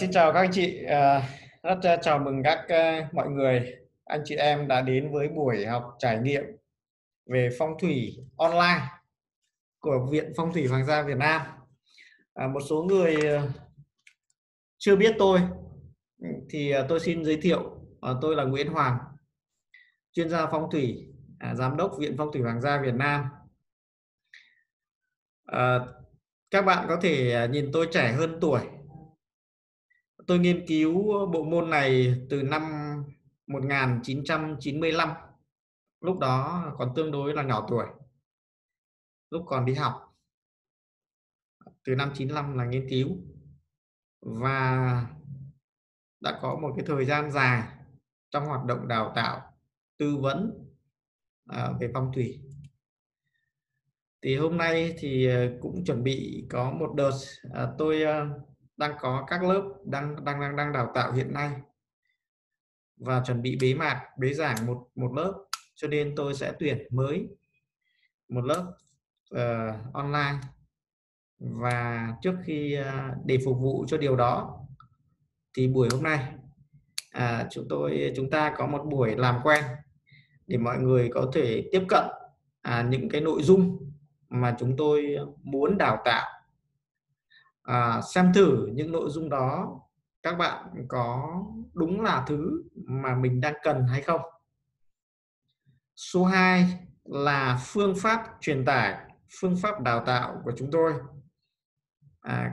Xin chào các anh chị, rất chào mừng các mọi người, anh chị em đã đến với buổi học trải nghiệm về phong thủy online của Viện Phong thủy Hoàng gia Việt Nam. Một số người chưa biết tôi thì tôi xin giới thiệu, tôi là Nguyễn Hoàng, chuyên gia phong thủy, giám đốc Viện Phong thủy Hoàng gia Việt Nam. Các bạn có thể nhìn tôi trẻ hơn tuổi. Tôi nghiên cứu bộ môn này từ năm 1995, lúc đó còn tương đối là nhỏ tuổi, lúc còn đi học. Từ năm 95 là nghiên cứu và đã có một cái thời gian dài trong hoạt động đào tạo, tư vấn về phong thủy. Thì hôm nay thì cũng chuẩn bị có một đợt, tôi đang có các lớp đang đào tạo hiện nay và chuẩn bị bế mạc bế giảng một lớp, cho nên tôi sẽ tuyển mới một lớp online, và trước khi để phục vụ cho điều đó thì buổi hôm nay chúng ta có một buổi làm quen để mọi người có thể tiếp cận những cái nội dung mà chúng tôi muốn đào tạo. Xem thử những nội dung đó các bạn có đúng là thứ mà mình đang cần hay không. Số 2 là phương pháp truyền tải, phương pháp đào tạo của chúng tôi.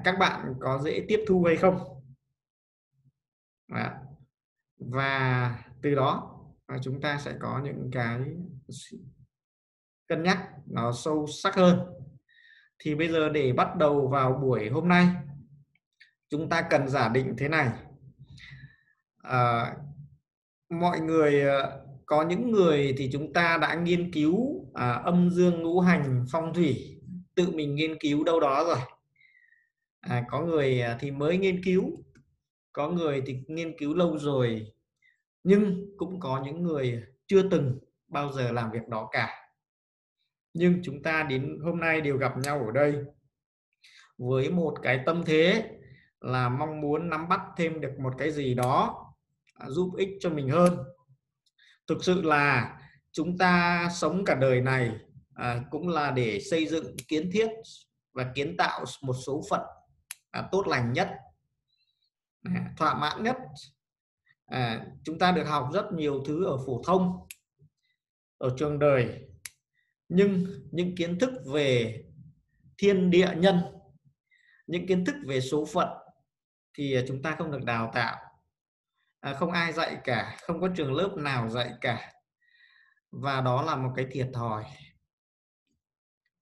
Các bạn có dễ tiếp thu hay không? Và từ đó chúng ta sẽ có những cái cân nhắc nó sâu sắc hơn. Thì bây giờ để bắt đầu vào buổi hôm nay, chúng ta cần giả định thế này. Mọi người, có những người thì chúng ta đã nghiên cứu âm dương ngũ hành phong thủy, tự mình nghiên cứu đâu đó rồi. Có người thì mới nghiên cứu, có người thì nghiên cứu lâu rồi, nhưng cũng có những người chưa từng bao giờ làm việc đó cả. Nhưng chúng ta đến hôm nay đều gặp nhau ở đây với một cái tâm thế là mong muốn nắm bắt thêm được một cái gì đó giúp ích cho mình hơn. Thực sự là chúng ta sống cả đời này cũng là để xây dựng, kiến thiết và kiến tạo một số phận tốt lành nhất, thỏa mãn nhất. Chúng ta được học rất nhiều thứ ở phổ thông, ở trường đời. Nhưng những kiến thức về thiên địa nhân, những kiến thức về số phận thì chúng ta không được đào tạo. Không ai dạy cả, không có trường lớp nào dạy cả. Và đó là một cái thiệt thòi.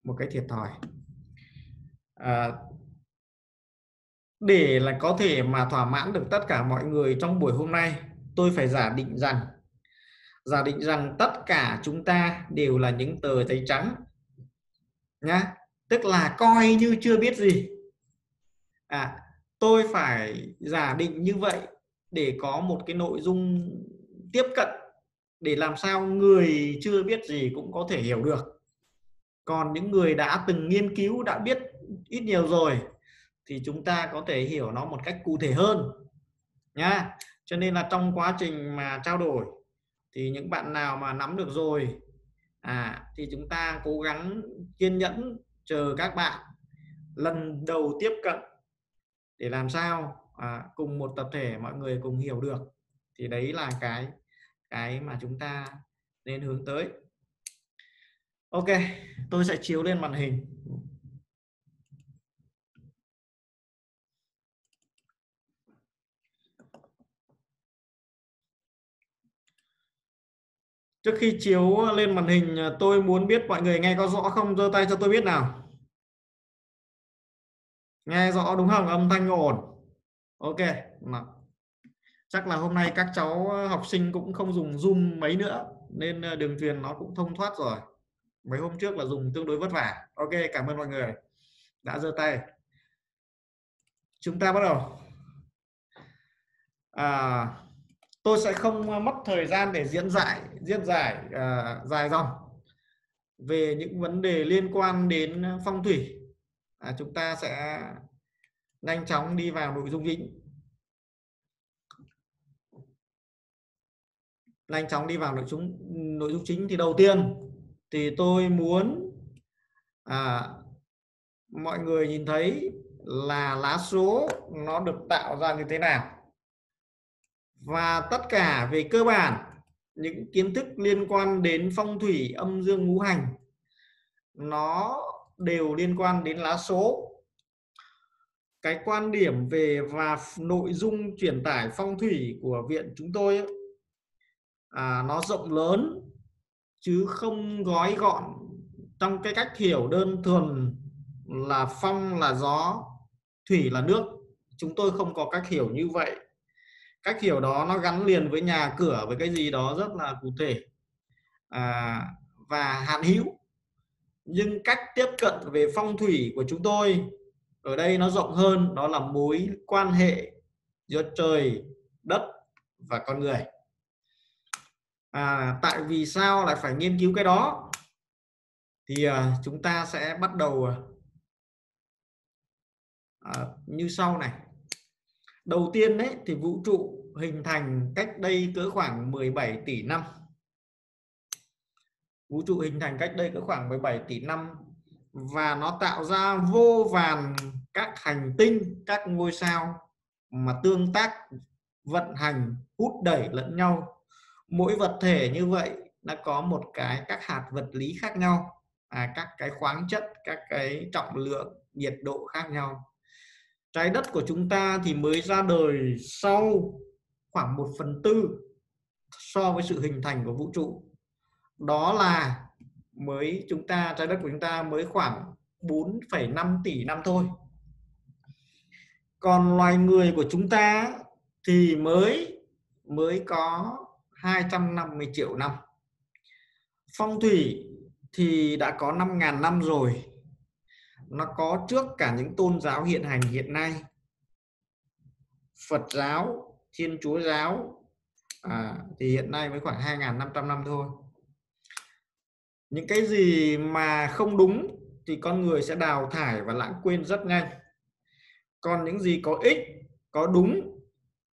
Một cái thiệt thòi. Để là có thể mà thỏa mãn được tất cả mọi người trong buổi hôm nay, tôi phải giả định rằng tất cả chúng ta đều là những tờ giấy trắng nhá, tức là coi như chưa biết gì. Tôi phải giả định như vậy để có một cái nội dung tiếp cận, để làm sao người chưa biết gì cũng có thể hiểu được. Còn những người đã từng nghiên cứu, đã biết ít nhiều rồi thì chúng ta có thể hiểu nó một cách cụ thể hơn nhá. Cho nên là trong quá trình mà trao đổi thì những bạn nào mà nắm được rồi thì chúng ta cố gắng kiên nhẫn chờ các bạn lần đầu tiếp cận, để làm sao cùng một tập thể mọi người cùng hiểu được. Thì đấy là cái mà chúng ta nên hướng tới. Ok, tôi sẽ chiếu lên màn hình. Trước khi chiếu lên màn hình, tôi muốn biết mọi người nghe có rõ không? Giơ tay cho tôi biết nào. Nghe rõ đúng không? Âm thanh ổn. Ok. Chắc là hôm nay các cháu học sinh cũng không dùng Zoom mấy nữa, nên đường truyền nó cũng thông thoát rồi. Mấy hôm trước là dùng tương đối vất vả. Ok, cảm ơn mọi người đã giơ tay. Chúng ta bắt đầu. Tôi sẽ không mất thời gian để diễn giải dài dòng về những vấn đề liên quan đến phong thủy. Chúng ta sẽ nhanh chóng đi vào nội dung chính. Nhanh chóng đi vào nội dung chính. Thì đầu tiên thì tôi muốn mọi người nhìn thấy là lá số nó được tạo ra như thế nào. Và tất cả về cơ bản những kiến thức liên quan đến phong thủy, âm dương, ngũ hành nó đều liên quan đến lá số. Cái quan điểm về và nội dung truyền tải phong thủy của viện chúng tôi ấy, nó rộng lớn chứ không gói gọn trong cái cách hiểu đơn thuần là phong là gió, thủy là nước. Chúng tôi không có cách hiểu như vậy. Cách hiểu đó nó gắn liền với nhà cửa, với cái gì đó rất là cụ thể và hạn hữu. Nhưng cách tiếp cận về phong thủy của chúng tôi ở đây nó rộng hơn, đó là mối quan hệ giữa trời, đất và con người. Tại vì sao lại phải nghiên cứu cái đó? Thì chúng ta sẽ bắt đầu như sau này. Đầu tiên đấy thì vũ trụ hình thành cách đây cỡ khoảng 17 tỷ năm. Vũ trụ hình thành cách đây cỡ khoảng 17 tỷ năm và nó tạo ra vô vàn các hành tinh, các ngôi sao mà tương tác, vận hành, hút đẩy lẫn nhau. Mỗi vật thể như vậy nó có một cái các hạt vật lý khác nhau, các cái khoáng chất, các cái trọng lượng, nhiệt độ khác nhau. Trái đất của chúng ta thì mới ra đời sau khoảng 1/4 so với sự hình thành của vũ trụ. Đó là mới trái đất của chúng ta mới khoảng 4,5 tỷ năm thôi. Còn loài người của chúng ta thì mới có 250 triệu năm. Phong thủy thì đã có 5.000 năm rồi. Nó có trước cả những tôn giáo hiện hành hiện nay. Phật giáo, Thiên Chúa giáo thì hiện nay mới khoảng 2.500 năm thôi. Những cái gì mà không đúng thì con người sẽ đào thải và lãng quên rất nhanh. Còn những gì có ích, có đúng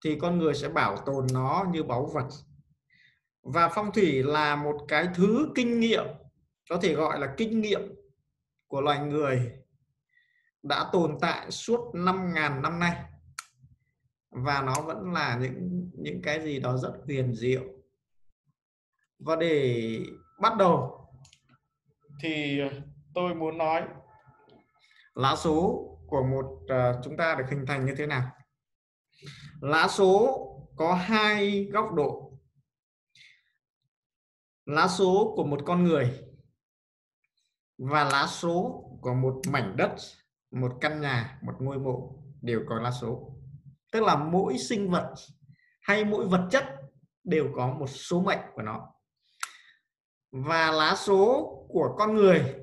thì con người sẽ bảo tồn nó như báu vật. Và phong thủy là một cái thứ kinh nghiệm, có thể gọi là kinh nghiệm của loài người đã tồn tại suốt 5.000 năm nay. Và nó vẫn là những cái gì đó rất huyền diệu. Và để bắt đầu thì tôi muốn nói lá số của chúng ta được hình thành như thế nào. Lá số có hai góc độ. Lá số của một con người và lá số của một mảnh đất, một căn nhà, một ngôi mộ đều có lá số. Tức là mỗi sinh vật hay mỗi vật chất đều có một số mệnh của nó. Và lá số của con người,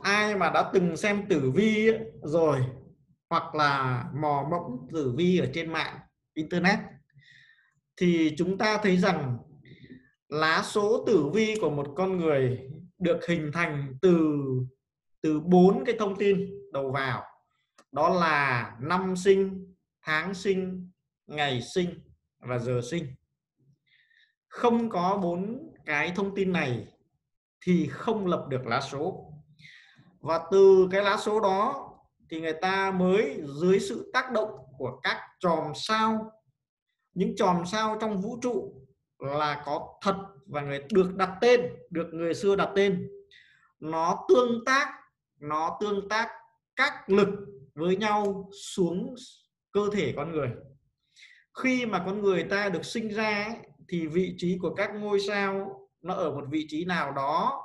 ai mà đã từng xem tử vi rồi hoặc là mò mẫm tử vi ở trên mạng internet thì chúng ta thấy rằng lá số tử vi của một con người được hình thành từ 4 cái thông tin đầu vào. Đó là năm sinh, tháng sinh, ngày sinh và giờ sinh. Không có 4 cái thông tin này thì không lập được lá số. Và từ cái lá số đó thì người ta mới dưới sự tác động của các chòm sao. Những chòm sao trong vũ trụ là có thật và người xưa đặt tên. Nó tương tác các lực với nhau xuống cơ thể con người. Khi mà con người ta được sinh ra ấy, thì vị trí của các ngôi sao nó ở một vị trí nào đó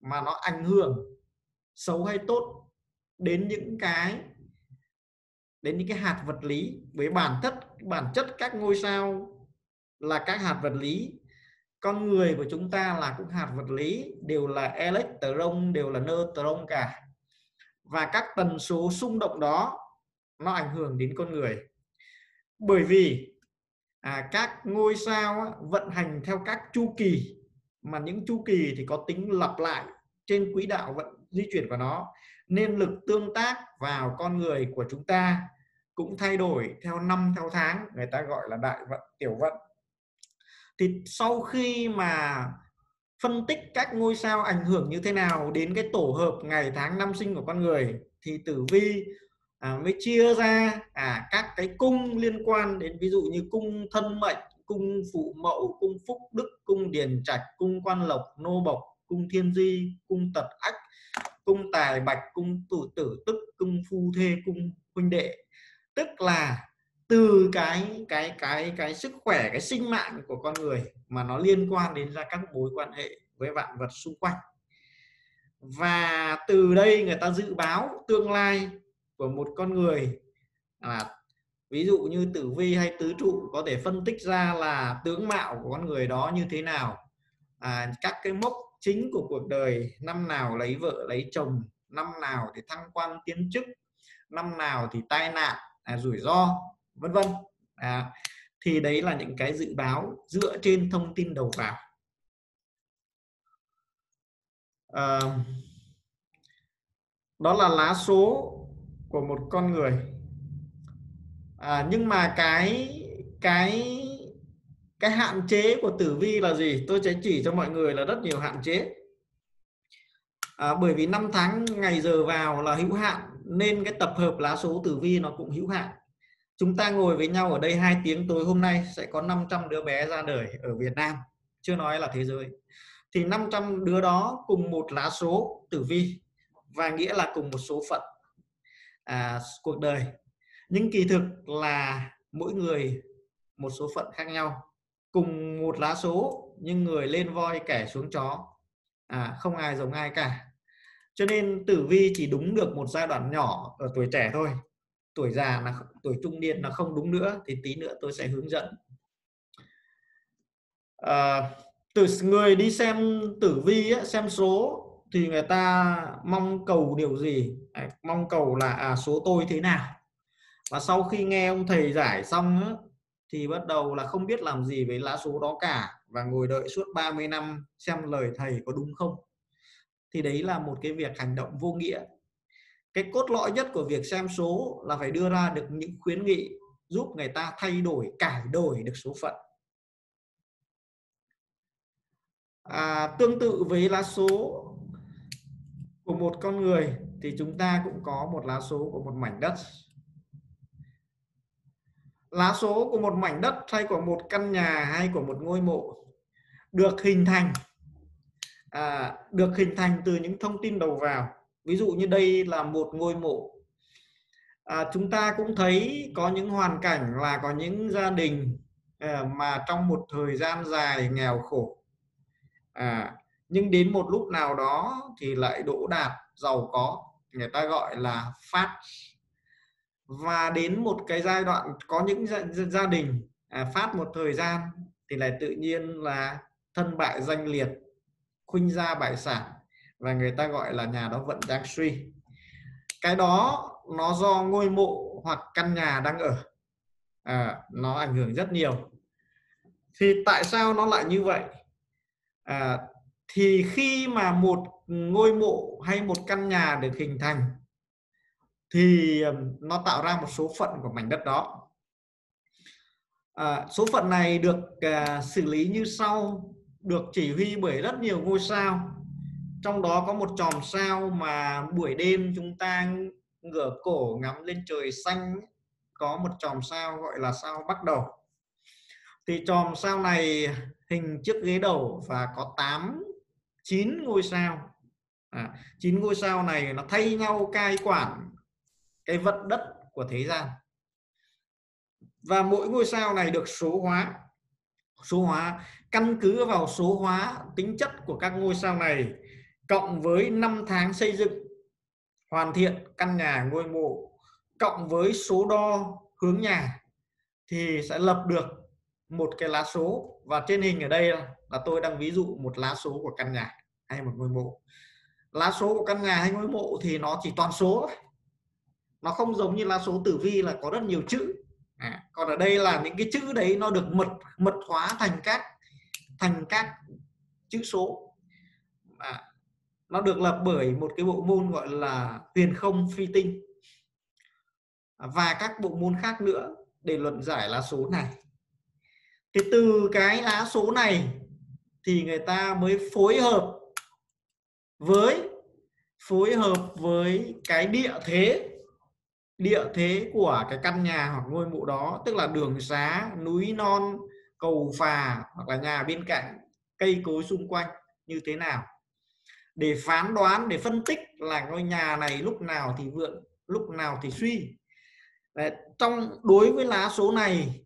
mà nó ảnh hưởng xấu hay tốt đến những cái hạt vật lý. Với bản chất các ngôi sao là các hạt vật lý, con người của chúng ta là cũng hạt vật lý, đều là electron, đều là neutron cả. Và các tần số xung động đó nó ảnh hưởng đến con người. Bởi vì các ngôi sao vận hành theo các chu kỳ, mà những chu kỳ thì có tính lặp lại trên quỹ đạo di chuyển của nó, nên lực tương tác vào con người của chúng ta cũng thay đổi theo năm, theo tháng. Người ta gọi là đại vận, tiểu vận. Thì sau khi mà phân tích các ngôi sao ảnh hưởng như thế nào đến cái tổ hợp ngày tháng năm sinh của con người thì tử vi mới chia ra các cái cung liên quan đến, ví dụ như cung thân mệnh, cung phụ mậu, cung phúc đức, cung điền trạch, cung quan lộc, nô bộc, cung thiên di, cung tật ách, cung tài bạch, cung tử tức, cung phu thê, cung huynh đệ. Tức là từ cái sức khỏe, cái sinh mạng của con người mà nó liên quan đến ra các mối quan hệ với vạn vật xung quanh. Và từ đây người ta dự báo tương lai của một con người, ví dụ như tử vi hay tứ trụ có thể phân tích ra là tướng mạo của con người đó như thế nào, các cái mốc chính của cuộc đời, năm nào lấy vợ lấy chồng, năm nào thì thăng quan tiến chức, năm nào thì tai nạn, rủi ro, vân vân. Thì đấy là những cái dự báo dựa trên thông tin đầu vào. Đó là lá số của một con người. Nhưng mà cái hạn chế của tử vi là gì? Tôi sẽ chỉ cho mọi người là rất nhiều hạn chế. Bởi vì năm tháng ngày giờ vào là hữu hạn nên cái tập hợp lá số tử vi nó cũng hữu hạn. Chúng ta ngồi với nhau ở đây 2 tiếng tối hôm nay sẽ có 500 đứa bé ra đời ở Việt Nam, chưa nói là thế giới. Thì 500 đứa đó cùng một lá số tử vi và nghĩa là cùng một số phận cuộc đời. Nhưng kỳ thực là mỗi người một số phận khác nhau, cùng một lá số nhưng người lên voi kẻ xuống chó, không ai giống ai cả. Cho nên tử vi chỉ đúng được một giai đoạn nhỏ ở tuổi trẻ thôi, tuổi già là tuổi trung niên là không đúng nữa, thì tí nữa tôi sẽ hướng dẫn. Từ người đi xem tử vi ấy, xem số thì người ta mong cầu điều gì? Mong cầu là số tôi thế nào. Và sau khi nghe ông thầy giải xong ấy, thì bắt đầu là không biết làm gì với lá số đó cả và ngồi đợi suốt 30 năm xem lời thầy có đúng không. Thì đấy là một cái việc hành động vô nghĩa. Cái cốt lõi nhất của việc xem số là phải đưa ra được những khuyến nghị giúp người ta thay đổi, cải đổi được số phận. Tương tự với lá số của một con người thì chúng ta cũng có một lá số của một mảnh đất. Lá số của một mảnh đất hay của một căn nhà hay của một ngôi mộ được hình thành từ những thông tin đầu vào. Ví dụ như đây là một ngôi mộ. Chúng ta cũng thấy có những hoàn cảnh là có những gia đình mà trong một thời gian dài nghèo khổ, nhưng đến một lúc nào đó thì lại đỗ đạt giàu có, người ta gọi là phát. Và đến một cái giai đoạn có những gia đình phát một thời gian thì lại tự nhiên là thân bại danh liệt, khuynh gia bại sản, và người ta gọi là nhà đó vận đang suy. Cái đó nó do ngôi mộ hoặc căn nhà đang ở, nó ảnh hưởng rất nhiều. Thì tại sao nó lại như vậy? Thì khi mà một ngôi mộ hay một căn nhà được hình thành thì nó tạo ra một số phận của mảnh đất đó. Số phận này được xử lý như sau, được chỉ huy bởi rất nhiều ngôi sao. Trong đó có một chòm sao mà buổi đêm chúng ta ngửa cổ ngắm lên trời xanh, có một chòm sao gọi là sao Bắc Đầu. Thì chòm sao này hình chiếc ghế đầu và có 9 ngôi sao. 9 ngôi sao này nó thay nhau cai quản cái vận đất của thế gian. Và mỗi ngôi sao này được số hóa. Căn cứ vào số hóa tính chất của các ngôi sao này cộng với 5 tháng xây dựng hoàn thiện căn nhà ngôi mộ cộng với số đo hướng nhà thì sẽ lập được một cái lá số. Và trên hình ở đây là tôi đang ví dụ một lá số của căn nhà hay một ngôi mộ. Lá số của căn nhà hay ngôi mộ thì nó chỉ toàn số, nó không giống như lá số tử vi là có rất nhiều chữ. Còn ở đây là những cái chữ đấy nó được mật hóa thành các chữ số. Nó được lập bởi một cái bộ môn gọi là huyền không phi tinh và các bộ môn khác nữa để luận giải lá số này. Thì từ cái lá số này thì người ta mới phối hợp với cái địa thế của cái căn nhà hoặc ngôi mộ đó, tức là đường xá, núi non, cầu phà hoặc là nhà bên cạnh, cây cối xung quanh như thế nào, để phán đoán, để phân tích là ngôi nhà này lúc nào thì vượng, lúc nào thì suy. Đấy, trong đối với lá số này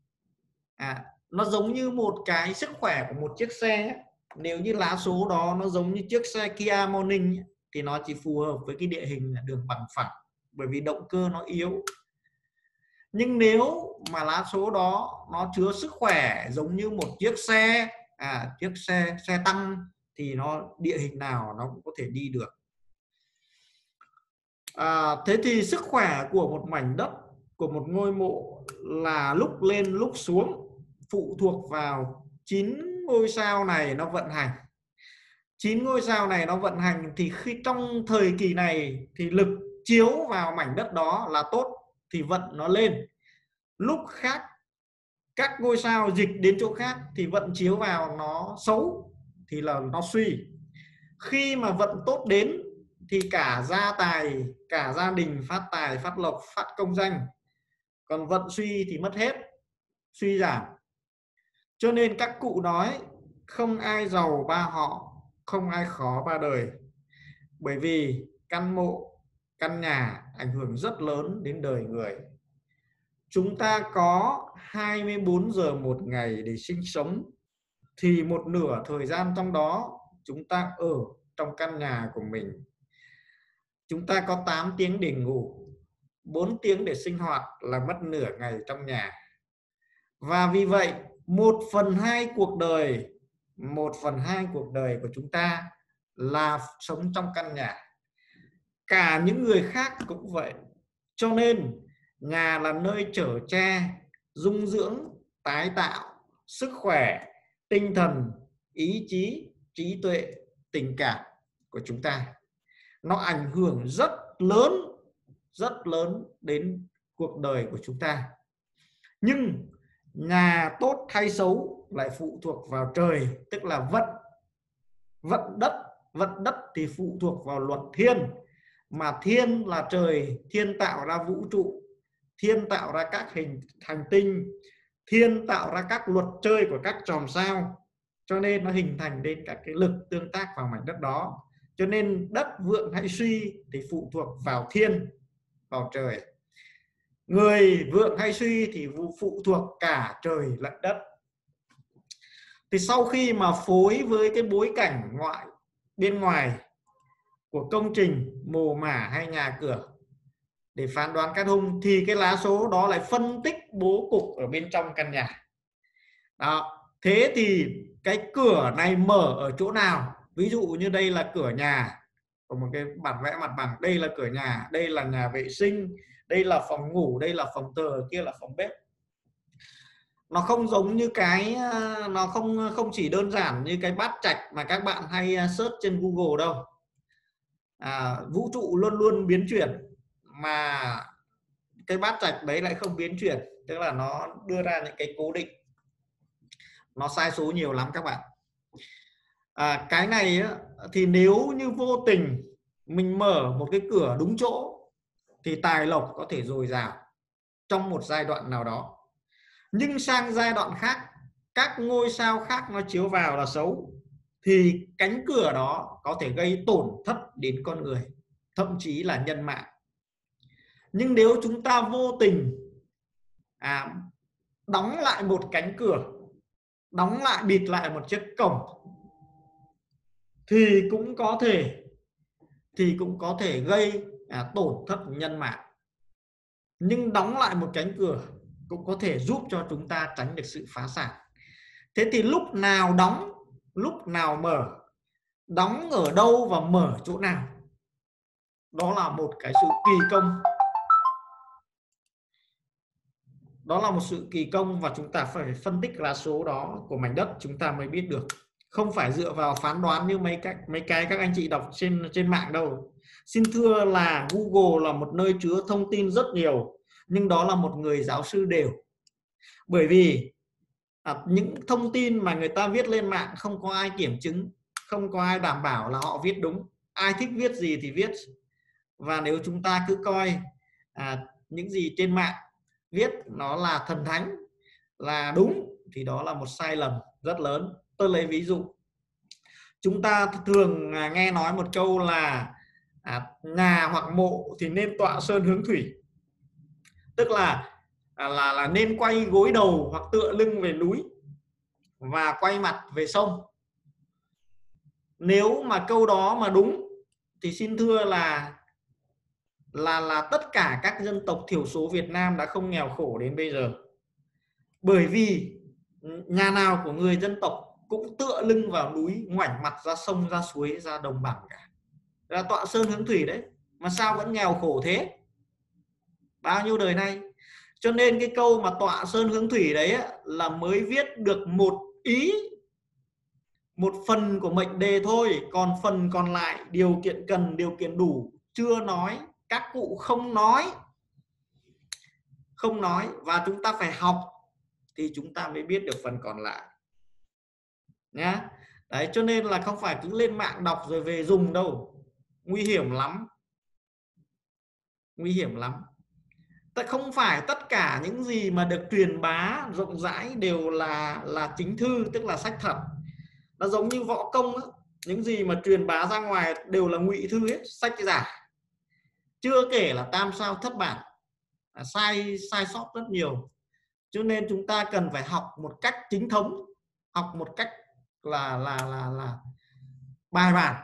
nó giống như một cái sức khỏe của một chiếc xe. Nếu như lá số đó nó giống như chiếc xe Kia Morning thì nó chỉ phù hợp với cái địa hình là đường bằng phẳng, bởi vì động cơ nó yếu. Nhưng nếu mà lá số đó nó chứa sức khỏe giống như một chiếc xe xe tăng thì nó địa hình nào nó cũng có thể đi được. Thế thì sức khỏe của một mảnh đất, của một ngôi mộ là lúc lên lúc xuống, phụ thuộc vào 9 ngôi sao này nó vận hành. 9 ngôi sao này nó vận hành thì khi trong thời kỳ này thì lực chiếu vào mảnh đất đó là tốt thì vận nó lên. Lúc khác các ngôi sao dịch đến chỗ khác thì vận chiếu vào nó xấu thì là nó suy. Khi mà vận tốt đến thì cả gia tài, cả gia đình phát tài, phát lộc, phát công danh. Còn vận suy thì mất hết, suy giảm. Cho nên các cụ nói không ai giàu ba họ, không ai khó ba đời. Bởi vì căn mộ, căn nhà ảnh hưởng rất lớn đến đời người. Chúng ta có 24 giờ một ngày để sinh sống, thì một nửa thời gian trong đó chúng ta ở trong căn nhà của mình. Chúng ta có 8 tiếng để ngủ, 4 tiếng để sinh hoạt là mất nửa ngày trong nhà. Và vì vậy 1/2 cuộc đời, 1/2 cuộc đời của chúng ta là sống trong căn nhà. Cả những người khác cũng vậy. Cho nên nhà là nơi chở che, dung dưỡng, tái tạo, sức khỏe, tinh thần, ý chí, trí tuệ, tình cảm của chúng ta. Nó ảnh hưởng rất lớn đến cuộc đời của chúng ta. Nhưng nhà tốt hay xấu lại phụ thuộc vào trời, tức là vận đất thì phụ thuộc vào luật thiên, mà thiên là trời, thiên tạo ra vũ trụ, thiên tạo ra các hành tinh, thiên tạo ra các luật chơi của các chòm sao, cho nên nó hình thành đến các cái lực tương tác vào mảnh đất đó. Cho nên đất vượng hay suy thì phụ thuộc vào thiên, vào trời. Người vượng hay suy thì phụ thuộc cả trời lẫn đất. Thì sau khi mà phối với cái bối cảnh bên ngoài của công trình, mồ mả hay nhà cửa để phán đoán cát hung, thì cái lá số đó lại phân tích bố cục ở bên trong căn nhà. Đó, thế thì cái cửa này mở ở chỗ nào? Ví dụ như đây là cửa nhà, có một cái bản vẽ mặt bằng, đây là cửa nhà, đây là nhà vệ sinh, đây là phòng ngủ, đây là phòng thờ, kia là phòng bếp. Nó không giống như cái, nó không chỉ đơn giản như cái bát trạch mà các bạn hay search trên Google đâu. Vũ trụ luôn luôn biến chuyển, mà cái bát trạch đấy lại không biến chuyển, tức là nó đưa ra những cái cố định, nó sai số nhiều lắm các bạn. Cái này á, thì nếu như vô tình mình mở một cái cửa đúng chỗ thì tài lộc có thể dồi dào trong một giai đoạn nào đó, nhưng sang giai đoạn khác các ngôi sao khác nó chiếu vào là xấu thì cánh cửa đó có thể gây tổn thất đến con người, thậm chí là nhân mạng. Nhưng nếu chúng ta vô tình đóng lại một cánh cửa, đóng lại, bịt lại một chiếc cổng thì cũng có thể gây tổn thất nhân mạng. Nhưng đóng lại một cánh cửa cũng có thể giúp cho chúng ta tránh được sự phá sản. Thế thì lúc nào đóng, lúc nào mở, đóng ở đâu và mở chỗ nào, đó là một cái sự kỳ công. Đó là một sự kỳ công, và chúng ta phải phân tích lá số đó của mảnh đất chúng ta mới biết được. Không phải dựa vào phán đoán như mấy cái các anh chị đọc trên mạng đâu. Xin thưa là Google là một nơi chứa thông tin rất nhiều, nhưng đó là một người giáo sư đều. Bởi vì những thông tin mà người ta viết lên mạng không có ai kiểm chứng, không có ai đảm bảo là họ viết đúng. Ai thích viết gì thì viết. Và nếu chúng ta cứ coi những gì trên mạng viết nó là thần thánh, là đúng, thì đó là một sai lầm rất lớn. Tôi lấy ví dụ, chúng ta thường nghe nói một câu là nhà hoặc mộ thì nên tọa sơn hướng thủy, tức là nên quay gối đầu hoặc tựa lưng về núi và quay mặt về sông. Nếu mà câu đó mà đúng thì xin thưa là tất cả các dân tộc thiểu số Việt Nam đã không nghèo khổ đến bây giờ. Bởi vì nhà nào của người dân tộc cũng tựa lưng vào núi, ngoảnh mặt ra sông, ra suối, ra đồng bằng cả. Là tọa sơn hướng thủy đấy. Mà sao vẫn nghèo khổ thế? Bao nhiêu đời nay. Cho nên cái câu mà tọa sơn hướng thủy đấy là mới viết được một ý, một phần của mệnh đề thôi. Còn phần còn lại điều kiện cần, điều kiện đủ chưa nói. Các cụ không nói. Không nói. Và chúng ta phải học thì chúng ta mới biết được phần còn lại. Nhá. Đấy, cho nên là không phải cứ lên mạng đọc rồi về dùng đâu. Nguy hiểm lắm. Nguy hiểm lắm. Không phải tất cả những gì mà được truyền bá rộng rãi đều là chính thư, tức là sách thật. Nó giống như võ công đó. Những gì mà truyền bá ra ngoài đều là ngụy thư hết, sách giả. Chưa kể là tam sao thất bản, sai sót rất nhiều. Cho nên chúng ta cần phải học một cách chính thống, học một cách là bài bản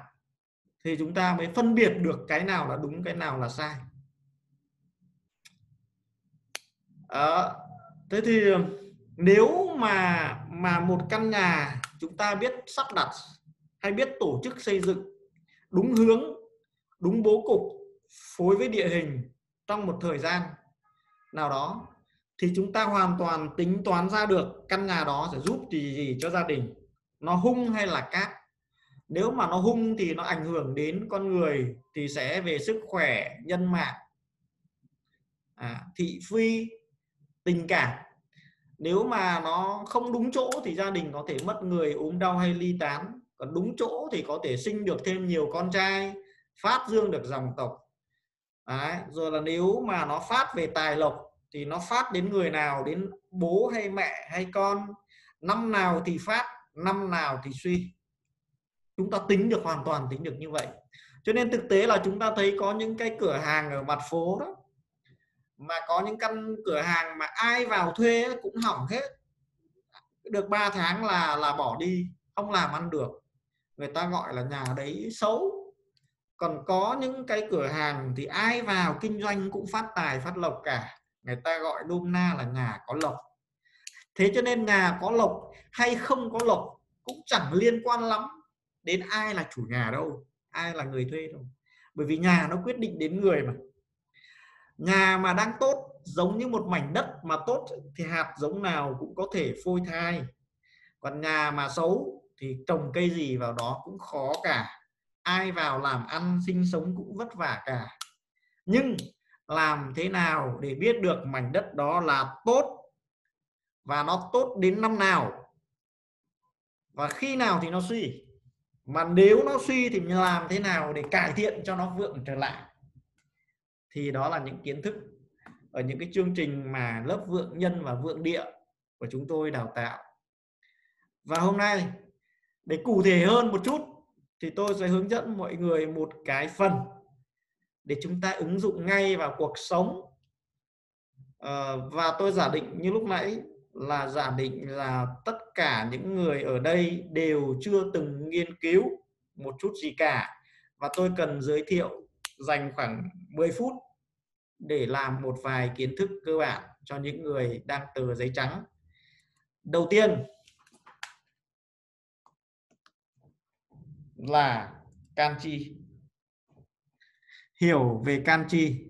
thì chúng ta mới phân biệt được cái nào là đúng, cái nào là sai. Thế thì nếu mà một căn nhà chúng ta biết sắp đặt hay biết tổ chức xây dựng đúng hướng, đúng bố cục, phối với địa hình trong một thời gian nào đó thì chúng ta hoàn toàn tính toán ra được căn nhà đó sẽ giúp gì cho gia đình. Nó hung hay là cát? Nếu mà nó hung thì nó ảnh hưởng đến con người thì sẽ về sức khỏe, nhân mạng, thị phi, tình cảm. Nếu mà nó không đúng chỗ thì gia đình có thể mất người, ốm đau hay ly tán. Còn đúng chỗ thì có thể sinh được thêm nhiều con trai, phát dương được dòng tộc. Đấy. Rồi là nếu mà nó phát về tài lộc thì nó phát đến người nào, đến bố hay mẹ hay con. Năm nào thì phát, năm nào thì suy. Chúng ta tính được, hoàn toàn tính được như vậy. Cho nên thực tế là chúng ta thấy có những cái cửa hàng ở mặt phố đó, mà có những căn cửa hàng mà ai vào thuê cũng hỏng hết. Được 3 tháng là bỏ đi, không làm ăn được. Người ta gọi là nhà đấy xấu. Còn có những cái cửa hàng thì ai vào kinh doanh cũng phát tài, phát lộc cả. Người ta gọi nôm na là nhà có lộc. Thế cho nên nhà có lộc hay không có lộc cũng chẳng liên quan lắm đến ai là chủ nhà đâu, ai là người thuê đâu. Bởi vì nhà nó quyết định đến người mà. Nhà mà đang tốt, giống như một mảnh đất mà tốt thì hạt giống nào cũng có thể phôi thai. Còn nhà mà xấu thì trồng cây gì vào đó cũng khó cả. Ai vào làm ăn, sinh sống cũng vất vả cả. Nhưng làm thế nào để biết được mảnh đất đó là tốt và nó tốt đến năm nào và khi nào thì nó suy, mà nếu nó suy thì làm thế nào để cải thiện cho nó vượng trở lại. Thì đó là những kiến thức ở những cái chương trình mà lớp vượng nhân và vượng địa của chúng tôi đào tạo. Và hôm nay để cụ thể hơn một chút thì tôi sẽ hướng dẫn mọi người một cái phần để chúng ta ứng dụng ngay vào cuộc sống. Và tôi giả định như lúc nãy là giả định là tất cả những người ở đây đều chưa từng nghiên cứu một chút gì cả. Và tôi cần giới thiệu dành khoảng 10 phút để làm một vài kiến thức cơ bản cho những người đang tờ giấy trắng. Đầu tiên là can chi. Hiểu về can chi.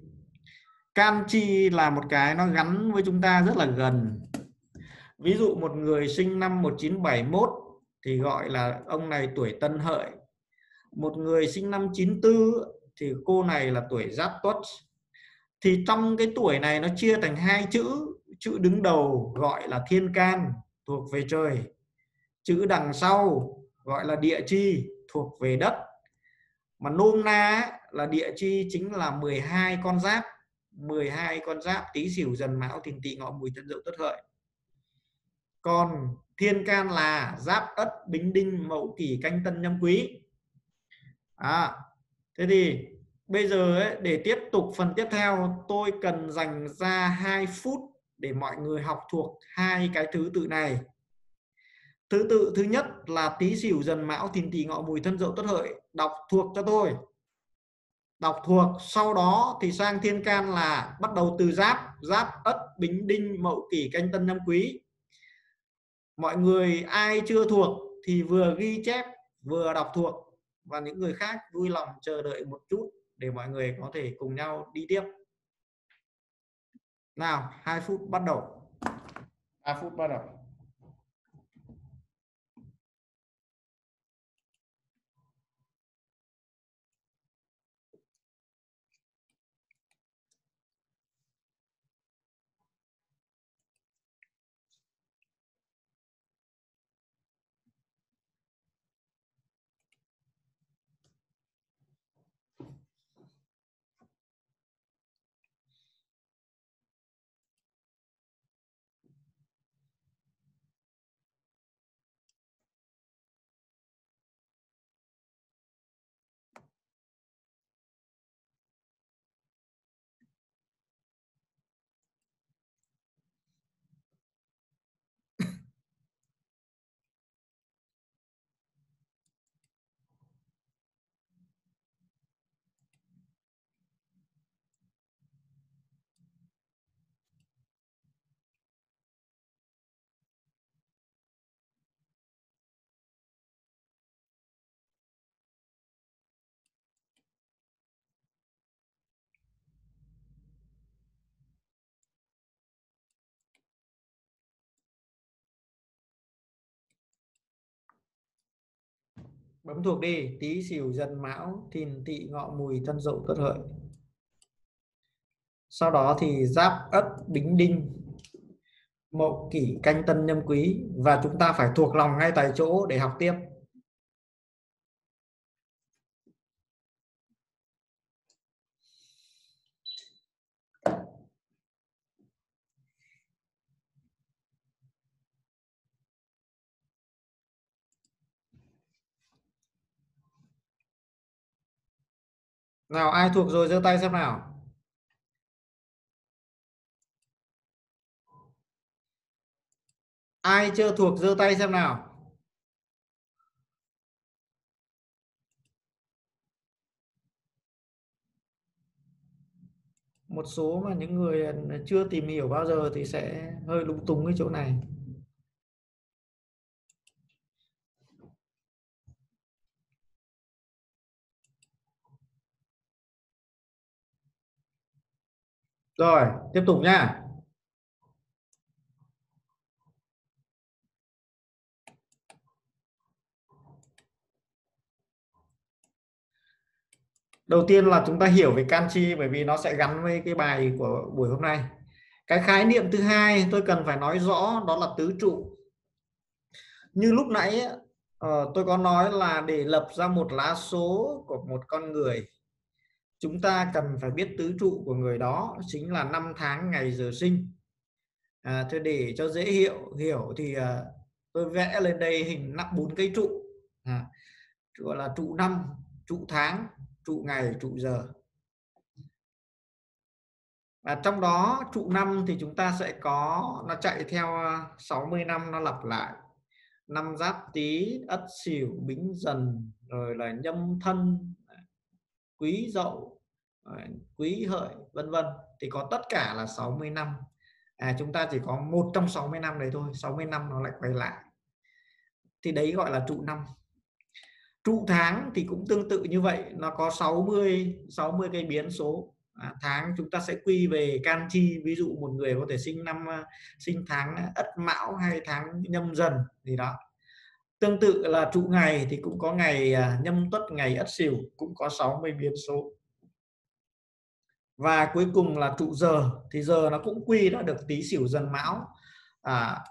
Can chi là một cái nó gắn với chúng ta rất là gần. Ví dụ một người sinh năm 1971 thì gọi là ông này tuổi Tân Hợi. Một người sinh năm 94 thì cô này là tuổi Giáp Tuất. Thì trong cái tuổi này nó chia thành hai chữ. Chữ đứng đầu gọi là thiên can, thuộc về trời. Chữ đằng sau gọi là địa chi thuộc về đất. Mà nôm na là địa chi chính là 12 con giáp. 12 con giáp Tý Sửu Dần Mão Thìn Tỵ Ngọ Mùi Tân Dậu Tuất Hợi. Còn thiên can là Giáp Ất Bính Đinh Mậu Kỷ Canh Tân Nhâm Quý. Thế thì bây giờ ấy, để tiếp tục phần tiếp theo, tôi cần dành ra 2 phút để mọi người học thuộc 2 cái thứ tự này. Thứ tự thứ nhất là Tý Sửu Dần Mão Thìn Tỵ Ngọ Mùi Thân Dậu Tuất Hợi, đọc thuộc cho tôi. Đọc thuộc, sau đó thì sang thiên can là bắt đầu từ Giáp, Giáp Ất Bính Đinh Mậu Kỷ Canh Tân Nhâm Quý. Mọi người ai chưa thuộc thì vừa ghi chép vừa đọc thuộc, và những người khác vui lòng chờ đợi một chút để mọi người có thể cùng nhau đi tiếp. Nào, 2 phút bắt đầu. 3 phút bắt đầu. Bấm thuộc đi. Tý Sửu Dần Mão Thìn Tỵ Ngọ Mùi Thân Dậu Tuất Hợi. Sau đó thì Giáp Ất Bính Đinh Mậu Kỷ Canh Tân Nhâm Quý, và chúng ta phải thuộc lòng ngay tại chỗ để học tiếp. Nào, ai thuộc rồi giơ tay xem nào. Ai chưa thuộc giơ tay xem nào. Một số mà những người chưa tìm hiểu bao giờ thì sẽ hơi lúng túng cái chỗ này. Rồi, tiếp tục nha. Đầu tiên là chúng ta hiểu về can chi, bởi vì nó sẽ gắn với cái bài của buổi hôm nay. Cái khái niệm thứ hai tôi cần phải nói rõ đó là tứ trụ. Như lúc nãy tôi có nói là để lập ra một lá số của một con người, chúng ta cần phải biết tứ trụ của người đó, chính là năm tháng ngày giờ sinh. Thôi để cho dễ hiểu thì tôi vẽ lên đây hình 4 cái trụ, gọi là trụ năm, trụ tháng, trụ ngày, trụ giờ. Và trong đó trụ năm thì chúng ta sẽ có, nó chạy theo 60 năm, nó lặp lại năm Giáp Tý, Ất Sửu, Bính Dần, rồi là Nhâm Thân, Quý Dậu, Quý Hợi, vân vân, thì có tất cả là 60 năm. Chúng ta chỉ có một trong 60 năm đấy thôi, 60 năm nó lại quay lại. Thì đấy gọi là trụ năm. Trụ tháng thì cũng tương tự như vậy, nó có 60 cái biến số. Tháng chúng ta sẽ quy về can chi, ví dụ một người có thể sinh tháng Ất Mão hay tháng Nhâm Dần gì đó. Tương tự là trụ ngày thì cũng có ngày Nhâm Tuất, ngày Ất Sửu, cũng có 60 biến số. Và cuối cùng là trụ giờ, thì giờ nó cũng quy đã được Tý Sửu Dần Mão.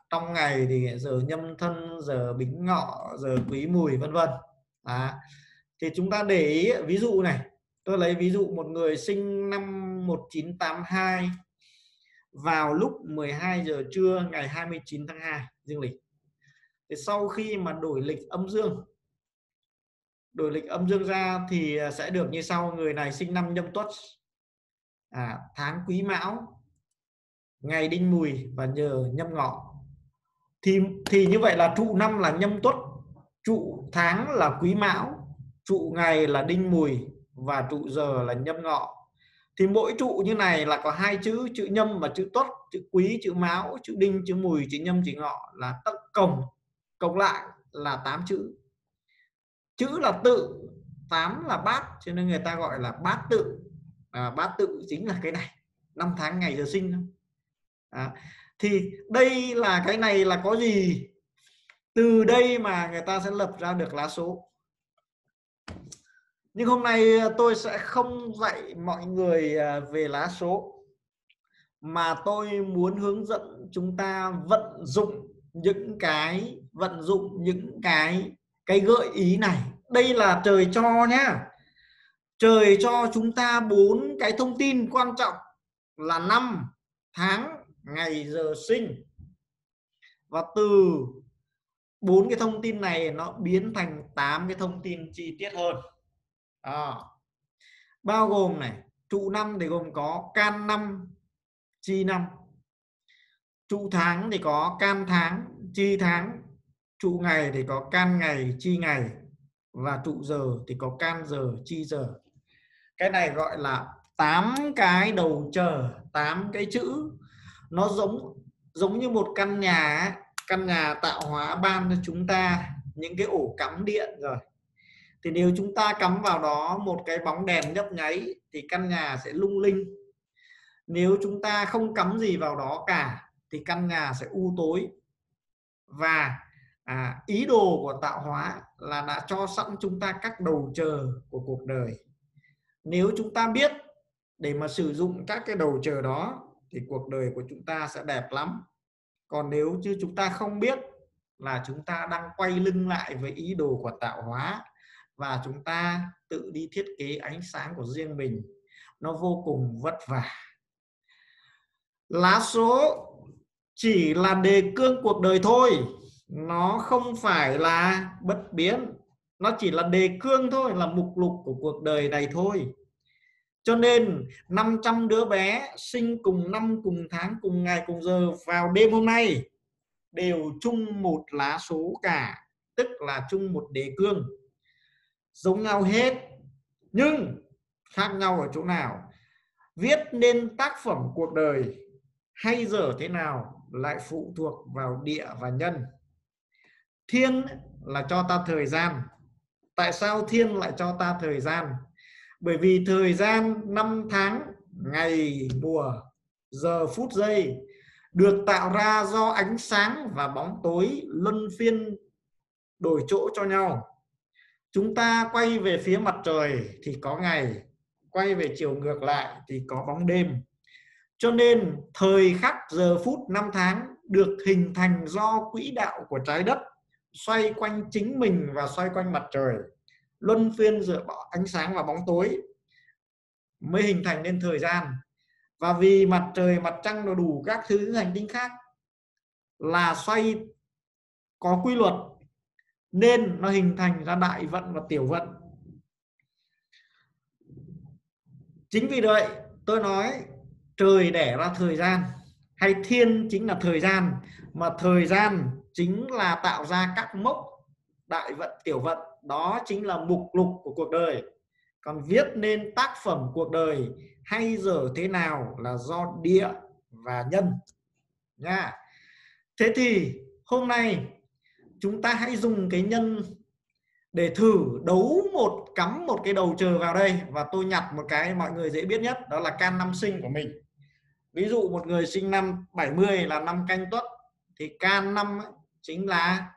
trong ngày thì giờ nhâm thân, giờ bính ngọ, giờ quý mùi, vân vân. Thì chúng ta để ý ví dụ này, tôi lấy ví dụ một người sinh năm 1982 vào lúc 12 giờ trưa ngày 29 tháng 2 dương lịch. Thì sau khi mà đổi lịch âm dương ra thì sẽ được như sau. Người này sinh năm Nhâm Tuất, tháng Quý Mão, ngày Đinh Mùi và giờ Nhâm Ngọ. Thì như vậy là trụ năm là Nhâm Tuất, trụ tháng là Quý Mão, trụ ngày là Đinh Mùi và trụ giờ là Nhâm Ngọ. Thì mỗi trụ như này là có hai chữ, chữ Nhâm và chữ Tuất, chữ Quý, chữ Mão, chữ Đinh, chữ Mùi, chữ Nhâm, chữ Ngọ, là tất cộng lại là 8 chữ. Chữ là tự, 8 là bát, cho nên người ta gọi là bát tự. Bát tự chính là cái này, năm tháng ngày giờ sinh. Thì đây là cái này là có gì? Từ đây mà người ta sẽ lập ra được lá số. Nhưng hôm nay tôi sẽ không dạy mọi người về lá số, mà tôi muốn hướng dẫn chúng ta vận dụng những cái gợi ý này. Đây là trời cho nhá. Trời cho chúng ta 4 cái thông tin quan trọng là năm, tháng, ngày, giờ sinh. Và từ 4 cái thông tin này nó biến thành 8 cái thông tin chi tiết hơn. Bao gồm này, trụ năm thì gồm có can năm, chi năm. Trụ tháng thì có can tháng, chi tháng. Trụ ngày thì có can ngày, chi ngày. Và trụ giờ thì có can giờ, chi giờ. Cái này gọi là 8 cái đầu chờ, 8 cái chữ. Nó giống như một căn nhà. Căn nhà tạo hóa ban cho chúng ta những cái ổ cắm điện rồi. Thì nếu chúng ta cắm vào đó một cái bóng đèn nhấp nháy thì căn nhà sẽ lung linh. Nếu chúng ta không cắm gì vào đó cả thì căn nhà sẽ u tối. Và ý đồ của tạo hóa là đã cho sẵn chúng ta các đầu chờ của cuộc đời. Nếu chúng ta biết để mà sử dụng các cái đầu chờ đó thì cuộc đời của chúng ta sẽ đẹp lắm. Còn nếu như chúng ta không biết là chúng ta đang quay lưng lại với ý đồ của tạo hóa, và chúng ta tự đi thiết kế ánh sáng của riêng mình, nó vô cùng vất vả. Lá số chỉ là đề cương cuộc đời thôi, nó không phải là bất biến. Nó chỉ là đề cương thôi, là mục lục của cuộc đời này thôi. Cho nên 500 đứa bé sinh cùng năm, cùng tháng, cùng ngày, cùng giờ vào đêm hôm nay đều chung một lá số cả, tức là chung một đề cương, giống nhau hết. Nhưng khác nhau ở chỗ nào? Viết nên tác phẩm cuộc đời hay dở thế nào lại phụ thuộc vào địa và nhân. Thiên là cho ta thời gian. Tại sao thiên lại cho ta thời gian? Bởi vì thời gian, năm tháng, ngày, mùa, giờ, phút, giây được tạo ra do ánh sáng và bóng tối luân phiên đổi chỗ cho nhau. Chúng ta quay về phía mặt trời thì có ngày, quay về chiều ngược lại thì có bóng đêm. Cho nên thời khắc, giờ phút, năm tháng được hình thành do quỹ đạo của trái đất xoay quanh chính mình và xoay quanh mặt trời, luân phiên giữa ánh sáng và bóng tối mới hình thành nên thời gian. Và vì mặt trời, mặt trăng và đủ các thứ hành tinh khác là xoay có quy luật, nên nó hình thành ra đại vận và tiểu vận. Chính vì vậy tôi nói trời đẻ ra thời gian, hay thiên chính là thời gian, mà thời gian chính là tạo ra các mốc đại vận, tiểu vận. Đó chính là mục lục của cuộc đời. Còn viết nên tác phẩm cuộc đời hay dở thế nào là do địa và nhân nha. Thế thì hôm nay chúng ta hãy dùng cái nhân để thử đấu một, cắm một cái đầu chờ vào đây. Và tôi nhặt một cái mọi người dễ biết nhất, đó là can năm sinh của mình. Ví dụ một người sinh năm 70 là năm Canh Tuất, thì can năm chính là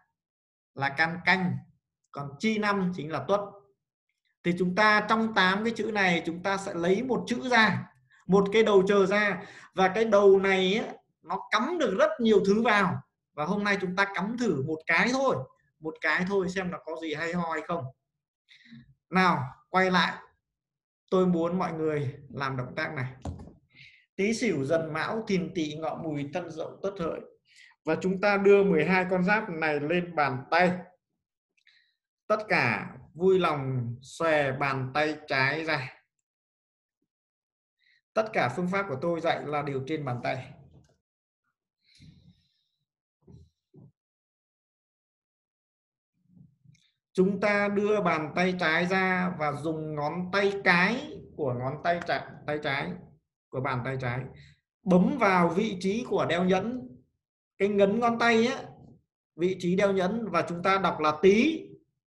can Canh, còn chi năm chính là Tuất. Thì chúng ta trong 8 cái chữ này chúng ta sẽ lấy một chữ ra, một cái đầu chờ ra. Và cái đầu này ấy, nó cắm được rất nhiều thứ vào. Và hôm nay chúng ta cắm thử một cái thôi xem là có gì hay ho hay không. Nào, quay lại. Tôi muốn mọi người làm động tác này. Tý Sửu, Dần, Mão, Thìn, Tỵ, Ngọ, Mùi, Tân, Dậu, Tuất, Hợi. Và chúng ta đưa 12 con giáp này lên bàn tay. Tất cả vui lòng xòe bàn tay trái ra. Tất cả phương pháp của tôi dạy là điều trên bàn tay. Chúng ta đưa bàn tay trái ra và dùng ngón tay cái của bàn tay trái bấm vào vị trí của đeo nhẫn, cái ngấn ngón tay ấy, vị trí đeo nhẫn, và chúng ta đọc là Tý,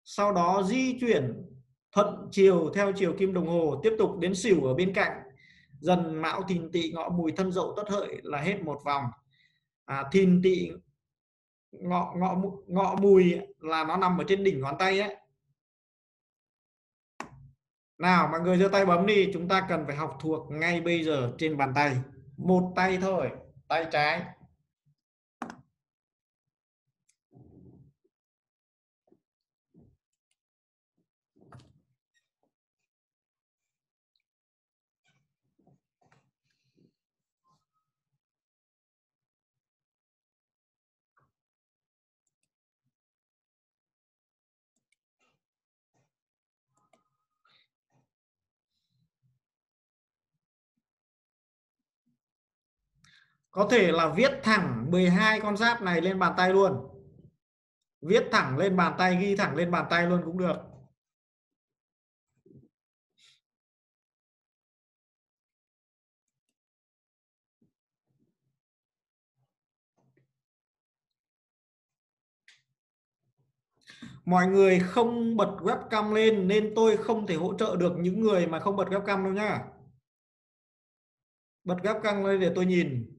sau đó di chuyển thuận chiều theo chiều kim đồng hồ, tiếp tục đến Sửu ở bên cạnh. Dần, Mão, Thìn, Tỵ, Ngọ, Mùi, Thân, Dậu, Tuất, Hợi là hết một vòng. Thìn, Tỵ, ngọ Mùi là nó nằm ở trên đỉnh ngón tay ấy. Nào mọi người giơ tay bấm đi, chúng ta cần phải học thuộc ngay bây giờ trên bàn tay. Một tay thôi, tay trái. Có thể là viết thẳng 12 con giáp này lên bàn tay luôn. Viết thẳng lên bàn tay, ghi thẳng lên bàn tay luôn cũng được. Mọi người không bật webcam lên nên tôi không thể hỗ trợ được những người mà không bật webcam đâu nhá. Bật webcam lên để tôi nhìn.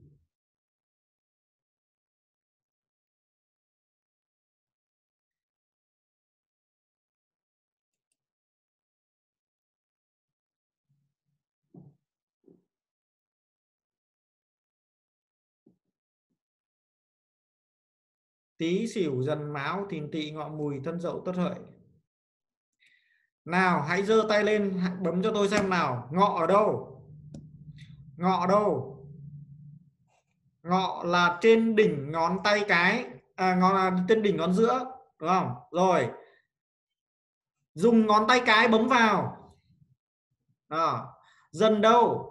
Tý, Sửu, Dần, Mão, Thìn, Tỵ, Ngọ, Mùi, Thân, Dậu, Tuất, Hợi. Nào hãy giơ tay lên, hãy bấm cho tôi xem nào. Ngọ ở đâu? Ngọ ở đâu? Ngọ là trên đỉnh ngón tay cái, ngọ là trên đỉnh ngón giữa, đúng không? Rồi dùng ngón tay cái bấm vào. Đó. Dần đâu?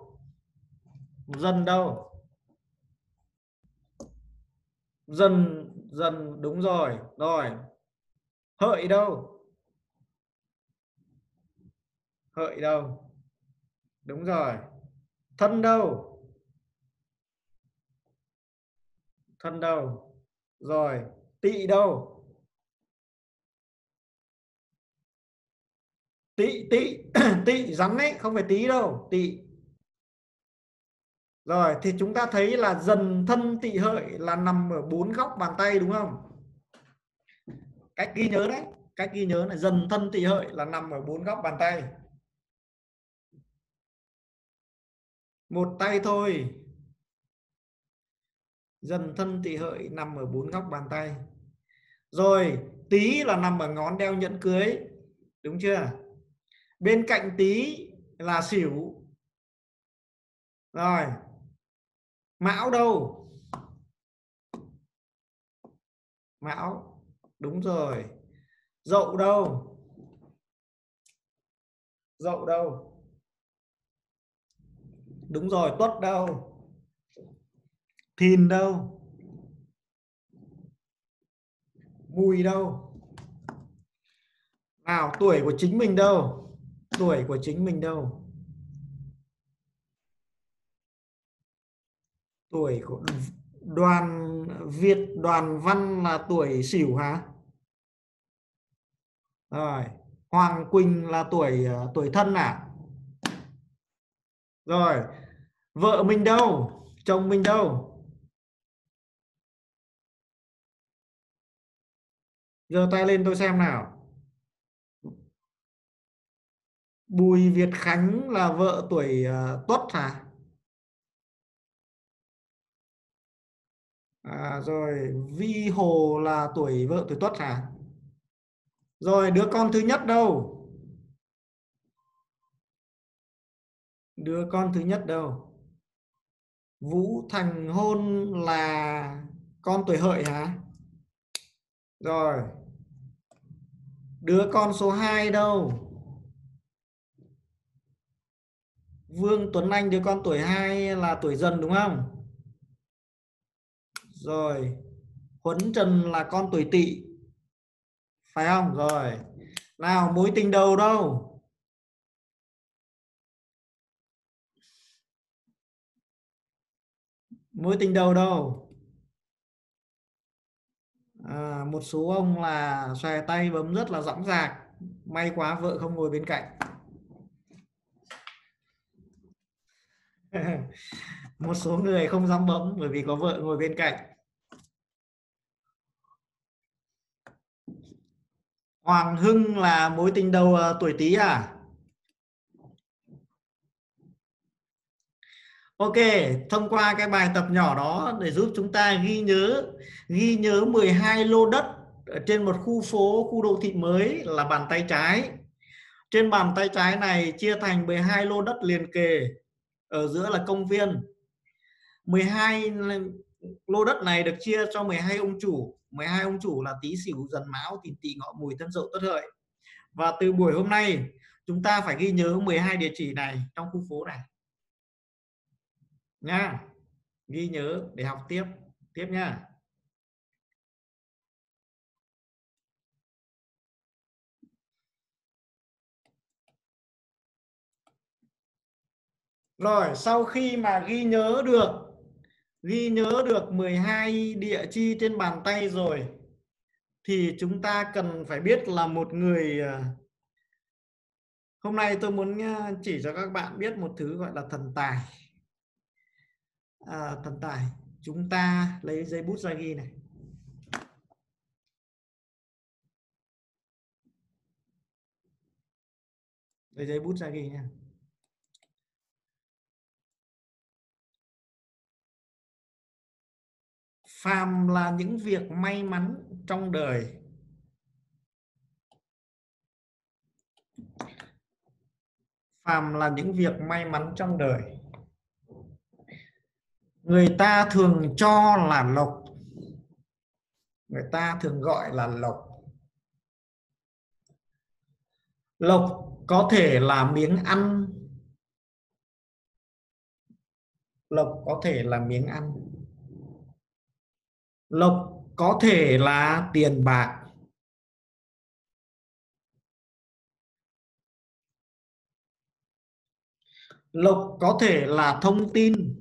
Dần đâu? Dần, Dần đúng rồi. Rồi Hợi đâu? Hợi đâu? Đúng rồi. Thân đâu? Thân đâu? Rồi Tỵ đâu? Tỵ rắn đấy, không phải Tí đâu, Tỵ. Rồi thì chúng ta thấy là Dần, Thân, Tỵ, Hợi là nằm ở 4 góc bàn tay đúng không? Cách ghi nhớ đấy, cách ghi nhớ là Dần, Thân, Tỵ, Hợi là nằm ở 4 góc bàn tay. Một tay thôi. Dần, Thân, Tỵ, Hợi nằm ở 4 góc bàn tay. Rồi Tý là nằm ở ngón đeo nhẫn cưới, đúng chưa? Bên cạnh Tý là Sửu. Rồi Mão đâu? Mão đúng rồi. Dậu đâu? Dậu đâu? Đúng rồi. Tuất đâu? Thìn đâu? Mùi đâu? Nào tuổi của chính mình đâu? Tuổi của chính mình đâu? Tuổi của Đoàn Việt, Đoàn Văn là tuổi Sửu hả? Rồi Hoàng Quỳnh là tuổi Thân à? Rồi vợ mình đâu? Chồng mình đâu? Giơ tay lên tôi xem nào. Bùi Việt Khánh là vợ tuổi Tuất hả? Rồi Vi Hồ là tuổi vợ tuổi Tuất hả? Rồi đứa con thứ nhất đâu? Đứa con thứ nhất đâu? Vũ Thành Hôn là con tuổi Hợi hả? Rồi đứa con số 2 đâu? Vương Tuấn Anh đứa con tuổi 2 là tuổi Dần đúng không? Rồi Huấn Trần là con tuổi Tỵ phải không? Rồi nào mối tình đầu đâu? Mối tình đầu đâu? Một số ông là xòe tay bấm rất là dõng dạc. May quá vợ không ngồi bên cạnh. Một số người không dám bấm bởi vì có vợ ngồi bên cạnh. Hoàng Hưng là mối tình đầu tuổi Tý à? Ok, thông qua cái bài tập nhỏ đó để giúp chúng ta ghi nhớ 12 lô đất ở trên một khu phố, khu đô thị mới là bàn tay trái. Trên bàn tay trái này chia thành 12 lô đất liền kề, ở giữa là công viên. 12 lô đất này được chia cho 12 ông chủ. 12 ông chủ là Tý Sửu Dần Mão Thìn Tỵ Ngọ Mùi Thân Dậu Tuất Hợi. Và từ buổi hôm nay chúng ta phải ghi nhớ 12 địa chỉ này trong khu phố này nha, ghi nhớ để học tiếp nha. Rồi sau khi mà ghi nhớ được 12 địa chi trên bàn tay rồi thì chúng ta cần phải biết là một người. Hôm nay tôi muốn chỉ cho các bạn biết một thứ gọi là thần tài. Thần tài, chúng ta lấy giấy bút ra ghi này. Lấy giấy bút ra ghi nha. Phàm là những việc may mắn trong đời. Phàm là những việc may mắn trong đời. Người ta thường cho là lộc. Người ta thường gọi là lộc. Lộc có thể là miếng ăn. Lộc có thể là miếng ăn. Lộc có thể là tiền bạc. Lộc có thể là thông tin.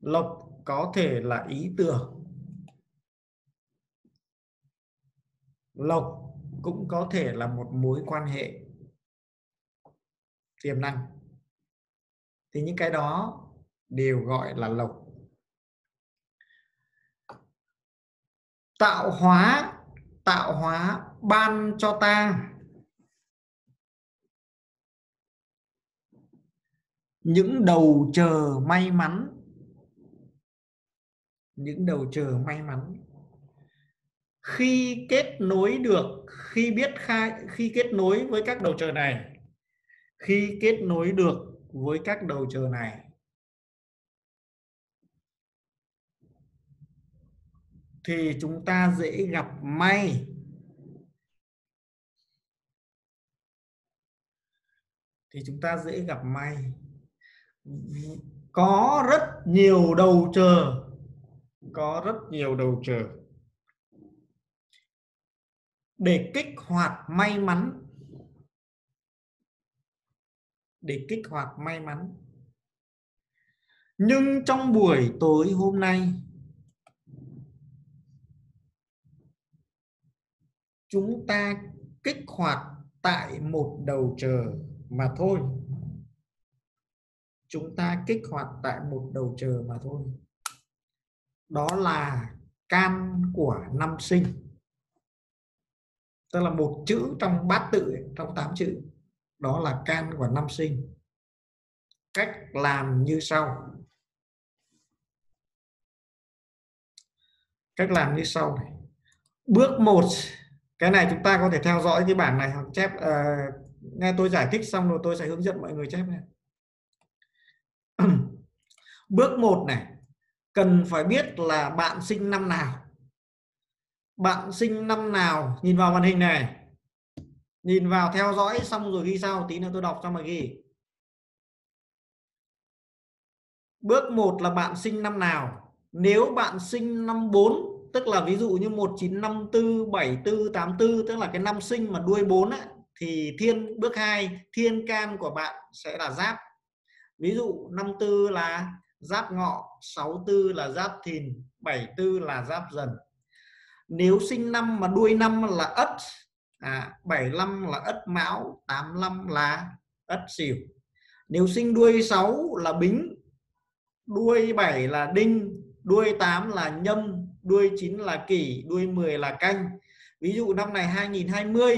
Lộc có thể là ý tưởng. Lộc cũng có thể là một mối quan hệ tiềm năng. Thì những cái đó đều gọi là lộc. Tạo hóa ban cho ta những đầu chờ may mắn. Những đầu chờ may mắn. Khi kết nối được, khi kết nối với các đầu chờ này, khi kết nối được với các đầu chờ này thì chúng ta dễ gặp may. Thì chúng ta dễ gặp may. Có rất nhiều đầu chờ. Có rất nhiều đầu chờ. Để kích hoạt may mắn. Để kích hoạt may mắn. Nhưng trong buổi tối hôm nay, chúng ta kích hoạt tại một đầu chờ mà thôi. Chúng ta kích hoạt tại một đầu chờ mà thôi. Đó là can của năm sinh. Tức là một chữ trong bát tự, trong 8 chữ. Đó là can của năm sinh. cách làm như sau. Cách làm như sau này. Bước 1, cái này chúng ta có thể theo dõi cái bảng này hoặc chép, nghe tôi giải thích xong rồi tôi sẽ hướng dẫn mọi người chép này. Bước 1 này, cần phải biết là bạn sinh năm nào. Bạn sinh năm nào, nhìn vào màn hình này. Nhìn vào theo dõi xong rồi ghi sau, tí nữa tôi đọc cho mà ghi. Bước 1 là bạn sinh năm nào. Nếu bạn sinh năm 4, tức là ví dụ như 1954, 74, 84, tức là cái năm sinh mà đuôi 4 á, thì thiên, bước 2, thiên can của bạn sẽ là giáp. Ví dụ 54 là giáp ngọ, 64 là giáp thìn, 74 là giáp dần. Nếu sinh năm mà đuôi năm là ất, 75 là ất mão, 85 là ất sửu. Nếu sinh đuôi 6 là bính, đuôi 7 là đinh, đuôi 8 là nhâm, đuôi 9 là kỷ, đuôi 10 là canh. Ví dụ năm này 2020,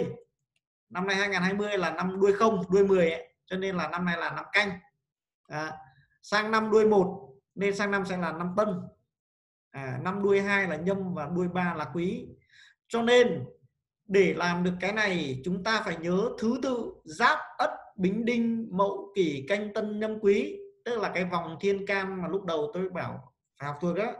năm nay 2020 là năm đuôi 0, đuôi 10 ấy, cho nên là năm nay là năm canh. Sang năm đuôi 1 nên sang năm sẽ là năm tân. Năm đuôi 2 là nhâm và đuôi 3 là quý. Cho nên để làm được cái này chúng ta phải nhớ thứ tự giáp ất bính đinh mậu kỷ canh tân nhâm quý, tức là cái vòng thiên can mà lúc đầu tôi bảo phải học thuộc đó.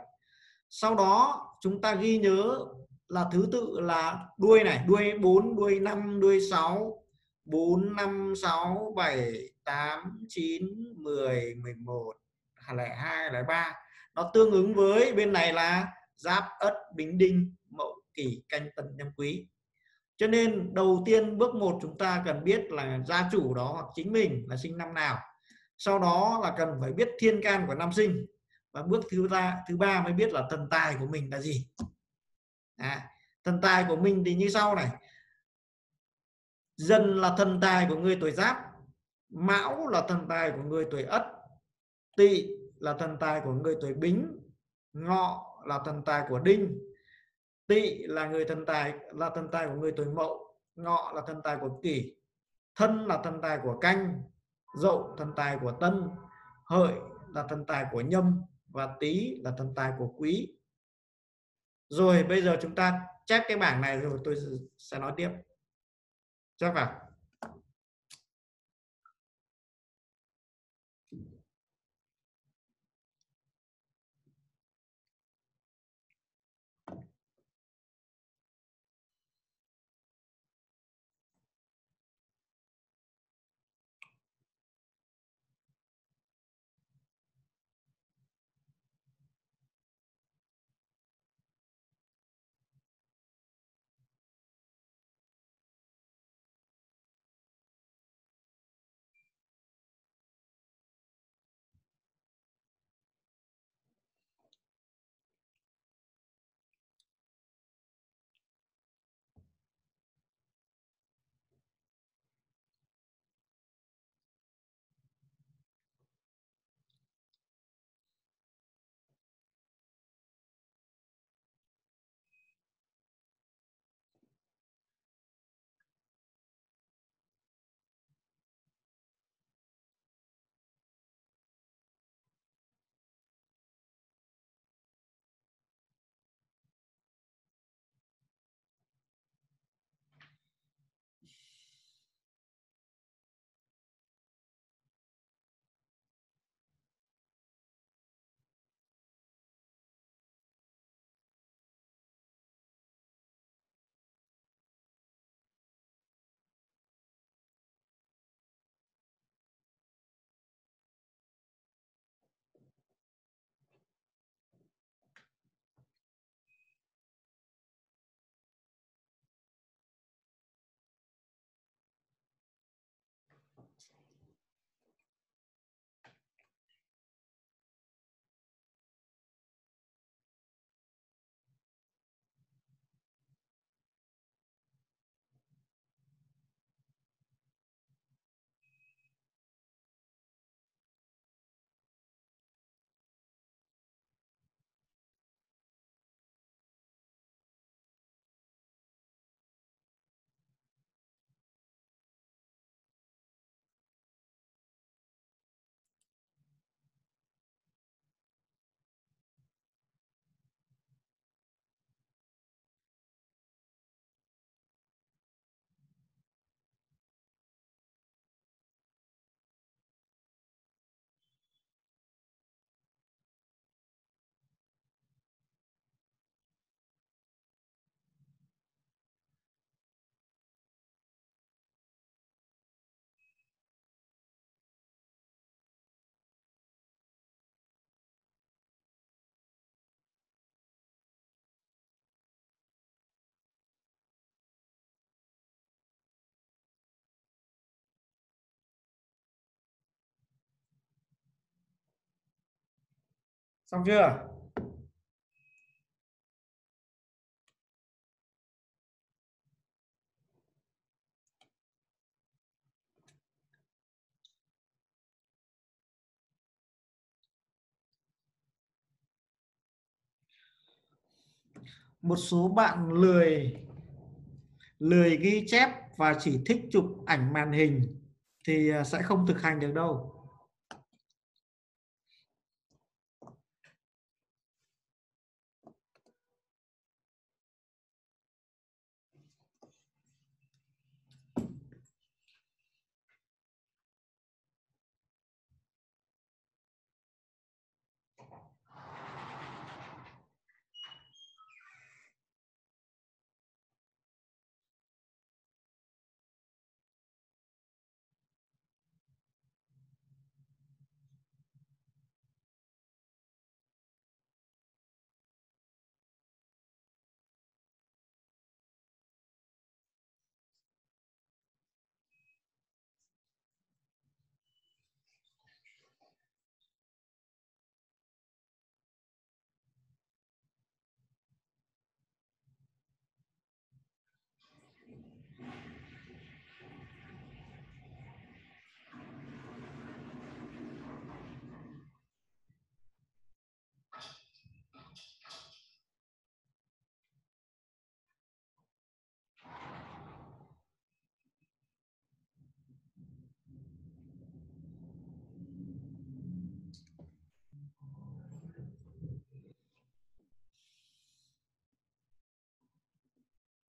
Sau đó chúng ta ghi nhớ là thứ tự là đuôi này, đuôi 4, đuôi 5, đuôi 6, 4 5 6 7 8 9 10 11 02 03. Nó tương ứng với bên này là giáp ất bính đinh mậu kỷ canh tân nhâm quý. Cho nên đầu tiên bước 1 chúng ta cần biết là gia chủ đó hoặc chính mình là sinh năm nào. Sau đó là cần phải biết thiên can của năm sinh. Và bước thứ ba mới biết là thần tài của mình là gì. Thần tài của mình thì như sau này. Dần là thần tài của người tuổi giáp, mão là thần tài của người tuổi ất, tỵ là thần tài của người tuổi bính, ngọ là thần tài của đinh, tỵ là thần tài của người tuổi mậu, ngọ là thần tài của kỷ, thân là thần tài của canh, dậu thần tài của tân, hợi là thần tài của nhâm và tý là thần tài của quý. Rồi bây giờ chúng ta chép cái bảng này rồi tôi sẽ nói tiếp. Chép vào. Xong chưa? Một số bạn lười ghi chép và chỉ thích chụp ảnh màn hình thì sẽ không thực hành được đâu.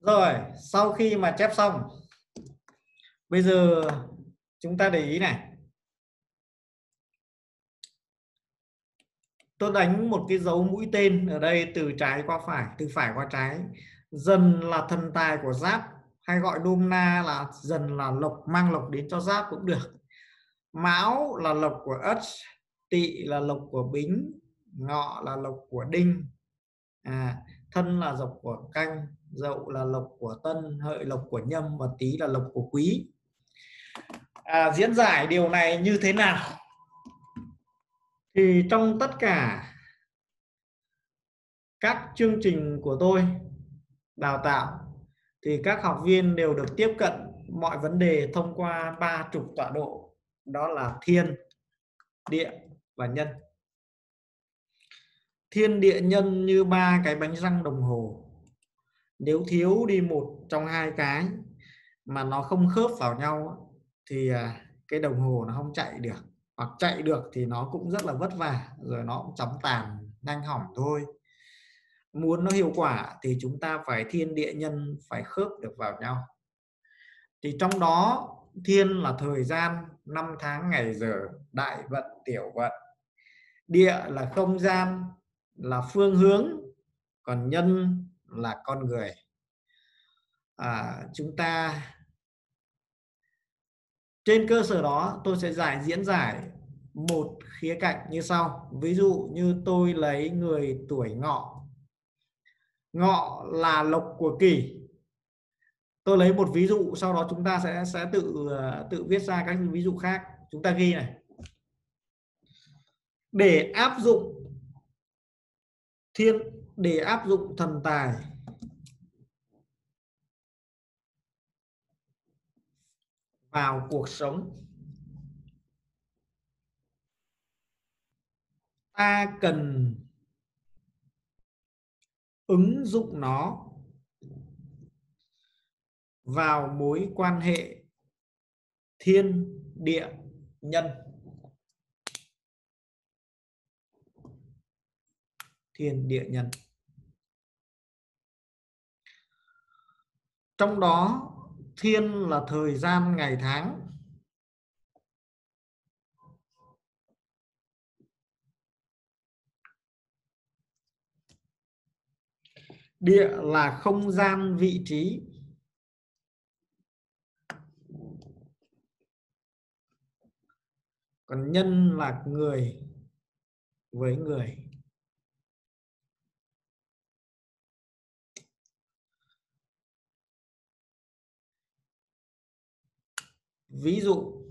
Rồi, sau khi mà chép xong, bây giờ chúng ta để ý này. Tôi đánh một cái dấu mũi tên ở đây từ trái qua phải, từ phải qua trái. Dần là thần tài của giáp, hay gọi nôm na là dần là lộc, mang lộc đến cho giáp cũng được. Mão là lộc của Ất, Tỵ là lộc của Bính, Ngọ là lộc của Đinh. Thân là lộc của Canh, Dậu là lộc của Tân, Hợi lộc của Nhâm và Tý là lộc của Quý. Diễn giải điều này như thế nào? Thì trong tất cả các chương trình của tôi đào tạo thì các học viên đều được tiếp cận mọi vấn đề thông qua 3 trục tọa độ, đó là thiên, địa và nhân. Thiên địa nhân như 3 cái bánh răng đồng hồ. Nếu thiếu đi một trong hai cái mà nó không khớp vào nhau thì cái đồng hồ nó không chạy được, hoặc chạy được thì nó cũng rất là vất vả, rồi nó cũng chóng tàn, nhanh hỏng thôi. Muốn nó hiệu quả thì chúng ta phải thiên địa nhân phải khớp được vào nhau. Thì trong đó thiên là thời gian, năm tháng ngày giờ, đại vận tiểu vận. Địa là không gian, là phương hướng, còn nhân là con người. Chúng ta trên cơ sở đó tôi sẽ diễn giải một khía cạnh như sau. Ví dụ như tôi lấy người tuổi Ngọ. Ngọ là lộc của Kỷ. Tôi lấy một ví dụ, sau đó chúng ta sẽ tự viết ra các ví dụ khác. Chúng ta ghi này. Để áp dụng thần tài vào cuộc sống, ta cần ứng dụng nó vào mối quan hệ thiên địa nhân. Thiên địa nhân. Trong đó thiên là thời gian ngày tháng, địa là không gian vị trí, còn nhân là người với người. Ví dụ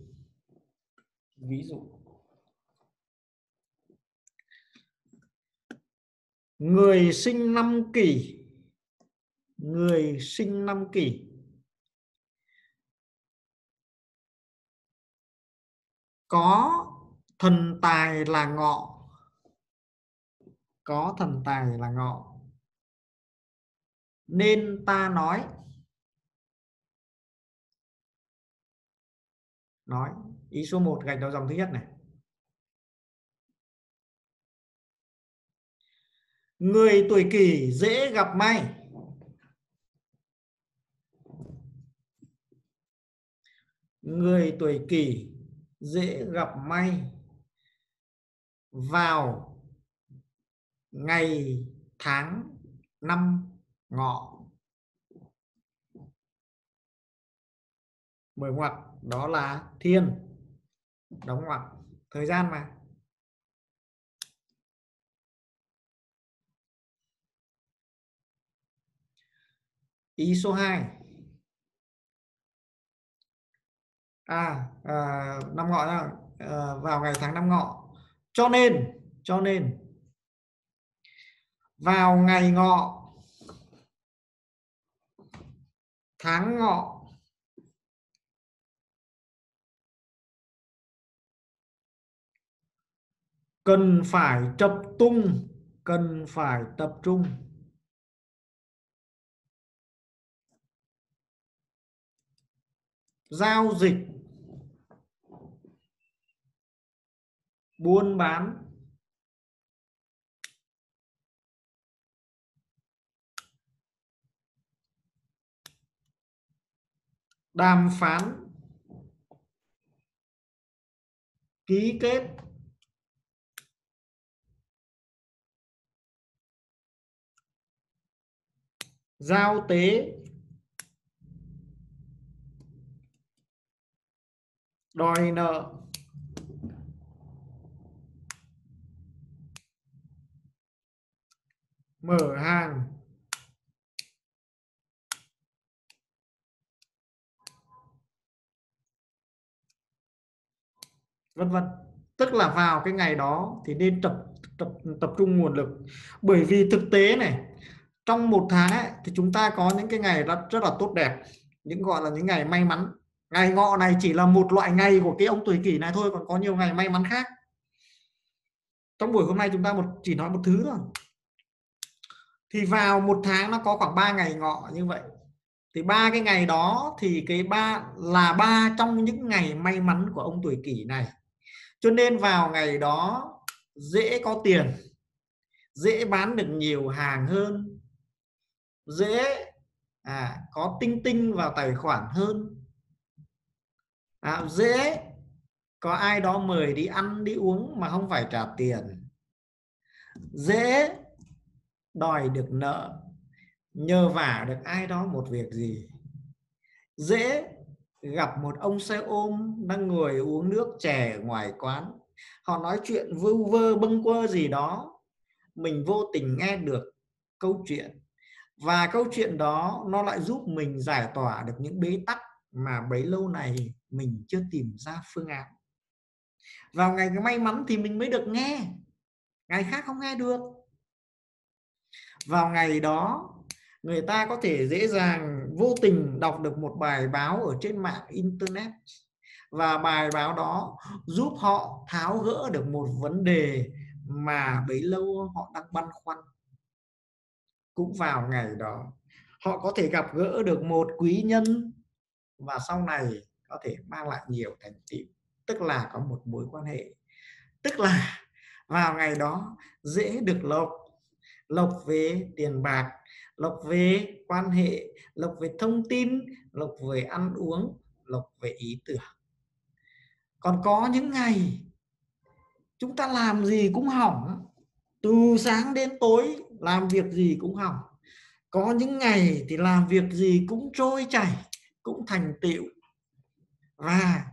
Người sinh năm Kỷ, người sinh năm Kỷ có thần tài là Ngọ, có thần tài là Ngọ, nên ta nói ý số 1 gạch đầu dòng thứ nhất này. Người tuổi Kỷ dễ gặp may. Người tuổi Kỷ dễ gặp may vào ngày tháng năm Ngọ. Mười ngoặc đó là thiên, đóng ngoặc thời gian mà. Ý số 2. Năm Ngọ ra, vào ngày tháng năm Ngọ. Cho nên vào ngày Ngọ, tháng Ngọ, cần phải tập trung. Giao dịch, buôn bán, đàm phán, ký kết, giao tế, đòi nợ, mở hàng, vân vân. Tức là vào cái ngày đó thì nên tập trung nguồn lực, bởi vì thực tế này, trong một tháng ấy, thì chúng ta có những cái ngày rất là tốt đẹp, những gọi là những ngày may mắn. Ngày Ngọ này chỉ là một loại ngày của cái ông tuổi Kỷ này thôi, còn có nhiều ngày may mắn khác. Trong buổi hôm nay chúng ta chỉ nói một thứ thôi. Thì vào một tháng nó có khoảng 3 ngày Ngọ như vậy. Thì ba cái ngày đó thì cái ba là ba trong những ngày may mắn của ông tuổi Kỷ này. Cho nên vào ngày đó dễ có tiền, dễ bán được nhiều hàng hơn, dễ có tinh vào tài khoản hơn. Dễ có ai đó mời đi ăn đi uống mà không phải trả tiền, dễ đòi được nợ, nhờ vả được ai đó một việc gì, dễ gặp một ông xe ôm đang ngồi uống nước chè ngoài quán, họ nói chuyện vưu vơ bâng quơ gì đó, mình vô tình nghe được câu chuyện và câu chuyện đó nó lại giúp mình giải tỏa được những bế tắc mà bấy lâu này mình chưa tìm ra phương án. Vào ngày may mắn thì mình mới được nghe, ngày khác không nghe được. Vào ngày đó người ta có thể dễ dàng vô tình đọc được một bài báo ở trên mạng internet, và bài báo đó giúp họ tháo gỡ được một vấn đề mà bấy lâu họ đang băn khoăn. Cũng vào ngày đó họ có thể gặp gỡ được một quý nhân và sau này có thể mang lại nhiều thành tựu, tức là có một mối quan hệ. Tức là vào ngày đó dễ được lộc về tiền bạc, lộc về quan hệ, lộc về thông tin, lộc về ăn uống, lộc về ý tưởng. Còn có những ngày chúng ta làm gì cũng hỏng, từ sáng đến tối làm việc gì cũng hỏng. Có những ngày thì làm việc gì cũng trôi chảy, cũng thành tựu. Và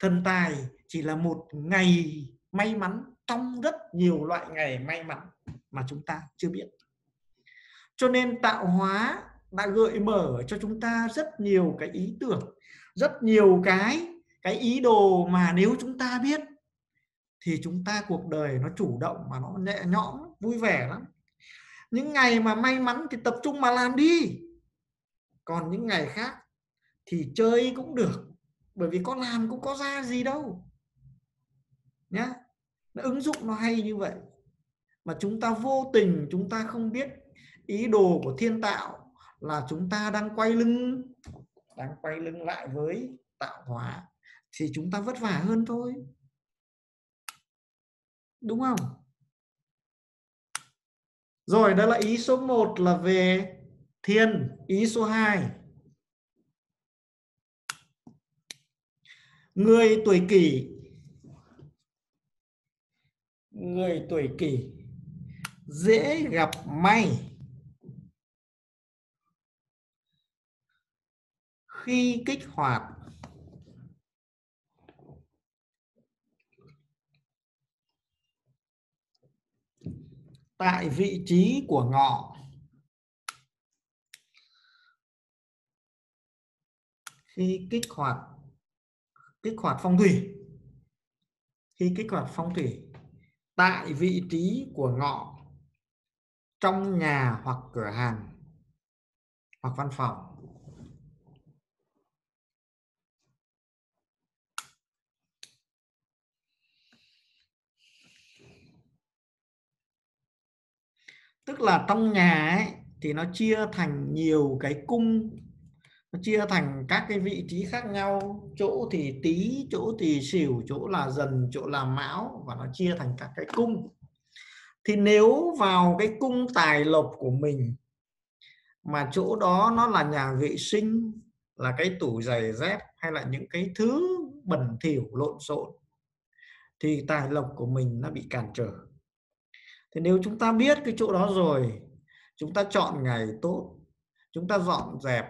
thần tài chỉ là một ngày may mắn trong rất nhiều loại ngày may mắn mà chúng ta chưa biết. Cho nên tạo hóa đã gợi mở cho chúng ta rất nhiều cái ý tưởng, rất nhiều cái ý đồ mà nếu chúng ta biết thì chúng ta cuộc đời nó chủ động mà nó nhẹ nhõm, vui vẻ lắm. Những ngày mà may mắn thì tập trung mà làm đi. Còn những ngày khác thì chơi cũng được. Bởi vì có làm cũng có ra gì đâu. Nhá. Nó ứng dụng nó hay như vậy. Mà chúng ta vô tình, chúng ta không biết ý đồ của thiên tạo là chúng ta đang quay lưng. Đang quay lưng lại với tạo hóa. Thì chúng ta vất vả hơn thôi. Đúng không? Rồi, đó là ý số 1 là về thiên. Ý số 2. Người tuổi Kỷ. Người tuổi Kỷ dễ gặp may khi kích hoạt tại vị trí của ngọ. Khi kích hoạt phong thủy. Khi kích hoạt phong thủy tại vị trí của ngọ trong nhà hoặc cửa hàng hoặc văn phòng. Tức là trong nhà ấy, thì nó chia thành nhiều cái cung. Nó chia thành các cái vị trí khác nhau. Chỗ thì Tý, chỗ thì Sửu, chỗ là Dần, chỗ là Mão. Và nó chia thành các cái cung. Thì nếu vào cái cung tài lộc của mình mà chỗ đó nó là nhà vệ sinh, là cái tủ giày dép, hay là những cái thứ bẩn thỉu lộn xộn, thì tài lộc của mình nó bị cản trở. Thì nếu chúng ta biết cái chỗ đó rồi, chúng ta chọn ngày tốt, chúng ta dọn dẹp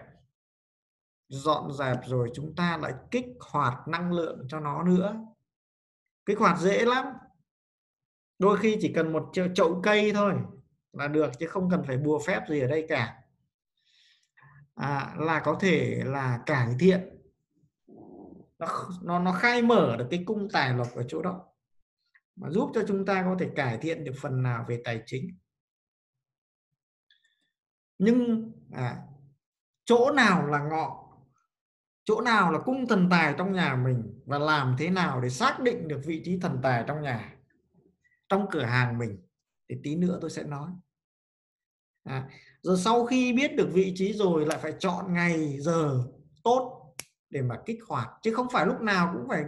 rồi chúng ta lại kích hoạt năng lượng cho nó nữa. Kích hoạt dễ lắm. Đôi khi chỉ cần một chậu cây thôi là được, chứ không cần phải bùa phép gì ở đây cả. Là có thể là cải thiện. Nó khai mở được cái cung tài lộc ở chỗ đó. Mà giúp cho chúng ta có thể cải thiện được phần nào về tài chính. Nhưng chỗ nào là ngọ, chỗ nào là cung thần tài trong nhà mình, và làm thế nào để xác định được vị trí thần tài trong nhà, trong cửa hàng mình, thì tí nữa tôi sẽ nói. Rồi sau khi biết được vị trí rồi lại phải chọn ngày giờ tốt để mà kích hoạt. Chứ không phải lúc nào cũng phải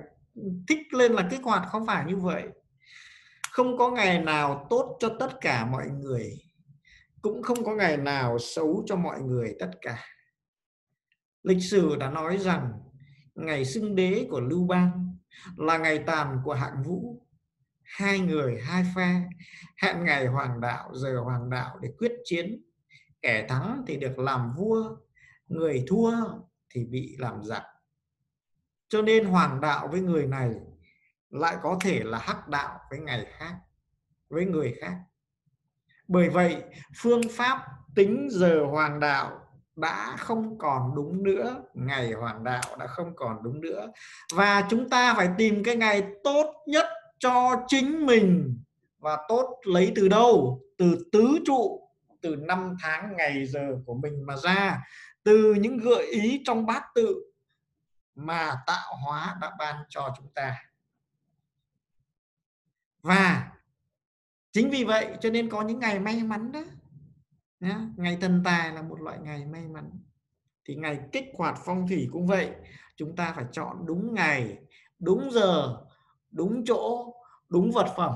thích lên là kích hoạt, không phải như vậy. Không có ngày nào tốt cho tất cả mọi người, cũng không có ngày nào xấu cho mọi người tất cả. Lịch sử đã nói rằng ngày xưng đế của Lưu Bang là ngày tàn của Hạng Vũ. Hai người hai phe, hẹn ngày hoàng đạo, giờ hoàng đạo để quyết chiến. Kẻ thắng thì được làm vua, người thua thì bị làm giặc. Cho nên hoàng đạo với người này lại có thể là hắc đạo với ngày khác, với người khác. Bởi vậy, phương pháp tính giờ hoàng đạo đã không còn đúng nữa, ngày hoàng đạo đã không còn đúng nữa. Và chúng ta phải tìm cái ngày tốt nhất cho chính mình. Và tốt lấy từ đâu? Từ tứ trụ, từ năm tháng ngày giờ của mình mà ra, từ những gợi ý trong bát tự mà tạo hóa đã ban cho chúng ta. Và chính vì vậy cho nên có những ngày may mắn đó. Ngày thần tài là một loại ngày may mắn. Thì ngày kích hoạt phong thủy cũng vậy. Chúng ta phải chọn đúng ngày, đúng giờ, đúng chỗ, đúng vật phẩm,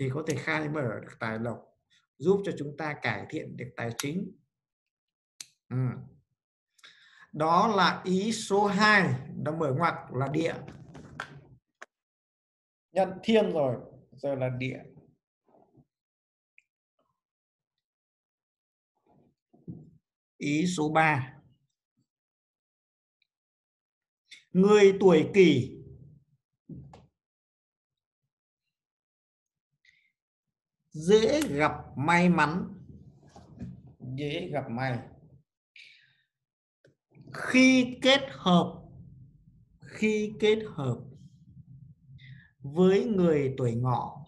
thì có thể khai mở được tài lộc, giúp cho chúng ta cải thiện được tài chính. Đó là ý số 2. Nó mở ngoặc là địa. Nhận thiên rồi, giờ là địa. Ý số 3. Người tuổi Kỷ dễ gặp may mắn, dễ gặp may khi kết hợp với người tuổi Ngọ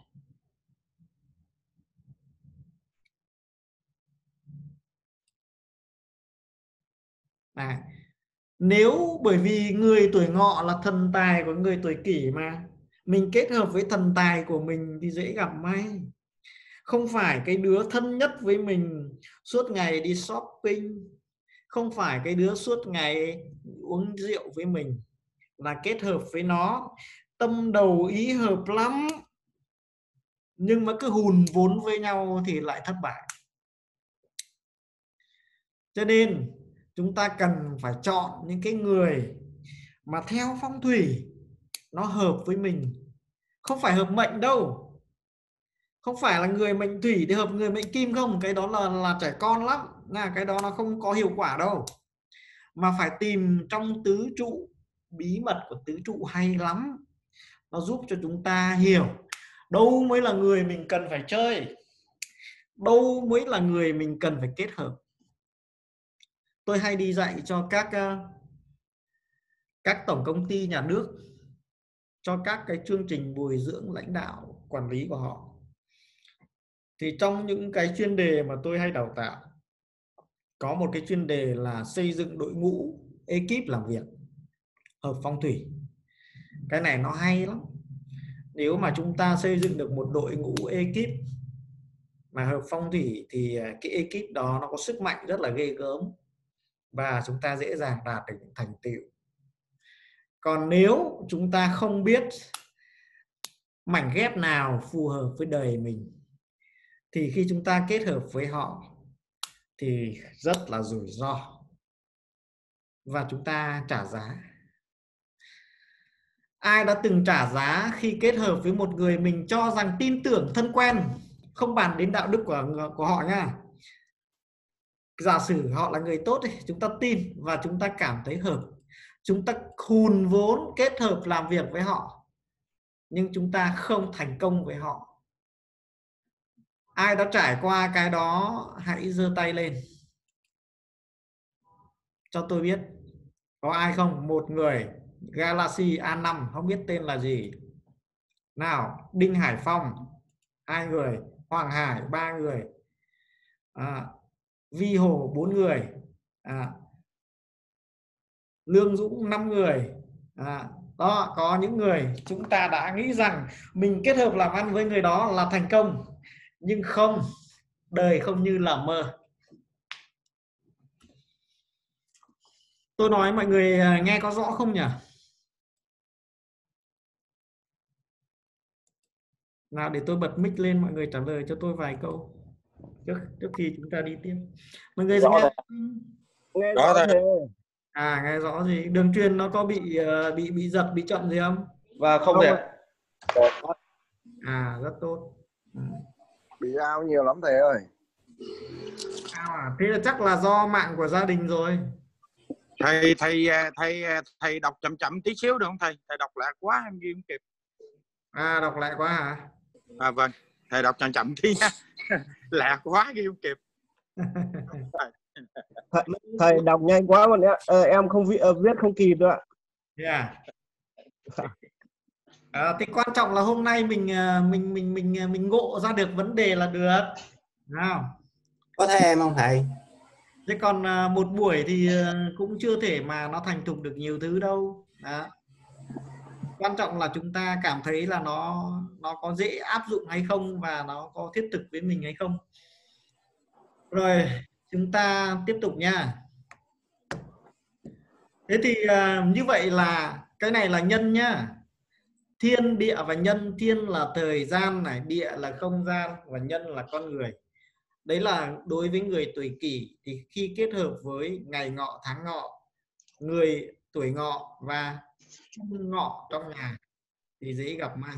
à, nếu bởi vì người tuổi ngọ là thần tài của người tuổi kỷ mà mình kết hợp với thần tài của mình thì dễ gặp may. Không phải cái đứa thân nhất với mình suốt ngày đi shopping, không phải cái đứa suốt ngày uống rượu với mình, là kết hợp với nó tâm đầu ý hợp lắm, nhưng mà cứ hùn vốn với nhau thì lại thất bại. Cho nên chúng ta cần phải chọn những cái người mà theo phong thủy nó hợp với mình. Không phải hợp mệnh đâu. Không phải là người mệnh thủy để hợp người mệnh kim không. Cái đó là trẻ con lắm. Là cái đó nó không có hiệu quả đâu. Mà phải tìm trong tứ trụ. Bí mật của tứ trụ hay lắm. Nó giúp cho chúng ta hiểu đâu mới là người mình cần phải chơi, đâu mới là người mình cần phải kết hợp. Tôi hay đi dạy cho các tổng công ty nhà nước, cho các cái chương trình bồi dưỡng lãnh đạo quản lý của họ. Thì trong những cái chuyên đề mà tôi hay đào tạo, có một cái chuyên đề là xây dựng đội ngũ, ekip làm việc, hợp phong thủy. Cái này nó hay lắm. Nếu mà chúng ta xây dựng được một đội ngũ ekip mà hợp phong thủy thì cái ekip đó nó có sức mạnh rất là ghê gớm và chúng ta dễ dàng đạt được những thành tựu. Còn nếu chúng ta không biết mảnh ghép nào phù hợp với đời mình thì khi chúng ta kết hợp với họ thì rất là rủi ro và chúng ta trả giá. Ai đã từng trả giá khi kết hợp với một người mình cho rằng tin tưởng thân quen, không bàn đến đạo đức của họ nha. Giả sử họ là người tốt, chúng ta tin và chúng ta cảm thấy hợp. Chúng ta hùn vốn kết hợp làm việc với họ, nhưng chúng ta không thành công với họ. Ai đã trải qua cái đó hãy giơ tay lên cho tôi biết. Có ai không? Một người Galaxy A5 không biết tên là gì. Nào, Đinh Hải Phong 2 người, Hoàng Hải 3 người, Vi Hồ 4 người, Lương Dũng 5 người. Đó, có những người chúng ta đã nghĩ rằng mình kết hợp làm ăn với người đó là thành công, nhưng không, đời không như là mơ. Tôi nói mọi người nghe có rõ không nhỉ? Nào, để tôi bật mic lên, mọi người trả lời cho tôi vài câu trước khi chúng ta đi tiếp. Mọi người nghe rõ rồi. À, nghe rõ gì? Đường truyền nó có bị giật, bị chậm gì không? Và không đẹp. À, rất tốt. Bị ao nhiều lắm thầy ơi. À, thế là chắc là do mạng của gia đình rồi. Thầy đọc chậm tí xíu được không thầy? Thầy đọc lại quá em ghi không kịp. À, đọc lại quá hả? À vâng, thầy đọc chậm tí nhá. Lạ quá ghi không kịp. Thầy đọc nhanh quá luôn ạ. Em không viết không kịp nữa ạ. Yeah. Thì quan trọng là hôm nay mình ngộ ra được vấn đề là được. Nào. Có thêm không thầy? Thế còn một buổi thì cũng chưa thể mà nó thành thục được nhiều thứ đâu. Đó. Quan trọng là chúng ta cảm thấy là nó có dễ áp dụng hay không và nó có thiết thực với mình hay không. Rồi, chúng ta tiếp tục nha. Thế thì như vậy là cái này là nhân nhá. Thiên, địa và nhân. Thiên là thời gian này, địa là không gian và nhân là con người. Đấy là đối với người tuổi kỷ thì khi kết hợp với ngày ngọ tháng ngọ, người tuổi ngọ và chung ngọ trong nhà thì dễ gặp may.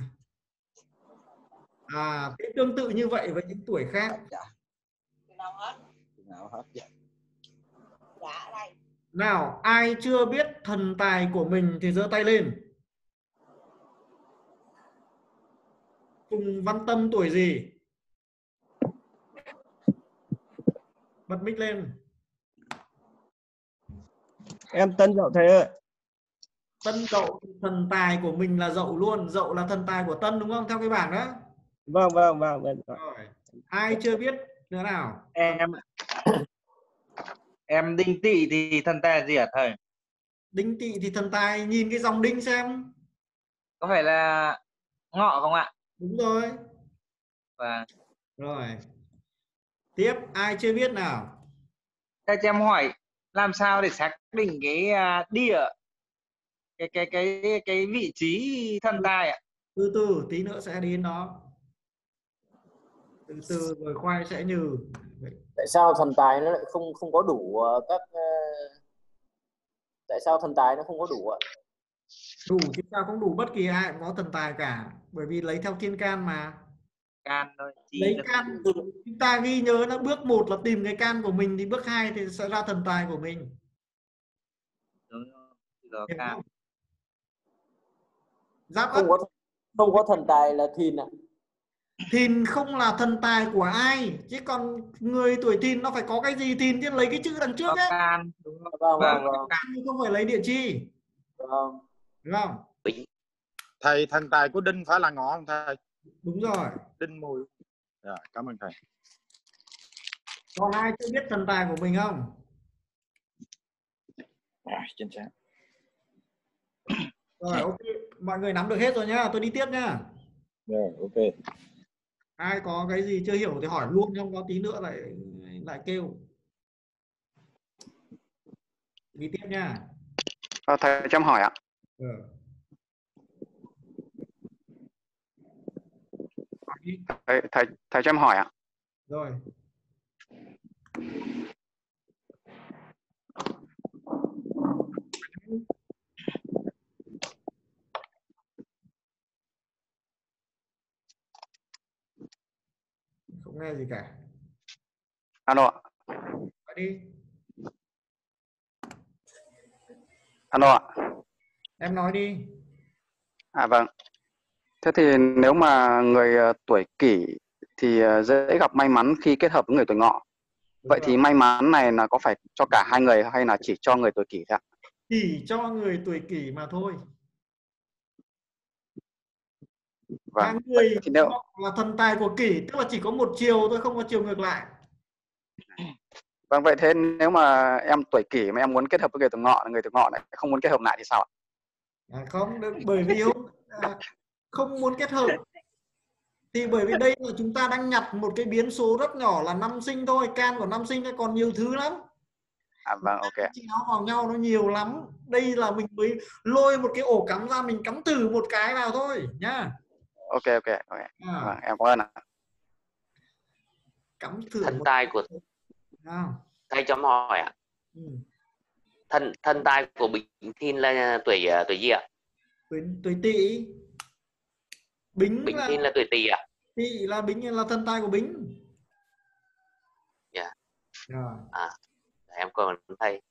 Thế tương tự như vậy với những tuổi khác. Nào, ai chưa biết thần tài của mình thì giơ tay lên. Phùng Văn Tâm tuổi gì? Bật mic lên. Em Tân Dậu thầy ơi. Tân Dậu thần tài của mình là Dậu luôn. Dậu là thần tài của Tân đúng không? Theo cái bảng đó. Vâng, vâng, vâng. Rồi. Ai chưa biết nữa nào? Em Em đinh tỵ thì thần tài gì hả thầy? Đinh tỵ thì thần tài, nhìn cái dòng đinh xem. Có phải là ngọ không ạ? Đúng rồi. Và... rồi. Tiếp, ai chưa biết nào? Các em hỏi làm sao để xác định cái địa, cái vị trí thần tài ạ? Từ từ, tí nữa sẽ đến đó. Từ từ rồi khoai sẽ nhừ. Tại sao thần tài nó lại không có đủ các... Tại sao thần tài nó không có đủ ạ? Đủ chứ sao không đủ, bất kỳ ai cũng có thần tài cả. Bởi vì lấy theo thiên can mà. Can thôi. Lấy can, chúng ta ghi nhớ là bước 1 là tìm cái can của mình, thì bước 2 thì sẽ ra thần tài của mình. Đúng rồi. Can. Giáp ất. Không có thần tài là thìn ạ. Thìn không là thần tài của ai, chứ còn người tuổi thìn nó phải có cái gì thìn chứ, lấy cái chữ đằng trước ấy. Không phải lấy địa chi. Đúng không? Thầy, thần tài của đinh phải là ngọ không thầy? Đúng rồi. Đinh mùi. Rồi, cảm ơn thầy. Còn ai chưa biết thần tài của mình không? À, chính xác. Rồi, ok. Mọi người nắm được hết rồi nhá. Tôi đi tiếp nhá. Rồi, ok. Ai có cái gì chưa hiểu thì hỏi luôn, không có tí nữa lại kêu. Đi tiếp nha. À, thầy cho em hỏi ạ. Ừ. Thầy cho em hỏi ạ. Rồi. Không nghe gì cả. Alo. Đi. Alo. Em nói đi. À vâng. Thế thì nếu mà người tuổi kỷ thì dễ gặp may mắn khi kết hợp với người tuổi ngọ. Vậy thì may mắn này là có phải cho cả hai người hay là chỉ cho người tuổi kỷ thôi ạ? Chỉ cho người tuổi kỷ mà thôi. Và người là thần tài của kỷ, tức là chỉ có một chiều thôi, không có chiều ngược lại. Vâng, vậy thế nếu mà em tuổi kỷ mà em muốn kết hợp với người tuổi ngọ, người tuổi ngọ lại không muốn kết hợp lại thì sao ạ? À, không, bởi vì không muốn kết hợp thì bởi vì đây là chúng ta đang nhặt một cái biến số rất nhỏ là năm sinh thôi, can của năm sinh còn nhiều thứ lắm. À, vâng, ok. Nó vào nhau nó nhiều lắm. Đây là mình mới lôi một cái ổ cắm ra, mình cắm thử một cái vào thôi nhá. Ok. À. Vâng, em cảm ơn ạ. Cắm thử thần tài của thầy cho hỏi ạ. Ừ. Thần tài của Bính Thìn là tuổi gì ạ? Tuổi Tỵ. Bính Thìn là tuổi Tỵ ạ. Tỵ là Bính, là thần tài của Bính. Dạ. Yeah. À, em còn thầy.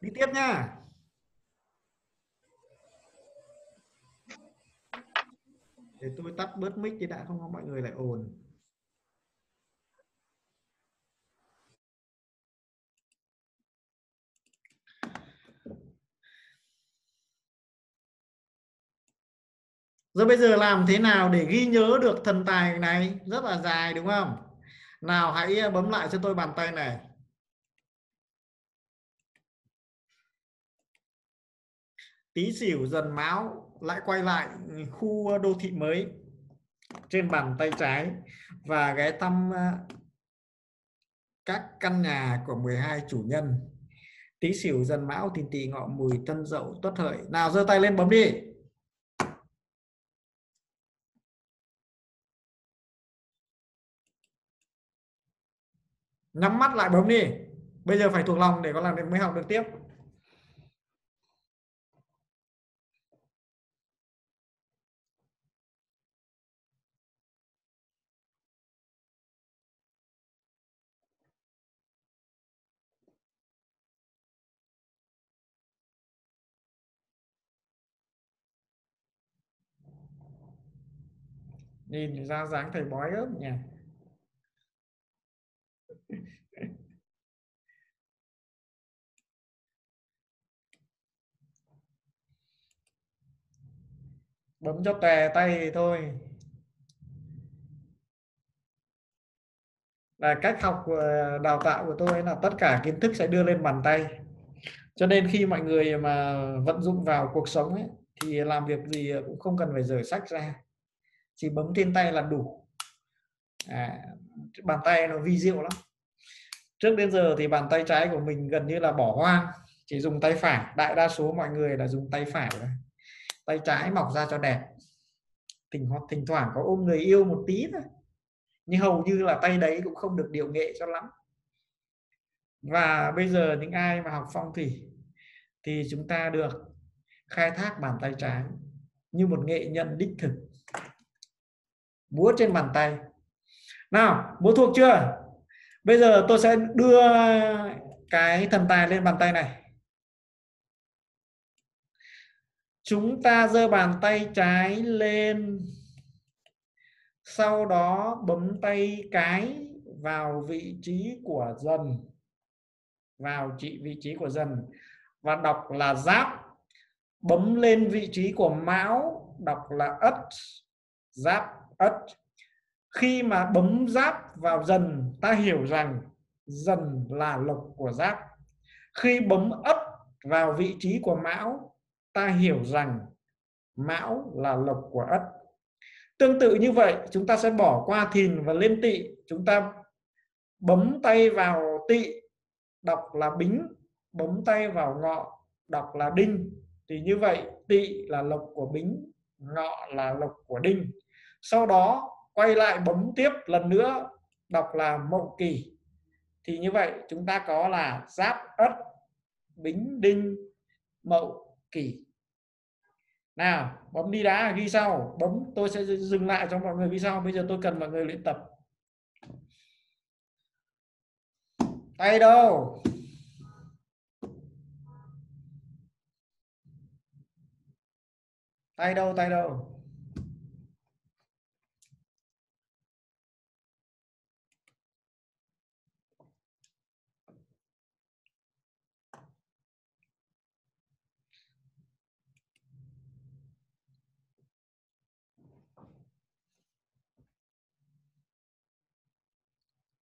Đi tiếp nha. Để tôi tắt bớt mic thì đã, không có mọi người lại ồn. Rồi bây giờ làm thế nào để ghi nhớ được thần tài này, rất là dài đúng không? Nào hãy bấm lại cho tôi bàn tay này. Tí xỉu dần máu lại quay lại khu đô thị mới trên bàn tay trái và ghé thăm các căn nhà của 12 chủ nhân. Tí xỉu dần mão thìn tỵ ngọ mùi tân dậu tuất hợi. Nào giơ tay lên bấm đi. Nhắm mắt lại bấm đi. Bây giờ phải thuộc lòng để con làm được mới học được tiếp. Nhìn ra dáng thầy bói ớt nhỉ. Bấm cho tè tay thôi. là cách học đào tạo của tôi là tất cả kiến thức sẽ đưa lên bàn tay. Cho nên khi mọi người mà vận dụng vào cuộc sống ấy, thì làm việc gì cũng không cần phải dở sách ra, chỉ bấm trên tay là đủ. Bàn tay nó vi diệu lắm. Trước đến giờ thì bàn tay trái của mình gần như là bỏ hoang, chỉ dùng tay phải. Đại đa số mọi người là dùng tay phải, tay trái mọc ra cho đẹp, thỉnh thoảng có ôm người yêu một tí thôi, nhưng hầu như là tay đấy cũng không được điều nghệ cho lắm. Và bây giờ những ai mà học phong thủy thì chúng ta được khai thác bàn tay trái như một nghệ nhân đích thực, múa trên bàn tay. Nào, múa thuộc chưa? Bây giờ tôi sẽ đưa cái thần tài lên bàn tay này. Chúng ta giơ bàn tay trái lên, sau đó bấm tay cái vào vị trí của dần, vào vị trí của dần và đọc là giáp. Bấm lên vị trí của mão, đọc là ất, giáp ất. Khi mà bấm giáp vào dần, ta hiểu rằng dần là lộc của giáp. Khi bấm ất vào vị trí của mão, ta hiểu rằng mão là lộc của ất. Tương tự như vậy, chúng ta sẽ bỏ qua thìn và lên tỵ. Chúng ta bấm tay vào tỵ, đọc là bính. Bấm tay vào ngọ, đọc là đinh. Thì như vậy, tỵ là lộc của bính, ngọ là lộc của đinh. Sau đó quay lại bấm tiếp lần nữa, đọc là mậu kỷ. Thì như vậy chúng ta có là giáp ất, bính, đinh, mậu kỷ. Nào, bấm đi đã, ghi sau. Bấm, tôi sẽ dừng lại cho mọi người ghi sau. Bây giờ tôi cần mọi người luyện tập. Tay đâu? Tay đâu, tay đâu?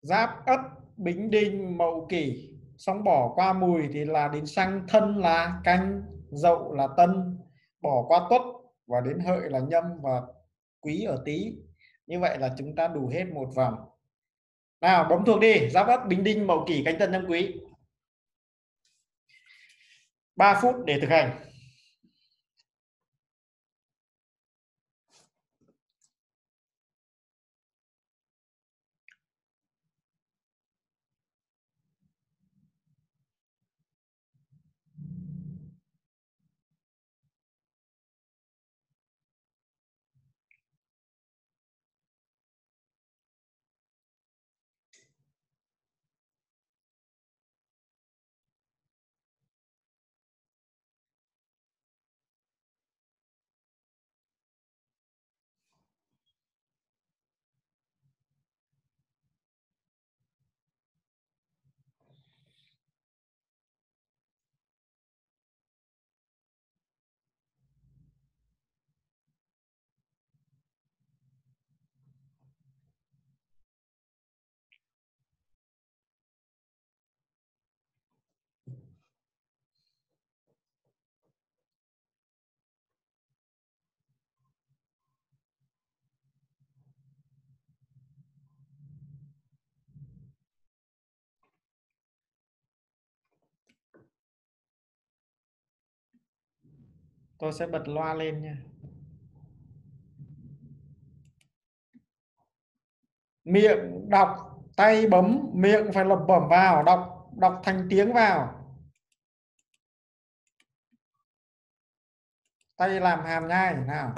Giáp ất, bính, đinh, mậu kỷ, xong bỏ qua mùi thì là đến sang. Thân là canh, dậu là tân, bỏ qua tuất và đến hợi là nhâm và quý ở tí. Như vậy là chúng ta đủ hết một vòng. Nào, bấm thuộc đi. Giáp ất, bính, đinh, mậu kỷ, canh, tân, nhâm, quý. 3 phút để thực hành. Tôi sẽ bật loa lên nha. Miệng đọc, tay bấm, miệng phải lẩm bẩm vào, đọc thành tiếng vào. Tay làm hàm nhai nào.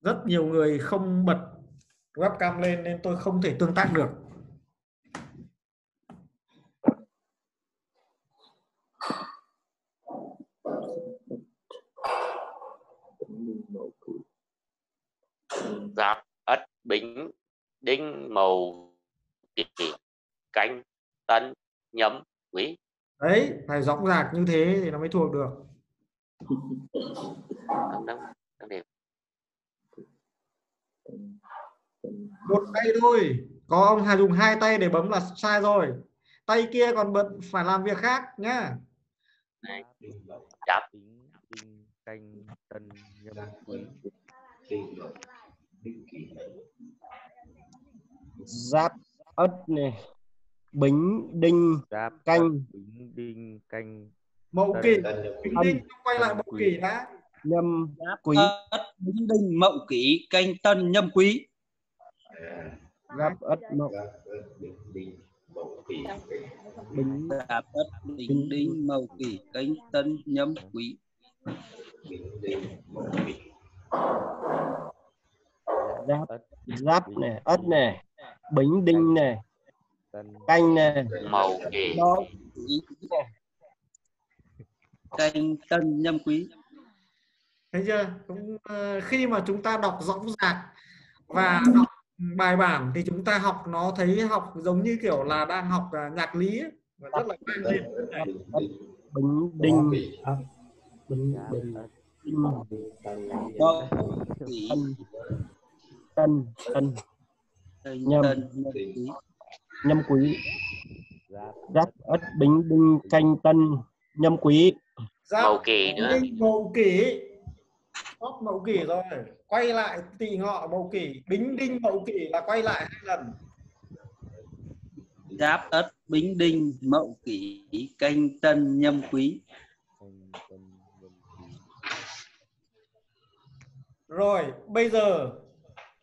Rất nhiều người không bật webcam lên nên tôi không thể tương tác được. Giáp ất, bính, đinh, mậu kỷ, canh, tân, nhâm, quý. Đấy, phải rõ ràng như thế thì nó mới thuộc được. Không đâu, không đẹp. Một tay thôi. Có ông Hà dùng hai tay để bấm là sai rồi. Tay kia còn bận phải làm việc khác nhá. Này. Dạ. Canh tân nhâm giáp ất này, bính đinh giáp canh, bính đinh canh mậu kỷ, bính đinh quay lại mậu kỷ đã, nhâm quý, bính đinh mậu kỷ canh tân nhâm quý, giáp ất mậu, giáp ất bính đinh mậu kỷ canh tân nhâm quý. Giáp này, ất này, bính đinh này, canh này, mậu kỷ, canh tân nhâm quý. Thấy chưa? Khi mà chúng ta đọc rõ ràng và đọc bài bản thì chúng ta học nó thấy học giống như kiểu là đang học nhạc lý ấy. Rất là bính đinh tân nhâm quý, giáp ất bính đinh canh tân nhâm quý, mậu kỷ nữa, mậu kỷ top mậu kỷ rồi, quay lại tỵ ngọ mậu kỷ, bính đinh mậu kỷ là quay lại hai lần, giáp ất bính đinh mậu kỷ canh tân nhâm quý. Rồi, bây giờ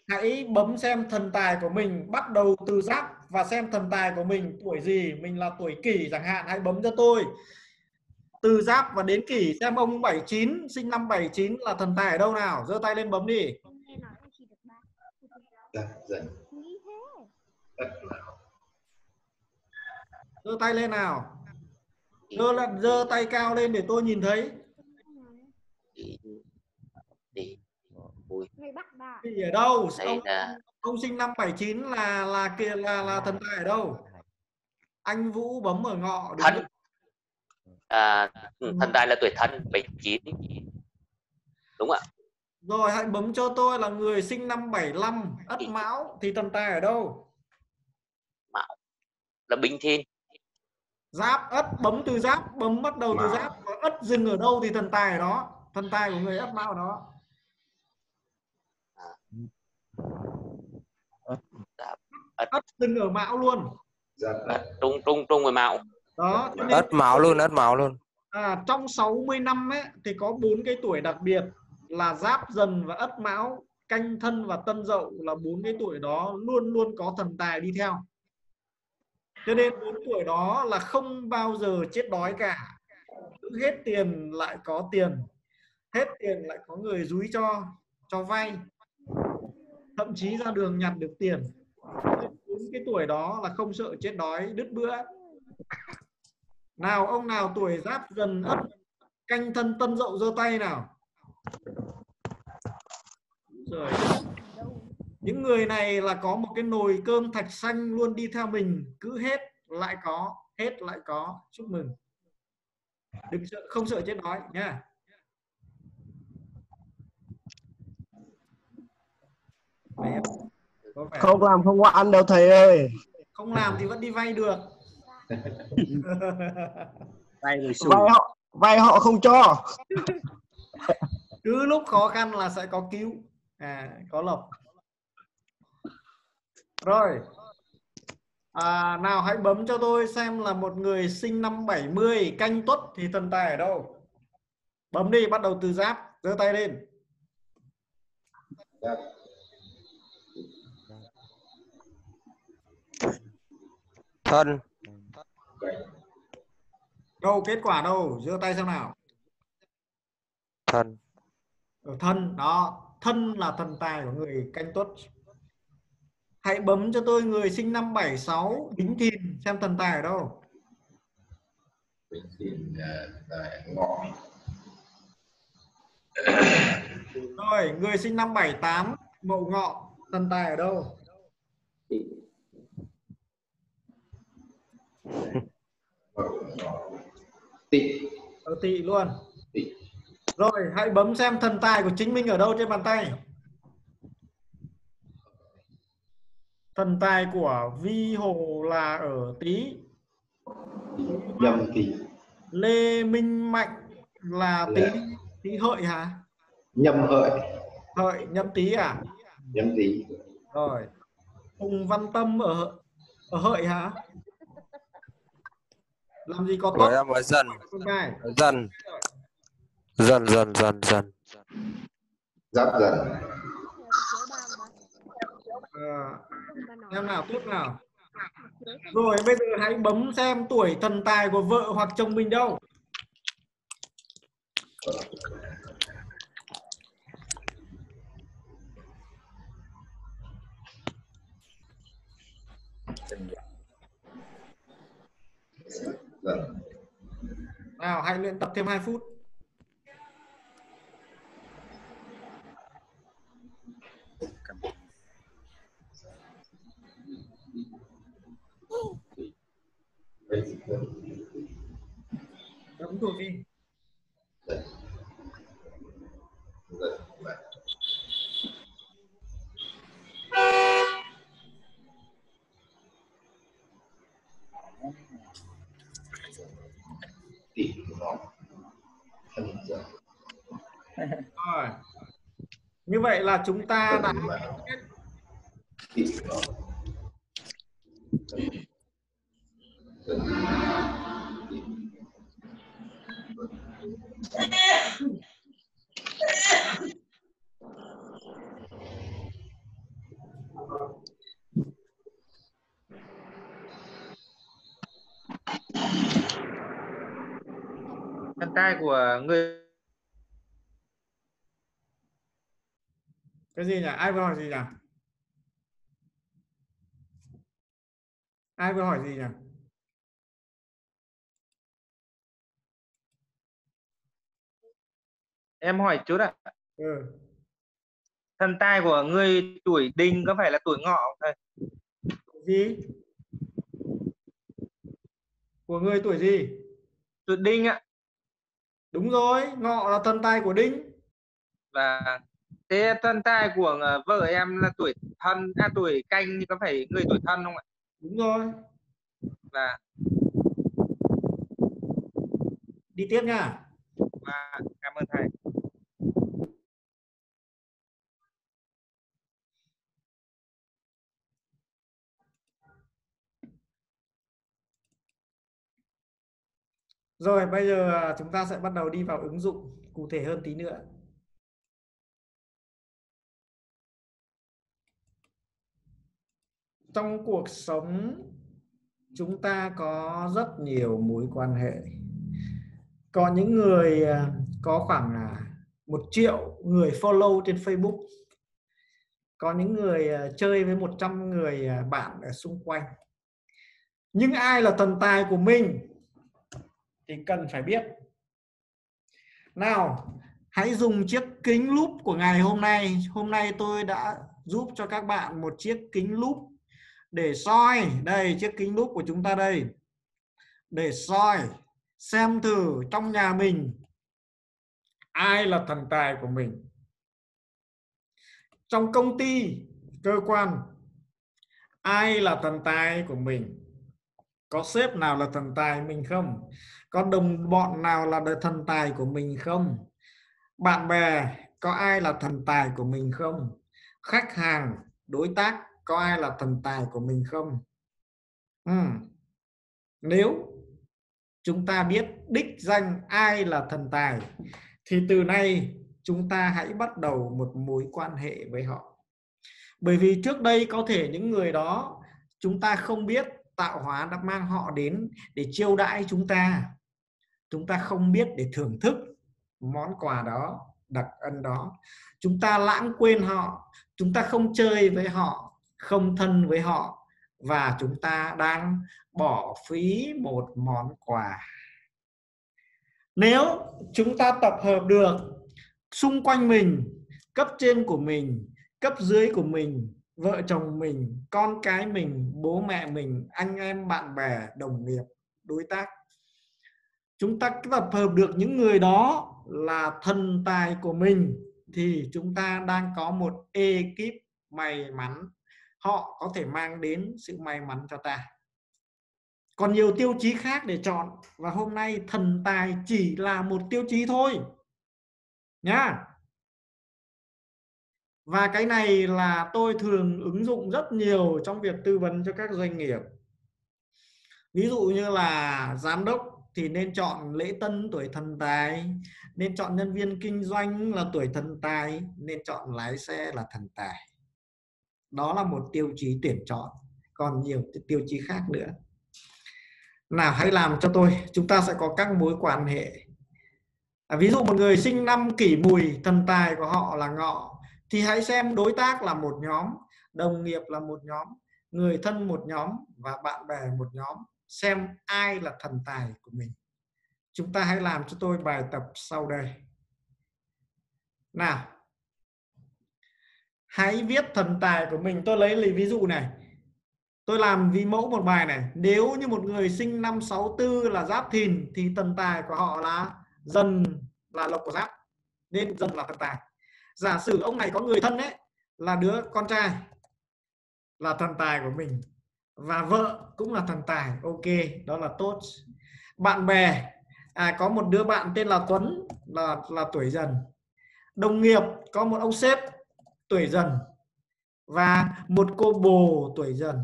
hãy bấm xem thần tài của mình bắt đầu từ giáp và xem thần tài của mình tuổi gì, mình là tuổi kỷ chẳng hạn, hãy bấm cho tôi. Từ giáp và đến kỷ, xem ông 79, sinh năm 79 là thần tài ở đâu nào, giơ tay lên bấm đi. Giơ tay lên nào. Giơ tay cao lên để tôi nhìn thấy. Thì ở đâu? Ông sinh năm 79 là thần tài ở đâu? Anh Vũ bấm ở ngọ. Thân. À, thần tài là tuổi thân 79. Đúng ạ. Rồi hãy bấm cho tôi là người sinh năm 75 Ất Mão thì thần tài ở đâu? Mão là Bính Thiên. Giáp Ất, bấm từ giáp, bấm bắt đầu từ giáp. Ất dừng ở đâu thì thần tài ở đó. Thần tài của người Ất Mão ở đó. Ất dừng ở Mão luôn. Trung với Mão. Đó, Ất Mão luôn, Ất Mão luôn. À, trong 60 năm ấy thì có 4 cái tuổi đặc biệt là Giáp Dần và Ất Mão, Canh Thân và Tân Dậu, là 4 cái tuổi đó luôn luôn có thần tài đi theo. Cho nên 4 tuổi đó là không bao giờ chết đói cả. Hết tiền lại có tiền. Hết tiền lại có người dúi cho vay. Thậm chí ra đường nhặt được tiền. Đến cái tuổi đó là không sợ chết đói đứt bữa. Nào ông nào tuổi Giáp Dần Ất Canh Thân Tân Dậu giơ tay nào. Rồi. Những người này là có một cái nồi cơm thạch xanh luôn đi theo mình, cứ hết lại có, hết lại có. Chúc mừng. Đừng sợ, không sợ chết đói nha. Đấy. Không làm không có ăn đâu thầy ơi. Không làm thì vẫn đi vay được. vay họ không cho. Cứ lúc khó khăn là sẽ có cứu, có lộc. Rồi nào hãy bấm cho tôi xem là một người sinh năm 70 Canh Tuất thì thần tài ở đâu. Bấm đi, bắt đầu từ giáp, giơ tay lên. Thân. Đâu, kết quả đâu, giơ tay xem nào. Thân. Thân đó, thân là thần tài của người Canh Tuất. Hãy bấm cho tôi người sinh năm 76 Bính Thìn xem thần tài ở đâu. Bính Thìn tại Ngọ. Rồi, người sinh năm 78 Mậu Ngọ thần tài ở đâu? Tỵ luôn. Rồi hãy bấm xem thần tài của chính mình ở đâu trên bàn tay. Thần tài của Vi Hồ là ở Tý. Lê Minh Mạnh là Tý. Tý Hợi hả? Nhâm Hợi. Hợi Nhâm Tý à? Nhâm Tý. Rồi. Hùng Văn Tâm ở Hợi hả? Làm gì có tốt. Em nói dần. Dần. Dần dần dần dần. Giáp dần. Em nào tiếp nào. Rồi bây giờ hãy bấm xem tuổi thần tài của vợ hoặc chồng mình đâu. Nào hãy luyện tập thêm 2 phút. Đúng rồi đi. Rồi. Như vậy là chúng ta đã thần tài của người cái gì nhỉ? Ai vừa hỏi gì nhỉ? Ai vừa hỏi gì nhỉ? Em hỏi chút ạ. Thần tài của người tuổi Đinh có phải là tuổi Ngọ không thầy? Gì? Của người tuổi gì? Tuổi Đinh ạ. Đúng rồi, Ngọ là thần tài của Đinh. Và thế thần tài của vợ em là tuổi Thân, tuổi Canh thì có phải người tuổi Thân không ạ? Đúng rồi. Và đi tiếp nha. Và cảm ơn thầy. Rồi bây giờ chúng ta sẽ bắt đầu đi vào ứng dụng cụ thể hơn tí nữa. Trong cuộc sống chúng ta có rất nhiều mối quan hệ. Có những người có khoảng 1 triệu người follow trên Facebook. Có những người chơi với 100 người bạn ở xung quanh. Nhưng ai là thần tài của mình thì cần phải biết. Nào, hãy dùng chiếc kính lúp của ngày hôm nay. Hôm nay tôi đã giúp cho các bạn một chiếc kính lúp để soi. Đây, chiếc kính lúp của chúng ta đây. Để soi, xem thử trong nhà mình ai là thần tài của mình. Trong công ty, cơ quan, ai là thần tài của mình? Có sếp nào là thần tài mình không? Có đồng bọn nào là thần tài của mình không? Bạn bè, có ai là thần tài của mình không? Khách hàng, đối tác, có ai là thần tài của mình không? Nếu chúng ta biết đích danh ai là thần tài, thì từ nay chúng ta hãy bắt đầu một mối quan hệ với họ. Bởi vì trước đây có thể những người đó chúng ta không biết, tạo hóa đã mang họ đến để chiêu đãi chúng ta. Chúng ta không biết để thưởng thức món quà đó, đặc ân đó. Chúng ta lãng quên họ, chúng ta không chơi với họ, không thân với họ. Và chúng ta đang bỏ phí một món quà. Nếu chúng ta tập hợp được xung quanh mình, cấp trên của mình, cấp dưới của mình, vợ chồng mình, con cái mình, bố mẹ mình, anh em, bạn bè, đồng nghiệp, đối tác. Chúng ta tập hợp được những người đó là thần tài của mình thì chúng ta đang có một ekip may mắn, họ có thể mang đến sự may mắn cho ta. Còn nhiều tiêu chí khác để chọn, và hôm nay thần tài chỉ là một tiêu chí thôi nhá. Và cái này là tôi thường ứng dụng rất nhiều trong việc tư vấn cho các doanh nghiệp. Ví dụ như là giám đốc thì nên chọn lễ tân tuổi thần tài, nên chọn nhân viên kinh doanh là tuổi thần tài, nên chọn lái xe là thần tài. Đó là một tiêu chí tuyển chọn, còn nhiều tiêu chí khác nữa. Nào hãy làm cho tôi, chúng ta sẽ có các mối quan hệ. Ví dụ một người sinh năm Kỷ Mùi, thần tài của họ là Ngọ, thì hãy xem đối tác là một nhóm, đồng nghiệp là một nhóm, người thân một nhóm và bạn bè một nhóm. Xem ai là thần tài của mình. Chúng ta hãy làm cho tôi bài tập sau đây. Nào, hãy viết thần tài của mình. Tôi lấy ví dụ này, tôi làm vì mẫu một bài này. Nếu như một người sinh năm 64 là Giáp Thìn thì thần tài của họ là Dần, là lộc của Giáp, nên Dần là thần tài. Giả sử ông này có người thân ấy, là đứa con trai, là thần tài của mình, và vợ cũng là thần tài, ok, đó là tốt. Bạn bè, có một đứa bạn tên là Tuấn là tuổi Dần. Đồng nghiệp có một ông sếp tuổi Dần và một cô bồ tuổi Dần,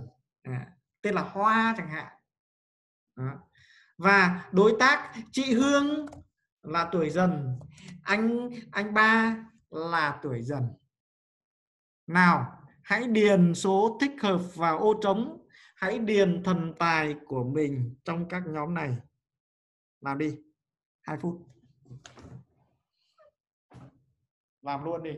tên là Hoa chẳng hạn. Và đối tác, chị Hương là tuổi Dần, anh Ba là tuổi Dần. Nào, hãy điền số thích hợp vào ô trống. Hãy điền thần tài của mình trong các nhóm này. Làm đi, 2 phút. Làm luôn đi.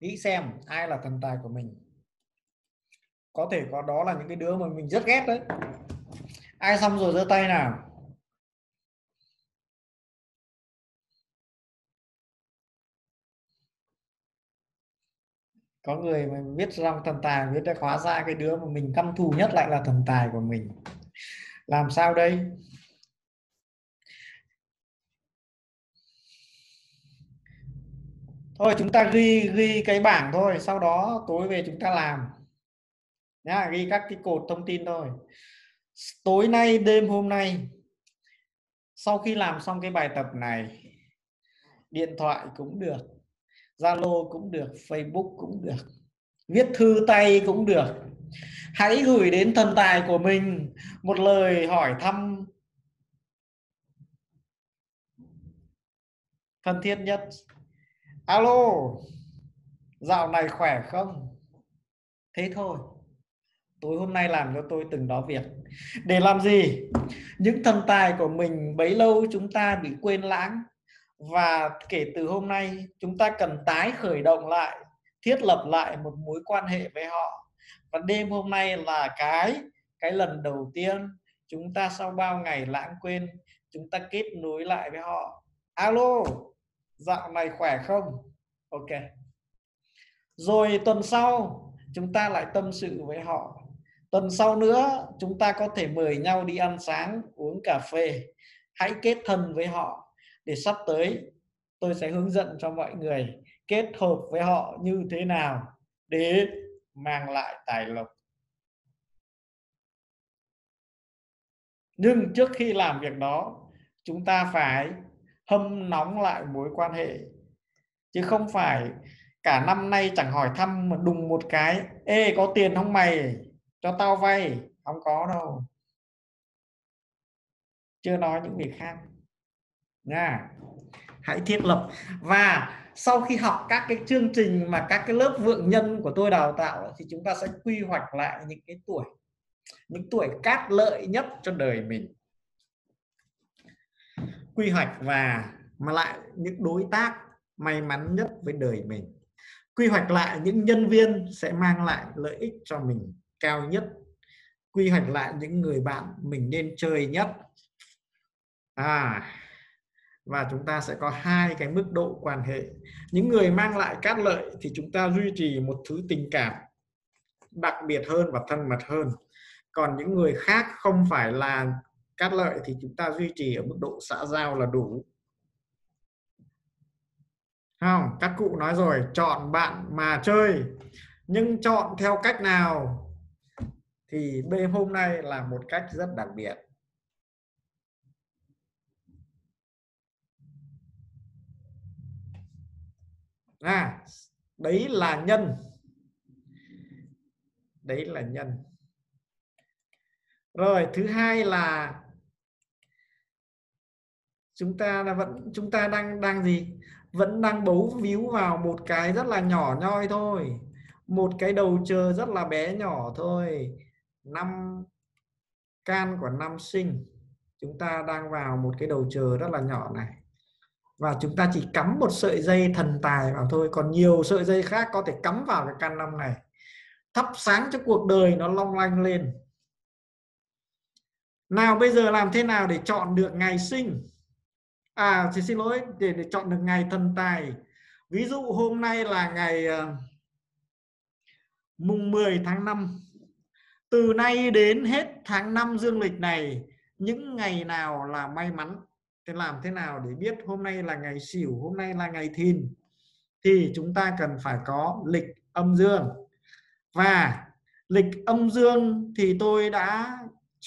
Nghĩ xem ai là thần tài của mình. Có thể có đó là những cái đứa mà mình rất ghét đấy. Ai xong rồi giơ tay nào. Có người mà biết rằng thần tài, biết đã hóa ra cái đứa mà mình căm thù nhất lại là thần tài của mình. Làm sao đây? Thôi chúng ta ghi cái bảng thôi, sau đó tối về chúng ta làm nhá, ghi các cái cột thông tin thôi. Tối nay, đêm hôm nay, sau khi làm xong cái bài tập này, điện thoại cũng được, Zalo cũng được, Facebook cũng được, viết thư tay cũng được, hãy gửi đến thần tài của mình một lời hỏi thăm thân thiết nhất. Alo, dạo này khỏe không? Thế thôi. Tối hôm nay làm cho tôi từng đó việc. Để làm gì? Những thần tài của mình bấy lâu chúng ta bị quên lãng. Và kể từ hôm nay chúng ta cần tái khởi động lại, thiết lập lại một mối quan hệ với họ. Và đêm hôm nay là cái lần đầu tiên chúng ta sau bao ngày lãng quên, chúng ta kết nối lại với họ. Alo, dạo này khỏe không? Ok. Rồi tuần sau chúng ta lại tâm sự với họ. Tuần sau nữa chúng ta có thể mời nhau đi ăn sáng, uống cà phê. Hãy kết thân với họ để sắp tới tôi sẽ hướng dẫn cho mọi người kết hợp với họ như thế nào để mang lại tài lộc. Nhưng trước khi làm việc đó, chúng ta phải hâm nóng lại mối quan hệ. Chứ không phải cả năm nay chẳng hỏi thăm mà đùng một cái: ê, có tiền không mày, cho tao vay. Không có đâu. Chưa nói những việc khác nha. Hãy thiết lập. Và sau khi học các cái chương trình mà các cái lớp vượng nhân của tôi đào tạo thì chúng ta sẽ quy hoạch lại những cái tuổi, những tuổi cát lợi nhất cho đời mình. Quy hoạch và mà lại những đối tác may mắn nhất với đời mình. Quy hoạch lại những nhân viên sẽ mang lại lợi ích cho mình cao nhất. Quy hoạch lại những người bạn mình nên chơi nhất. Và chúng ta sẽ có hai cái mức độ quan hệ. Những người mang lại cát lợi thì chúng ta duy trì một thứ tình cảm đặc biệt hơn và thân mật hơn. Còn những người khác không phải là cát lợi thì chúng ta duy trì ở mức độ xã giao là đủ. Không, các cụ nói rồi, chọn bạn mà chơi. Nhưng chọn theo cách nào thì bên hôm nay là một cách rất đặc biệt. Đấy là nhân. Đấy là nhân. Rồi, thứ hai là chúng ta đang gì? Vẫn đang bấu víu vào một cái rất là nhỏ nhoi thôi. Một cái đầu chờ rất là bé nhỏ thôi. Năm can của năm sinh, chúng ta đang vào một cái đầu chờ rất là nhỏ này. Và chúng ta chỉ cắm một sợi dây thần tài vào thôi. Còn nhiều sợi dây khác có thể cắm vào cái can năm này, thắp sáng cho cuộc đời nó long lanh lên. Nào bây giờ làm thế nào để chọn được ngày sinh? Để chọn được ngày thần tài. Ví dụ hôm nay là ngày mùng 10 tháng 5. Từ nay đến hết tháng 5 dương lịch này, những ngày nào là may mắn? Thế làm thế nào để biết hôm nay là ngày Sửu, hôm nay là ngày Thìn? Thì chúng ta cần phải có lịch âm dương. Và lịch âm dương thì tôi đã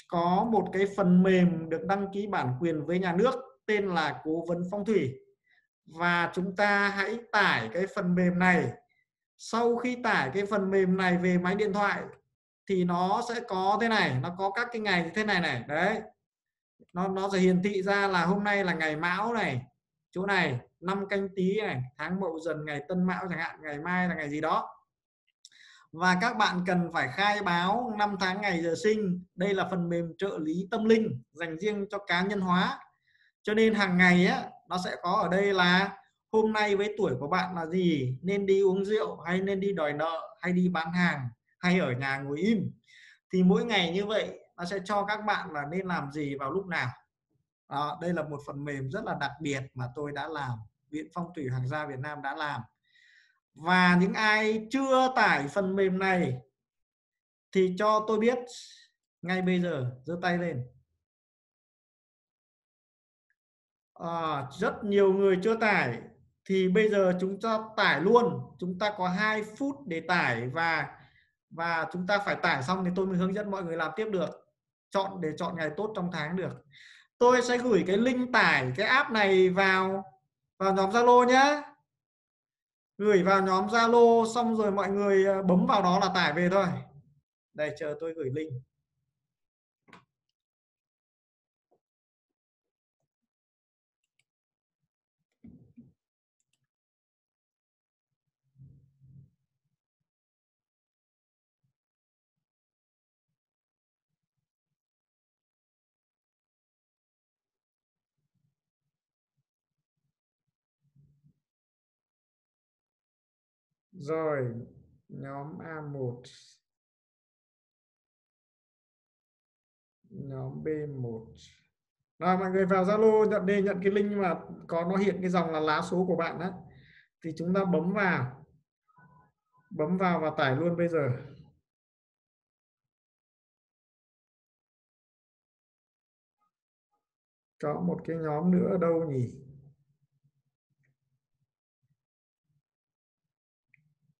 có một cái phần mềm được đăng ký bản quyền với nhà nước tên là Cố vấn Phong Thủy. Và chúng ta hãy tải cái phần mềm này. Sau khi tải cái phần mềm này về máy điện thoại thì nó sẽ có thế này, nó có các cái ngày như thế này này, đấy. Nó sẽ hiển thị ra là hôm nay là ngày Mão này, chỗ này, năm Canh Tí này, tháng Mậu Dần, ngày Tân Mão chẳng hạn, ngày mai là ngày gì đó. Và các bạn cần phải khai báo năm tháng ngày giờ sinh. Đây là phần mềm trợ lý tâm linh dành riêng cho cá nhân hóa. Cho nên hàng ngày á, nó sẽ có ở đây là hôm nay với tuổi của bạn là gì, nên đi uống rượu hay nên đi đòi nợ hay đi bán hàng hay ở nhà ngồi im. Thì mỗi ngày như vậy nó sẽ cho các bạn là nên làm gì vào lúc nào. Đó, đây là một phần mềm rất là đặc biệt mà tôi đã làm, Viện Phong Thủy Hoàng gia Việt Nam đã làm. Và những ai chưa tải phần mềm này thì cho tôi biết ngay bây giờ, giơ tay lên. Rất nhiều người chưa tải thì bây giờ chúng ta tải luôn. Chúng ta có 2 phút để tải và chúng ta phải tải xong thì tôi mới hướng dẫn mọi người làm tiếp được. Chọn để chọn ngày tốt trong tháng được. Tôi sẽ gửi cái link tải cái app này vào nhóm Zalo nhé. Gửi vào nhóm Zalo xong rồi mọi người bấm vào đó là tải về thôi. Đây, chờ tôi gửi link. Rồi, nhóm A1, nhóm B1. Rồi, mọi người vào Zalo nhận cái link mà có nó hiện cái dòng là lá số của bạn đó. Thì chúng ta bấm vào. Bấm vào và tải luôn bây giờ. Có một cái nhóm nữa đâu nhỉ?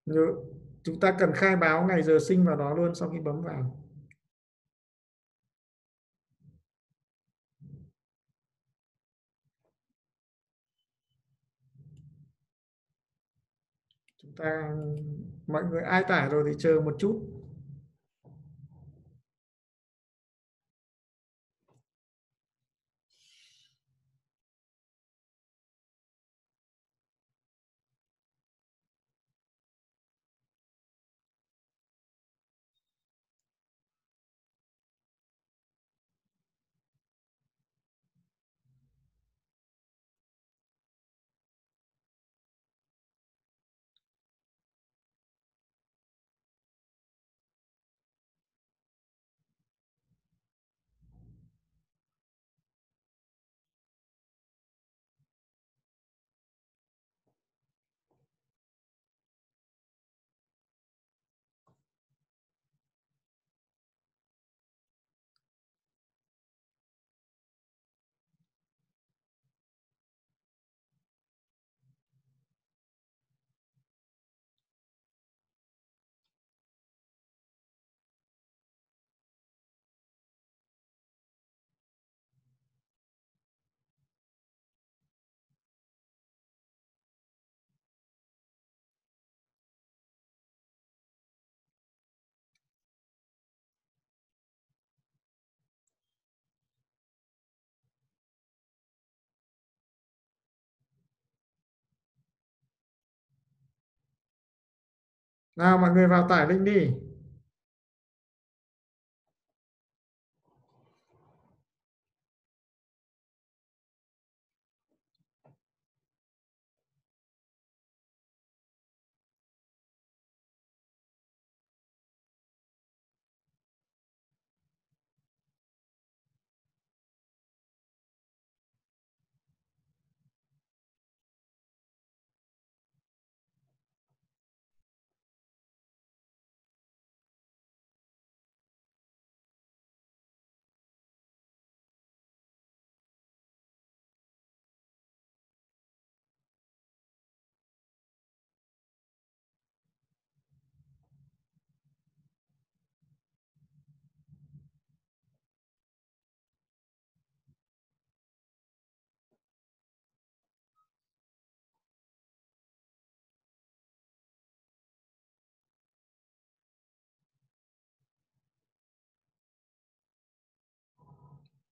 Nhớ, chúng ta cần khai báo ngày giờ sinh vào đó luôn sau khi bấm vào. Chúng ta, mọi người ai tải rồi thì chờ một chút. Nào mọi người vào tải link đi.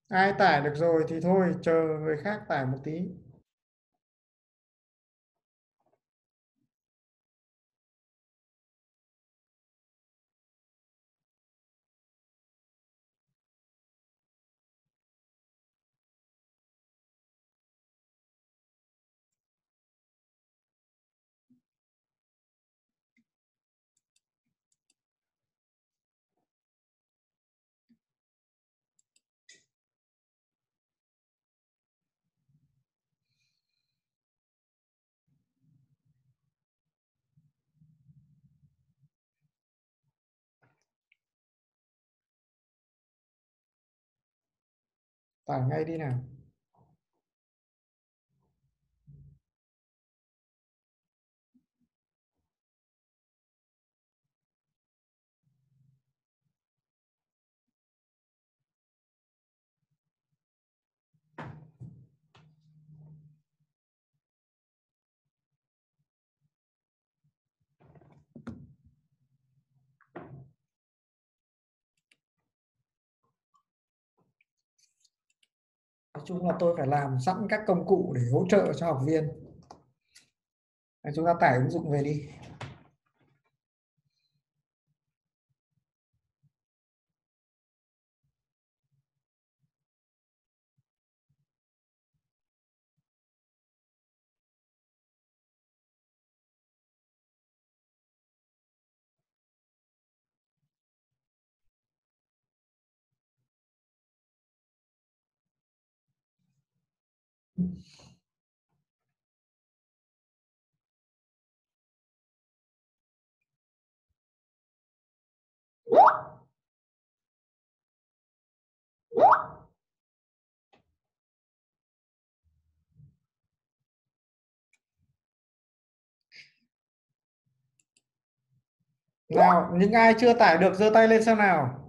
Ai tải được rồi thì thôi, chờ người khác tải một tí. Tải ngay đi nào. Nói chung là tôi phải làm sẵn các công cụ để hỗ trợ cho học viên. Chúng ta tải ứng dụng về đi. Nào, những ai chưa tải được giơ tay lên xem nào.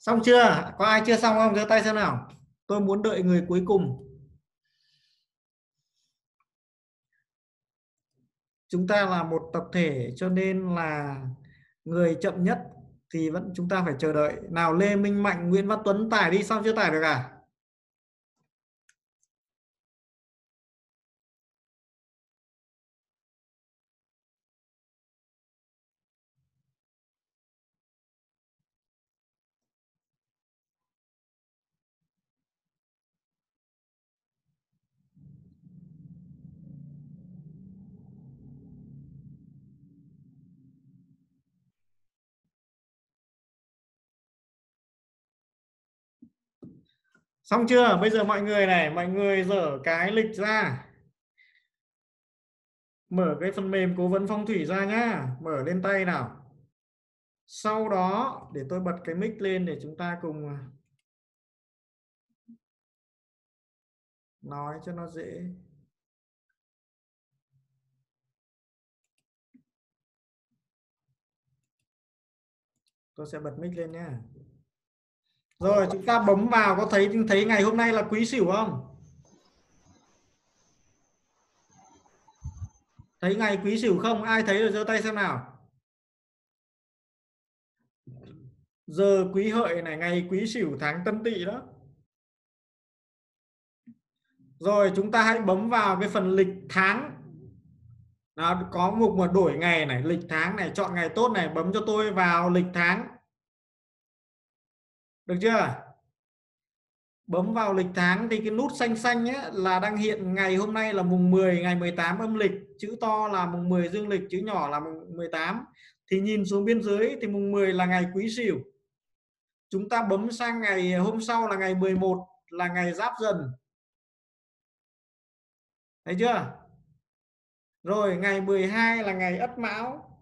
Xong chưa? Có ai chưa xong không? Giơ tay xem nào. Tôi muốn đợi người cuối cùng. Chúng ta là một tập thể cho nên là người chậm nhất thì vẫn chúng ta phải chờ đợi. Nào, Lê Minh Mạnh, Nguyễn Văn Tuấn tải đi, xong chưa tải được à? Xong chưa? Bây giờ mọi người này, mọi người dở cái lịch ra. Mở cái phần mềm cố vấn phong thủy ra nhá. Mở lên tay nào. Sau đó để tôi bật cái mic lên để chúng ta cùng nói cho nó dễ. Tôi sẽ bật mic lên nhá. Rồi chúng ta bấm vào, có thấy ngày hôm nay là Quý Sửu không? Thấy ngày Quý Sửu không? Ai thấy rồi giơ tay xem nào. Giờ Quý Hợi này, ngày Quý Sửu tháng Tân Tỵ đó. Rồi chúng ta hãy bấm vào cái phần lịch tháng. Đó, có mục mà đổi ngày này, lịch tháng này, chọn ngày tốt này, bấm cho tôi vào lịch tháng. Được chưa? Bấm vào lịch tháng thì cái nút xanh xanh ấy là đang hiện ngày hôm nay là mùng 10 ngày 18 âm lịch, chữ to là mùng 10 dương lịch, chữ nhỏ là mùng 18. Thì nhìn xuống bên dưới thì mùng 10 là ngày Quý Sửu. Chúng ta bấm sang ngày hôm sau là ngày 11 là ngày Giáp Dần. Thấy chưa? Rồi ngày 12 là ngày Ất Mão.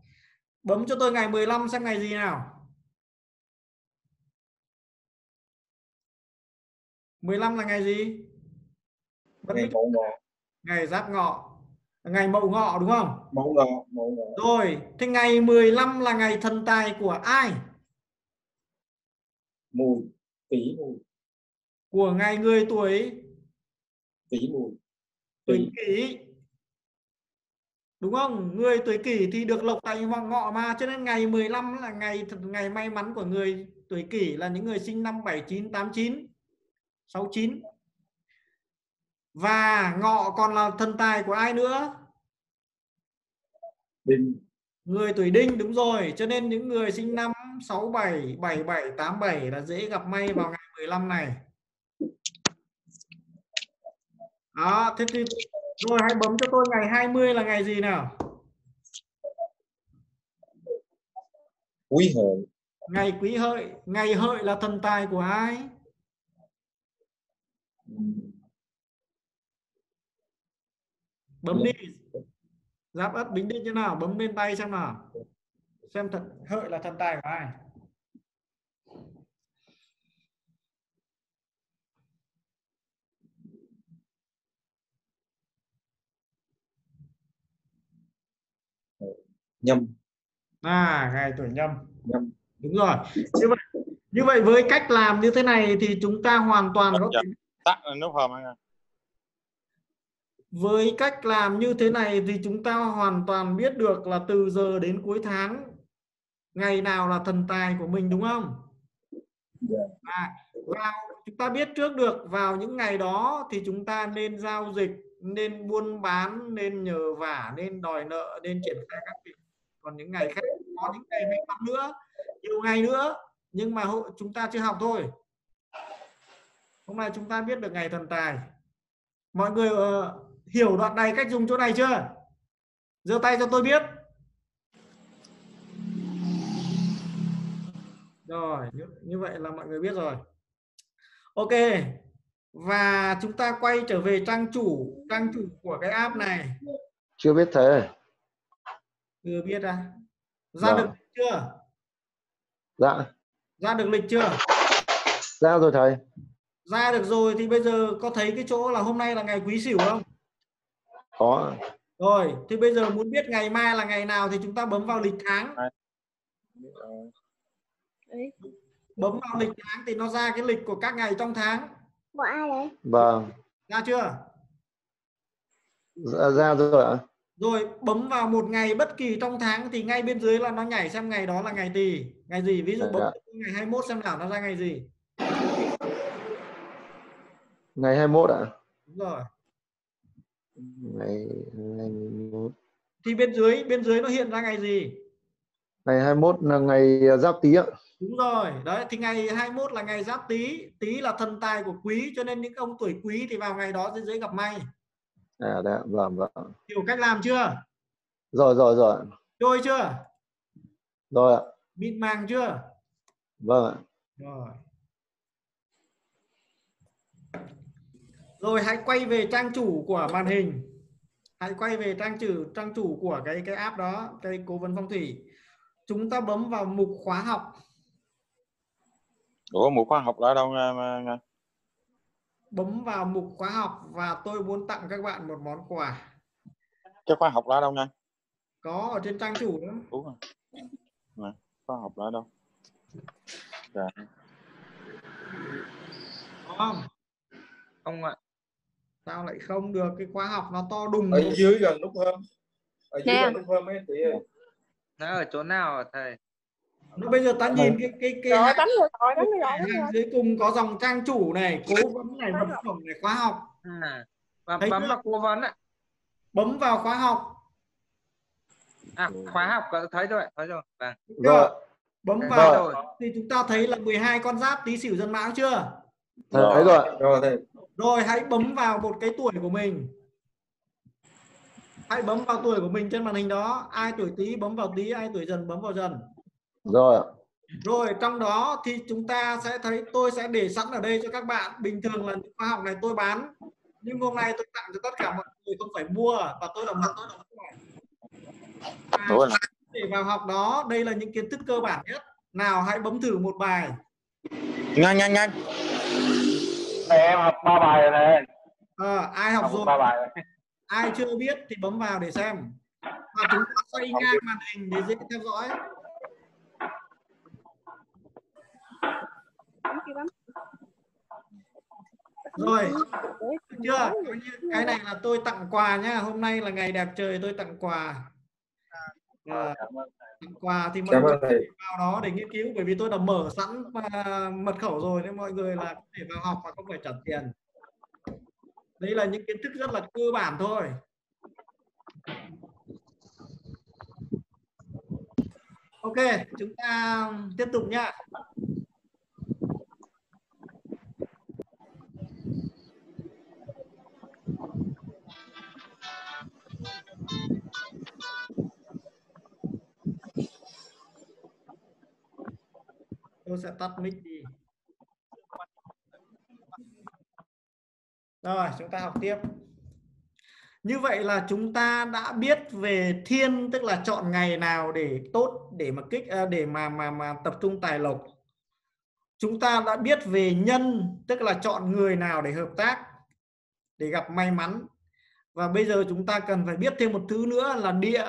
Bấm cho tôi ngày 15 sang ngày gì nào. 15 là ngày gì? Ngày Giáp Ngọ. Ngày Mậu Ngọ đúng không? Mậu Ngọ, Mậu Ngọ. Rồi, thế ngày 15 là ngày thần tài của ai? Mùi, Tý Mùi. Của ngày người tuổi? Tý Mùi. Tuổi Kỷ. Đúng không? Người tuổi Kỷ thì được lộc tài vào ngọ mà, cho nên ngày 15 là ngày may mắn của người tuổi Kỷ, là những người sinh năm 79, 89. 69. Và ngọ còn là thần tài của ai nữa? Đinh. Người tuổi Đinh, đúng rồi. Cho nên những người sinh năm 67, 77, 87 là dễ gặp may vào ngày 15 này. Đó, thế thì rồi hãy bấm cho tôi ngày 20 là ngày gì nào? Quý Hợi. Ngày Quý Hợi. Ngày Hợi là thần tài của ai? Bấm đi. Giáp Ất Bính Đinh như nào, bấm bên tay xem nào. Xem thật Hợi là thần tài của ai. Nhâm. À, ngày tuổi Nhâm. Nhâm. Đúng rồi. Như vậy với cách làm như thế này thì chúng ta hoàn toàn có thể... Với cách làm như thế này thì chúng ta hoàn toàn biết được là từ giờ đến cuối tháng ngày nào là thần tài của mình, đúng không? Và chúng ta biết trước được vào những ngày đó thì chúng ta nên giao dịch, nên buôn bán, nên nhờ vả, nên đòi nợ, nên triển khai các việc. còn những ngày khác có những ngày may mắn nữa, nhiều ngày nữa, nhưng mà chúng ta chưa học thôi. Hôm nay chúng ta biết được ngày thần tài. Mọi người hiểu đoạn này, cách dùng chỗ này chưa? Giơ tay cho tôi biết. Rồi, như vậy là mọi người biết rồi. Ok. Và chúng ta quay trở về trang chủ của cái app này. Chưa biết thế. Chưa biết à? Ra được lịch chưa? Dạ. Ra được lịch chưa? Ra rồi thầy. Ra được rồi thì bây giờ có thấy cái chỗ là hôm nay là ngày Quý Sửu không? Có. Rồi, thì bây giờ muốn biết ngày mai là ngày nào thì chúng ta bấm vào lịch tháng. Đấy. Bấm vào lịch tháng thì nó ra cái lịch của các ngày trong tháng. Của ai đấy? Vâng. Ra chưa? Ra rồi ạ. Rồi, bấm vào một ngày bất kỳ trong tháng thì ngay bên dưới là nó nhảy xem ngày đó là ngày gì, ngày gì. Ví dụ bấm ngày 21 xem nào nó ra ngày gì. Ngày 21 ạ. Đúng rồi. Ngày 21. Thì bên dưới nó hiện ra ngày gì? Ngày 21 là ngày Giáp Tý ạ. Đúng rồi. Đấy thì ngày 21 là ngày Giáp Tý, Tý là thần tài của Quý, cho nên những ông tuổi Quý thì vào ngày đó dễ gặp may. À đấy, vâng. Hiểu cách làm chưa? Rồi. Trôi chưa? Rồi ạ. Mịt màng chưa? Vâng ạ. Rồi. Rồi hãy quay về trang chủ của màn hình. Hãy quay về trang chủ của cái app đó, cái Cố vấn Phong Thủy. Chúng ta bấm vào mục khóa học. Ủa, mục khóa học là đâu? Bấm vào mục khóa học và tôi muốn tặng các bạn một món quà. Cái khóa học là đâu nha? Có ở trên trang chủ nữa. Đúng rồi. Này, khóa học là đâu? Dạ. Không. Không ạ. Sao lại không được? Cái khóa học nó to đùng. Ở dưới gần nút hơn. Ở dưới gần nút hơn mấy tí ơi. Nó ở chỗ nào hả thầy? Nó bây giờ ta nhìn cái hàng dưới cùng có dòng trang chủ này, cố vấn này, vật phẩm này, khóa học. Và bấm vào cố vấn ạ. Bấm vào khóa học. À, khóa học có thấy rồi. Vâng. Rồi. Bấm vào rồi. Thì chúng ta thấy là 12 con giáp Tý Sửu Dần Mão chưa? Thấy rồi. Rồi hãy bấm vào một cái tuổi của mình. Hãy bấm vào tuổi của mình trên màn hình đó. Ai tuổi Tý bấm vào Tý, ai tuổi Dần bấm vào Dần. Rồi trong đó thì chúng ta sẽ thấy, tôi sẽ để sẵn ở đây cho các bạn. Bình thường là những khóa học này tôi bán, nhưng hôm nay tôi tặng cho tất cả mọi người, không phải mua và tôi đồng hành. Để vào học đó, đây là những kiến thức cơ bản nhất. Nào hãy bấm thử một bài. Nhanh. Này, em học 3 bài rồi này. Ai học rồi? 3 bài rồi. Ai chưa biết thì bấm vào để xem. Và chúng ta xoay ngang màn hình để dễ theo dõi. Rồi, chưa? Cái này là tôi tặng quà nhá. Hôm nay là ngày đẹp trời, tôi tặng quà. Tặng quà thì mọi người vào đó để nghiên cứu, bởi vì tôi đã mở sẵn mật khẩu rồi nên mọi người là có thể vào học và không phải trả tiền. Đây là những kiến thức rất là cơ bản thôi. Ok, chúng ta tiếp tục nhá. Tôi sẽ tắt mic đi. Rồi, chúng ta học tiếp. Như vậy là chúng ta đã biết về thiên, tức là chọn ngày nào để tốt, để mà tập trung tài lộc. Chúng ta đã biết về nhân, tức là chọn người nào để hợp tác, để gặp may mắn. Và bây giờ chúng ta cần phải biết thêm một thứ nữa là địa,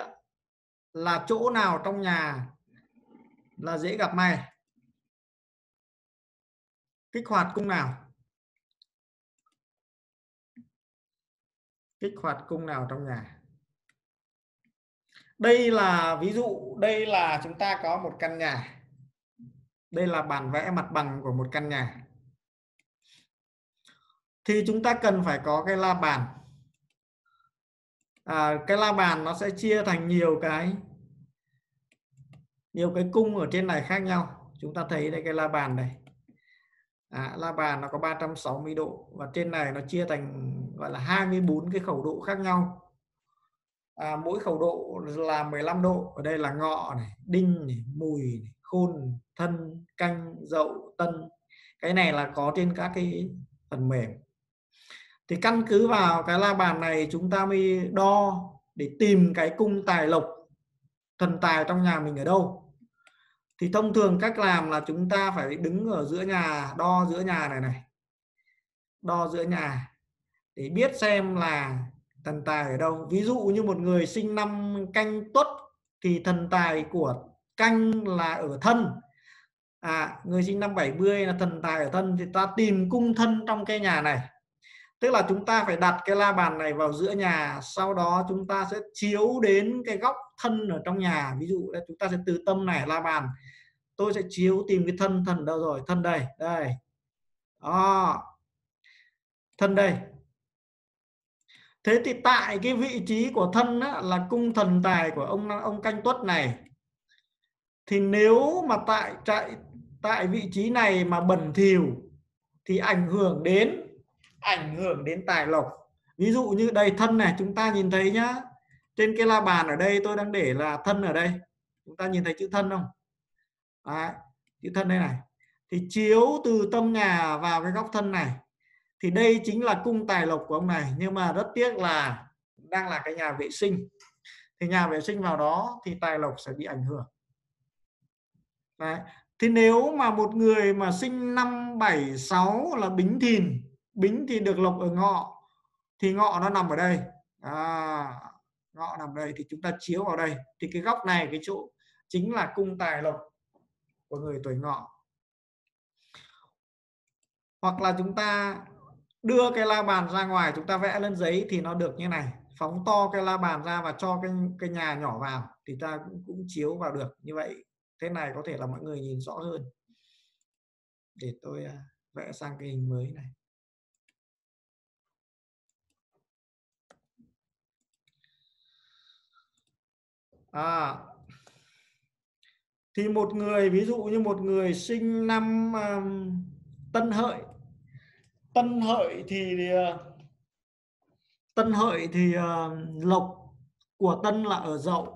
là chỗ nào trong nhà là dễ gặp may. Kích hoạt cung nào? Kích hoạt cung nào trong nhà? Đây là ví dụ, đây là chúng ta có một căn nhà. Đây là bản vẽ mặt bằng của một căn nhà. Thì chúng ta cần phải có cái la bàn. Cái la bàn nó sẽ chia thành nhiều cái. nhiều cái cung ở trên này khác nhau. Chúng ta thấy đây, cái la bàn này, la bàn nó có 360 độ và trên này nó chia thành gọi là 24 cái khẩu độ khác nhau. Mỗi khẩu độ là 15 độ. Ở đây là ngọ này, đinh này, mùi này, khôn, thân, canh, dậu, tân. Cái này là có trên các cái phần mềm. Thì căn cứ vào cái la bàn này chúng ta mới đo để tìm cái cung tài lộc, thần tài trong nhà mình ở đâu. Thì thông thường cách làm là chúng ta phải đứng ở giữa nhà, đo giữa nhà này. Đo giữa nhà để biết xem là thần tài ở đâu. Ví dụ như một người sinh năm Canh Tuất thì thần tài của Canh là ở Thân. Người sinh năm 70 là thần tài ở Thân, thì ta tìm cung Thân trong cái nhà này. Tức là chúng ta phải đặt cái la bàn này vào giữa nhà, sau đó chúng ta sẽ chiếu đến cái góc Thân ở trong nhà. Ví dụ chúng ta sẽ từ tâm này la bàn, tôi sẽ chiếu tìm cái Thân. Thân đâu rồi? Thân đây, đây. Đó. Thân đây. Thế thì tại cái vị trí của Thân á, là cung thần tài của ông Canh Tuất này. Thì nếu mà tại vị trí này mà bẩn thỉu thì ảnh hưởng đến tài lộc. Ví dụ như đây Thân này, chúng ta nhìn thấy nhá, trên cái la bàn ở đây tôi đang để là Thân ở đây. Chúng ta nhìn thấy chữ Thân không? Đấy, chữ Thân đây này. Thì chiếu từ tâm nhà vào cái góc Thân này. Thì đây chính là cung tài lộc của ông này. Nhưng mà rất tiếc là đang là cái nhà vệ sinh. Thì nhà vệ sinh vào đó thì tài lộc sẽ bị ảnh hưởng. Đấy. Thì nếu mà một người mà sinh năm 76 là Bính Thìn, Bính thì được lộc ở Ngọ, thì Ngọ nó nằm ở đây. Ngọ nằm đây thì chúng ta chiếu vào đây. Thì cái góc này, cái chỗ chính là cung tài lộc của người tuổi Ngọ. Hoặc là chúng ta đưa cái la bàn ra ngoài, chúng ta vẽ lên giấy thì nó được như này. Phóng to cái la bàn ra và cho cái nhà nhỏ vào thì ta cũng chiếu vào được. Như vậy thế này có thể là mọi người nhìn rõ hơn. Để tôi vẽ sang cái hình mới này. Thì một người, ví dụ như một người sinh năm Tân Hợi. Tân Hợi thì lộc của Tân là ở Dậu.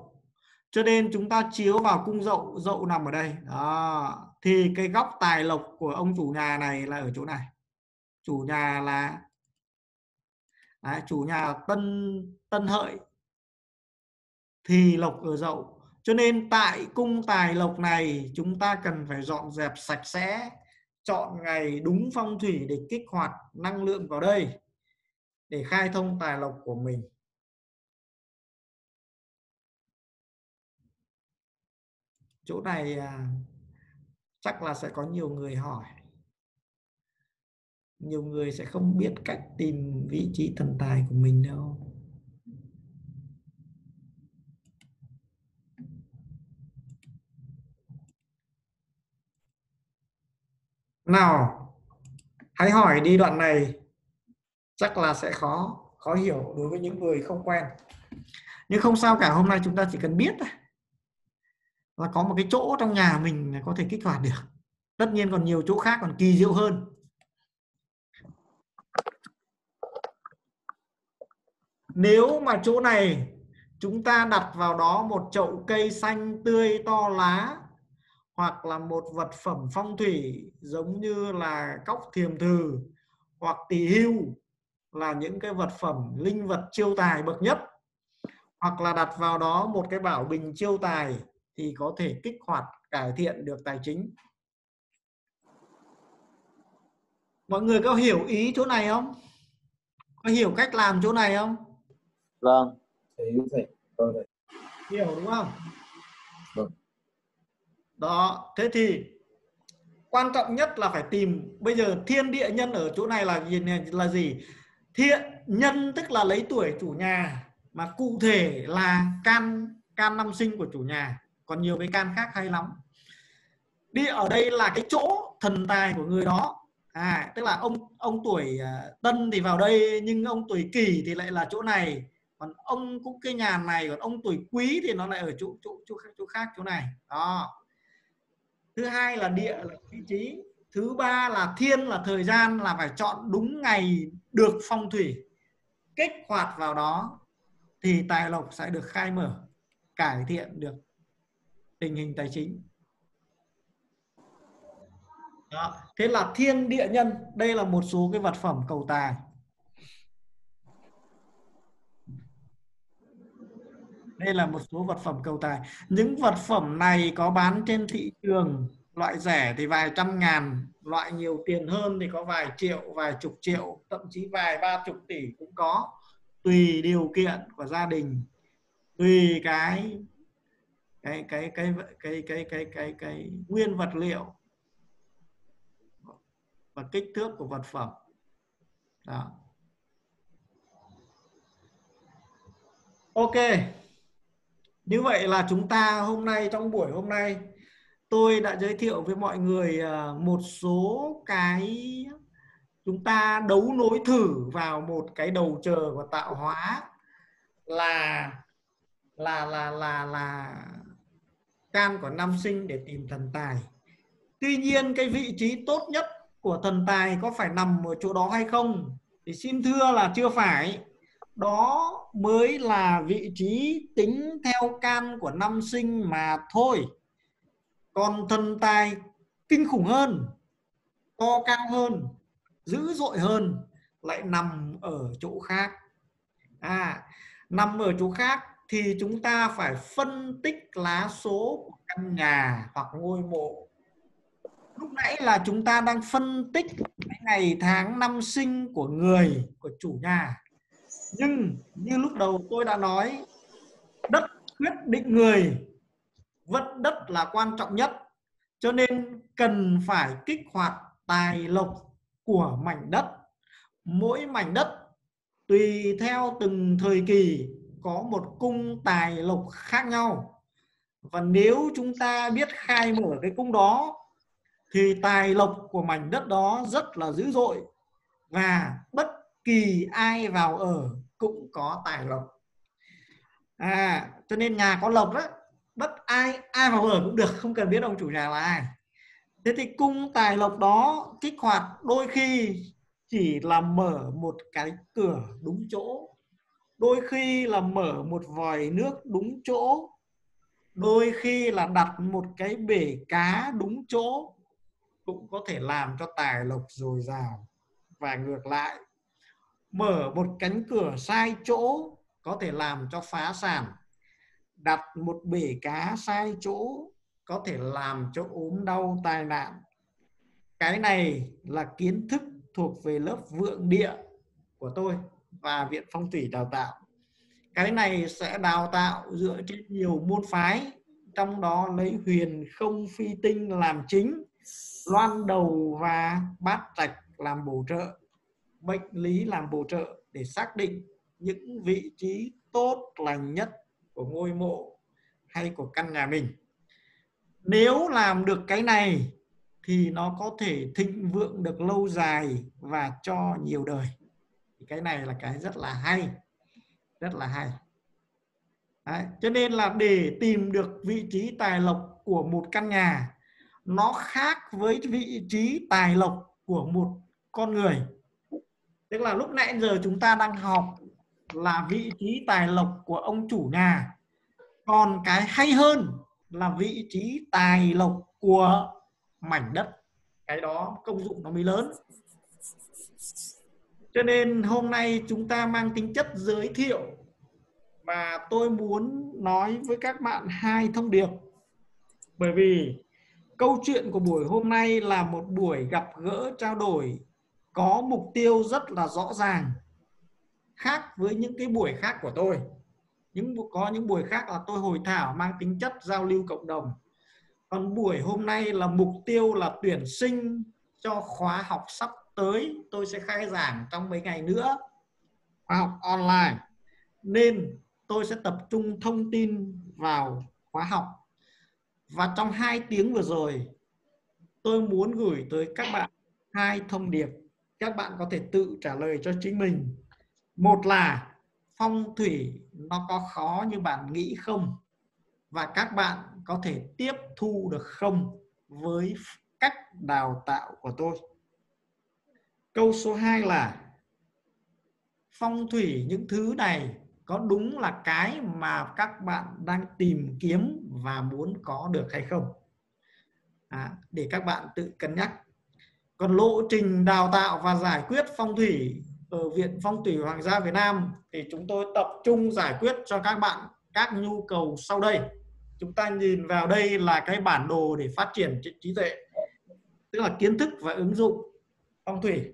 Cho nên chúng ta chiếu vào cung Dậu, Dậu nằm ở đây. Đó. Thì cái góc tài lộc của ông chủ nhà này là ở chỗ này. Chủ nhà là Tân Hợi thì lộc ở Dậu. Cho nên tại cung tài lộc này chúng ta cần phải dọn dẹp sạch sẽ, chọn ngày đúng phong thủy để kích hoạt năng lượng vào đây để khai thông tài lộc của mình. Chỗ này chắc là sẽ có nhiều người hỏi. Nhiều người sẽ không biết cách tìm vị trí thần tài của mình đâu. Nào, hãy hỏi đi, đoạn này chắc là sẽ khó hiểu đối với những người không quen. Nhưng không sao cả, hôm nay chúng ta chỉ cần biết là có một cái chỗ trong nhà mình có thể kích hoạt được. Tất nhiên còn nhiều chỗ khác còn kỳ diệu hơn. Nếu mà chỗ này chúng ta đặt vào đó một chậu cây xanh tươi to lá, hoặc là một vật phẩm phong thủy giống như là cóc thiềm thừ hoặc tỳ hưu, là những cái vật phẩm linh vật chiêu tài bậc nhất, hoặc là đặt vào đó một cái bảo bình chiêu tài thì có thể kích hoạt cải thiện được tài chính. Mọi người có hiểu ý chỗ này không? Có hiểu cách làm chỗ này không? Vâng, hiểu đúng không? Vâng. Đó, thế thì quan trọng nhất là phải tìm. Bây giờ thiên địa nhân ở chỗ này là gì? Thiên nhân tức là lấy tuổi chủ nhà, mà cụ thể là can năm sinh của chủ nhà. Còn nhiều cái can khác hay lắm. Đi ở đây là cái chỗ thần tài của người đó. Tức là ông tuổi Tân thì vào đây, nhưng ông tuổi Kỷ thì lại là chỗ này. Còn ông cũng cái nhà này, còn ông tuổi Quý thì nó lại ở chỗ khác chỗ này đó. Thứ hai là địa là vị trí, thứ ba là thiên là thời gian, là phải chọn đúng ngày được phong thủy kích hoạt vào đó thì tài lộc sẽ được khai mở, cải thiện được tình hình tài chính. Đó. Thế là thiên địa nhân, đây là một số cái vật phẩm cầu tài. Đây là một số vật phẩm cầu tài. Những vật phẩm này có bán trên thị trường, loại rẻ thì vài trăm ngàn, loại nhiều tiền hơn thì có vài triệu, vài chục triệu, thậm chí vài ba chục tỷ cũng có. Tùy điều kiện của gia đình, tùy cái nguyên vật liệu và kích thước của vật phẩm. Đó. Ok. Như vậy là chúng ta hôm nay, trong buổi hôm nay, tôi đã giới thiệu với mọi người một số cái chúng ta đấu nối thử vào một cái đầu chờ của tạo hóa là can của năm sinh để tìm thần tài. Tuy nhiên cái vị trí tốt nhất của thần tài có phải nằm ở chỗ đó hay không thì xin thưa là chưa phải. Đó mới là vị trí tính theo can của năm sinh mà thôi. Còn thần tài kinh khủng hơn, to cao hơn, dữ dội hơn lại nằm ở chỗ khác. Nằm ở chỗ khác thì chúng ta phải phân tích lá số của căn nhà hoặc ngôi mộ. Lúc nãy là chúng ta đang phân tích ngày tháng năm sinh của người, của chủ nhà. Nhưng như lúc đầu tôi đã nói, đất quyết định người, vận đất là quan trọng nhất. Cho nên cần phải kích hoạt tài lộc của mảnh đất. Mỗi mảnh đất tùy theo từng thời kỳ có một cung tài lộc khác nhau. Và nếu chúng ta biết khai mở cái cung đó thì tài lộc của mảnh đất đó rất là dữ dội. Và bất kỳ ai vào ở cũng có tài lộc. Cho nên nhà có lộc đó, bất ai vào ở cũng được, không cần biết ông chủ nhà là ai. Thế thì cung tài lộc đó kích hoạt đôi khi chỉ là mở một cái cửa đúng chỗ, đôi khi là mở một vòi nước đúng chỗ, đôi khi là đặt một cái bể cá đúng chỗ cũng có thể làm cho tài lộc dồi dào. Và ngược lại, mở một cánh cửa sai chỗ có thể làm cho phá sản. Đặt một bể cá sai chỗ có thể làm cho ốm đau tai nạn. Cái này là kiến thức thuộc về lớp vượng địa của tôi và Viện Phong Thủy đào tạo. Cái này sẽ đào tạo dựa trên nhiều môn phái, trong đó lấy huyền không phi tinh làm chính, loan đầu và bát trạch làm bổ trợ, mệnh lý làm bổ trợ để xác định những vị trí tốt lành nhất của ngôi mộ hay của căn nhà mình. Nếu làm được cái này thì nó có thể thịnh vượng được lâu dài và cho nhiều đời. Cái này là cái rất là hay, rất là hay. Đấy, cho nên là để tìm được vị trí tài lộc của một căn nhà, nó khác với vị trí tài lộc của một con người. Tức là lúc nãy giờ chúng ta đang học là vị trí tài lộc của ông chủ nhà. Còn cái hay hơn là vị trí tài lộc của mảnh đất. Cái đó công dụng nó mới lớn. Cho nên hôm nay chúng ta mang tính chất giới thiệu mà tôi muốn nói với các bạn hai thông điệp. Bởi vì câu chuyện của buổi hôm nay là một buổi gặp gỡ trao đổi có mục tiêu rất là rõ ràng. Khác với những cái buổi khác của tôi, có những buổi khác là tôi hội thảo mang tính chất giao lưu cộng đồng. Còn buổi hôm nay là mục tiêu là tuyển sinh cho khóa học sắp tới. Tôi sẽ khai giảng trong mấy ngày nữa, khóa học online. Nên tôi sẽ tập trung thông tin vào khóa học. Và trong 2 tiếng vừa rồi, tôi muốn gửi tới các bạn 2 thông điệp. Các bạn có thể tự trả lời cho chính mình. Một là phong thủy nó có khó như bạn nghĩ không? Và các bạn có thể tiếp thu được không với cách đào tạo của tôi? Câu số 2 là phong thủy, những thứ này có đúng là cái mà các bạn đang tìm kiếm và muốn có được hay không? Để các bạn tự cân nhắc. Còn lộ trình đào tạo và giải quyết phong thủy ở Viện Phong thủy Hoàng gia Việt Nam thì chúng tôi tập trung giải quyết cho các bạn các nhu cầu sau đây. Chúng ta nhìn vào đây là cái bản đồ để phát triển trí tuệ, tức là kiến thức và ứng dụng phong thủy.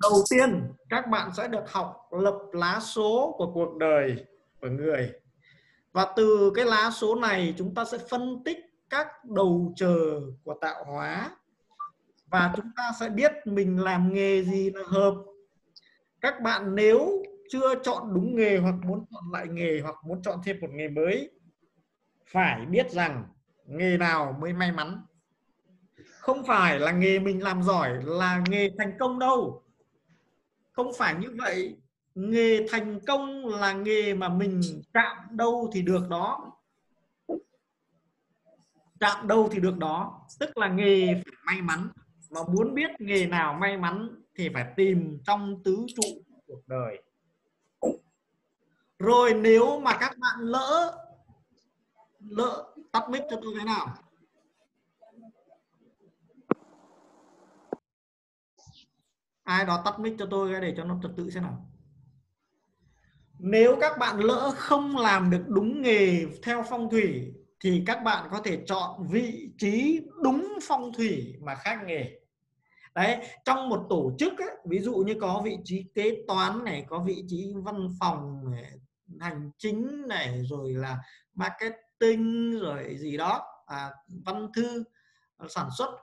Đầu tiên, các bạn sẽ được học lập lá số của cuộc đời của người. Và từ cái lá số này chúng ta sẽ phân tích các đầu chờ của tạo hóa. Và chúng ta sẽ biết mình làm nghề gì là hợp. Các bạn nếu chưa chọn đúng nghề hoặc muốn chọn lại nghề hoặc muốn chọn thêm một nghề mới, phải biết rằng nghề nào mới may mắn. Không phải là nghề mình làm giỏi là nghề thành công đâu. Không phải như vậy. Nghề thành công là nghề mà mình chạm đâu thì được đó. Chạm đâu thì được đó. Tức là nghề phải may mắn. Mà muốn biết nghề nào may mắn thì phải tìm trong tứ trụ cuộc đời. Rồi nếu mà các bạn lỡ tắt mic cho tôi thế nào. Ai đó tắt mic cho tôi để cho nó trật tự xem nào. Nếu các bạn lỡ không làm được đúng nghề theo phong thủy thì các bạn có thể chọn vị trí đúng phong thủy mà khác nghề. Đấy, trong một tổ chức ấy, ví dụ như có vị trí kế toán này, có vị trí văn phòng này, hành chính này, rồi là marketing, rồi gì đó, văn thư, sản xuất,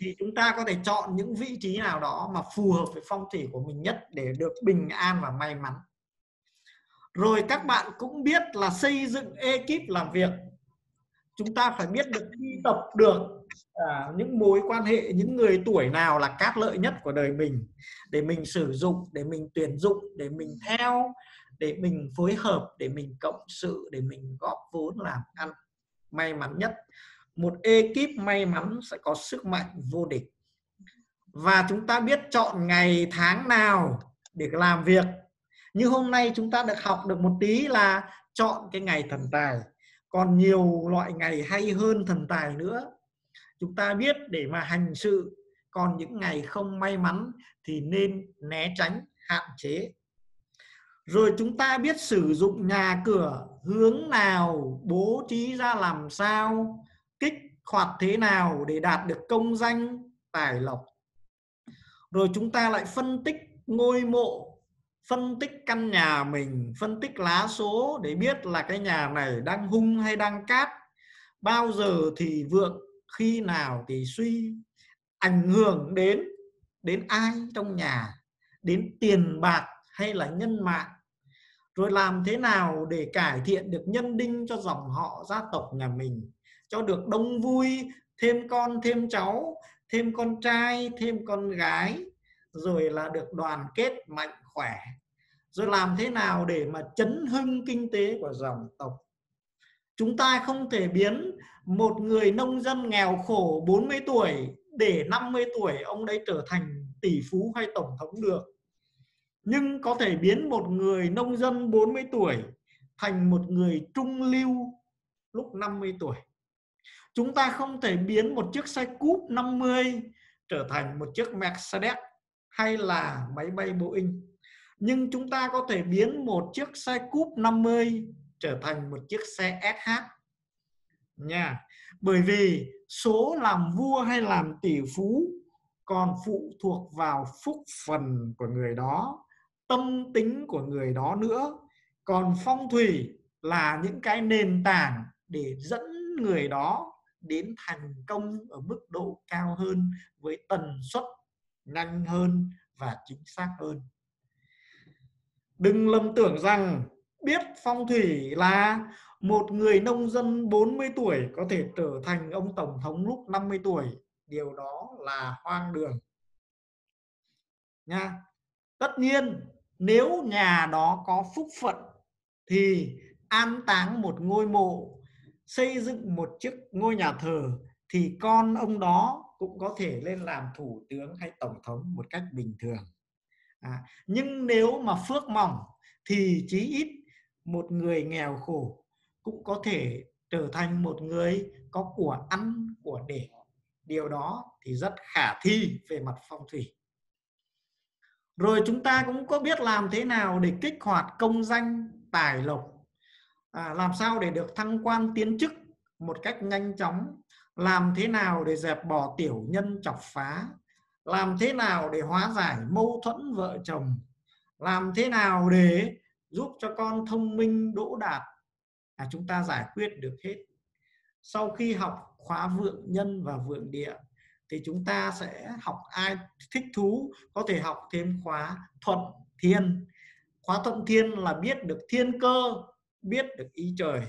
thì chúng ta có thể chọn những vị trí nào đó mà phù hợp với phong thủy của mình nhất để được bình an và may mắn. Rồi các bạn cũng biết là xây dựng ekip làm việc. Chúng ta phải biết được quy tập được những mối quan hệ, những người tuổi nào là cát lợi nhất của đời mình để mình sử dụng, để mình tuyển dụng, để mình theo, để mình phối hợp, để mình cộng sự, để mình góp vốn làm ăn may mắn nhất. Một ekip may mắn sẽ có sức mạnh vô địch. Và chúng ta biết chọn ngày tháng nào để làm việc. Như hôm nay chúng ta được học được một tí là chọn cái ngày thần tài. Còn nhiều loại ngày hay hơn thần tài nữa. Chúng ta biết để mà hành sự. Còn những ngày không may mắn thì nên né tránh, hạn chế. Rồi chúng ta biết sử dụng nhà cửa hướng nào, bố trí ra làm sao, kích hoạt thế nào để đạt được công danh, tài lộc. Rồi chúng ta lại phân tích ngôi mộ, phân tích căn nhà mình, phân tích lá số để biết là cái nhà này đang hung hay đang cát, bao giờ thì vượng, khi nào thì suy, ảnh hưởng đến ai trong nhà, đến tiền bạc hay là nhân mạng. Rồi làm thế nào để cải thiện được nhân đinh cho dòng họ gia tộc nhà mình, cho được đông vui, thêm con, thêm cháu, thêm con trai, thêm con gái, rồi là được đoàn kết mạnh khỏe. Rồi làm thế nào để mà chấn hưng kinh tế của dòng tộc. Chúng ta không thể biến một người nông dân nghèo khổ 40 tuổi để 50 tuổi ông đấy trở thành tỷ phú hay tổng thống được. Nhưng có thể biến một người nông dân 40 tuổi thành một người trung lưu lúc 50 tuổi. Chúng ta không thể biến một chiếc xe cúp 50 trở thành một chiếc Mercedes hay là máy bay Boeing. Nhưng chúng ta có thể biến một chiếc xe cúp 50 trở thành một chiếc xe SH. Nha. Bởi vì số làm vua hay làm tỷ phú còn phụ thuộc vào phúc phần của người đó, tâm tính của người đó nữa. Còn phong thủy là những cái nền tảng để dẫn người đó đến thành công ở mức độ cao hơn với tần suất nhanh hơn và chính xác hơn. Đừng lầm tưởng rằng biết phong thủy là một người nông dân 40 tuổi có thể trở thành ông tổng thống lúc 50 tuổi. Điều đó là hoang đường. Nha. Tất nhiên Nếu nhà đó có phúc phận thì an táng một ngôi mộ, xây dựng một chiếc ngôi nhà thờ thì con ông đó cũng có thể lên làm thủ tướng hay tổng thống một cách bình thường. Nhưng nếu mà phước mỏng thì chí ít một người nghèo khổ cũng có thể trở thành một người có của ăn, của để. Điều đó thì rất khả thi về mặt phong thủy. Rồi chúng ta cũng có biết làm thế nào để kích hoạt công danh, tài lộc, làm sao để được thăng quan tiến chức một cách nhanh chóng, làm thế nào để dẹp bỏ tiểu nhân chọc phá, làm thế nào để hóa giải mâu thuẫn vợ chồng, làm thế nào để giúp cho con thông minh đỗ đạt, chúng ta giải quyết được hết. Sau khi học khóa vượng nhân và vượng địa thì chúng ta sẽ học, ai thích thú có thể học thêm khóa thuận thiên. Khóa thuận thiên là biết được thiên cơ, biết được ý trời.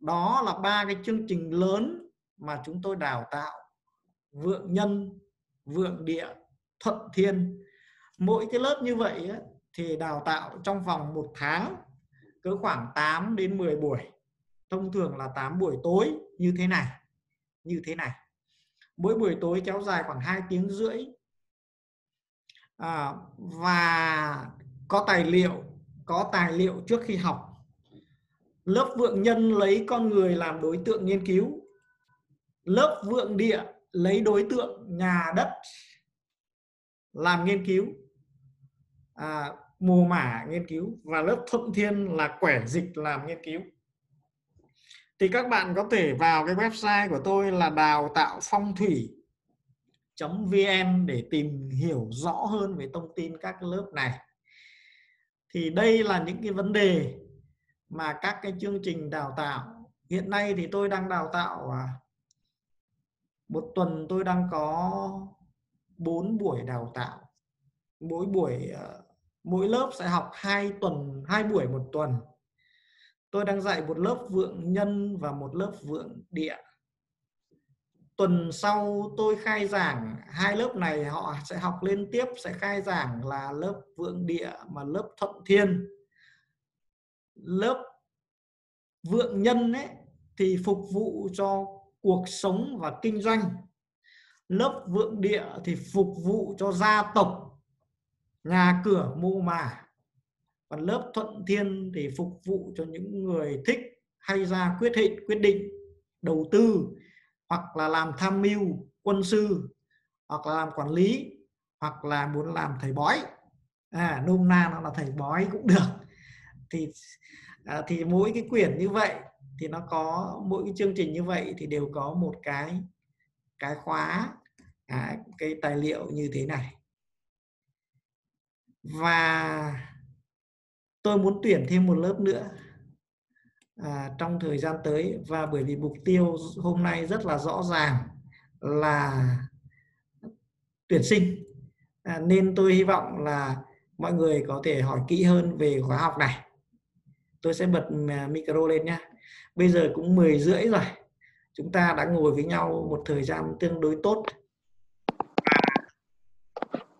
Đó là ba cái chương trình lớn mà chúng tôi đào tạo: vượng nhân, vượng địa, thuận thiên. Mỗi cái lớp như vậy thì đào tạo trong vòng 1 tháng cứ khoảng 8 đến 10 buổi. Thông thường là 8 buổi tối như thế này. Mỗi buổi tối kéo dài khoảng 2 tiếng rưỡi. Và có tài liệu, trước khi học. Lớp vượng nhân lấy con người làm đối tượng nghiên cứu. Lớp vượng địa lấy đối tượng nhà đất làm nghiên cứu, mồ mả nghiên cứu. Và lớp thuận thiên là quẻ dịch làm nghiên cứu. Thì các bạn có thể vào cái website của tôi là đào tạo phong thủy.vn để tìm hiểu rõ hơn về thông tin các lớp này. Thì đây là những cái vấn đề mà các cái chương trình đào tạo. Hiện nay thì tôi đang đào tạo, một tuần tôi đang có 4 buổi đào tạo. Mỗi buổi, mỗi lớp sẽ học 2 buổi một tuần. Tôi đang dạy một lớp vượng nhân và một lớp vượng địa. Tuần sau tôi khai giảng hai lớp này, họ sẽ học liên tiếp, sẽ khai giảng là lớp vượng địa và lớp thuận thiên. Lớp vượng nhân ấy thì phục vụ cho cuộc sống và kinh doanh. Lớp vượng địa thì phục vụ cho gia tộc, nhà cửa, mồ mả. Còn lớp thuận thiên thì phục vụ cho những người thích hay ra quyết định đầu tư, hoặc là làm tham mưu quân sư, hoặc là làm quản lý, hoặc là muốn làm thầy bói. Nôm na nó là thầy bói cũng được. Thì mỗi cái quyển như vậy thì nó có, mỗi cái chương trình như vậy thì đều có một cái khóa, cái tài liệu như thế này. Và tôi muốn tuyển thêm một lớp nữa trong thời gian tới. Và bởi vì mục tiêu hôm nay rất là rõ ràng là tuyển sinh, nên tôi hy vọng là mọi người có thể hỏi kỹ hơn về khóa học này. Tôi sẽ bật micro lên nhé. Bây giờ cũng 10:30 rồi. Chúng ta đã ngồi với nhau một thời gian tương đối tốt.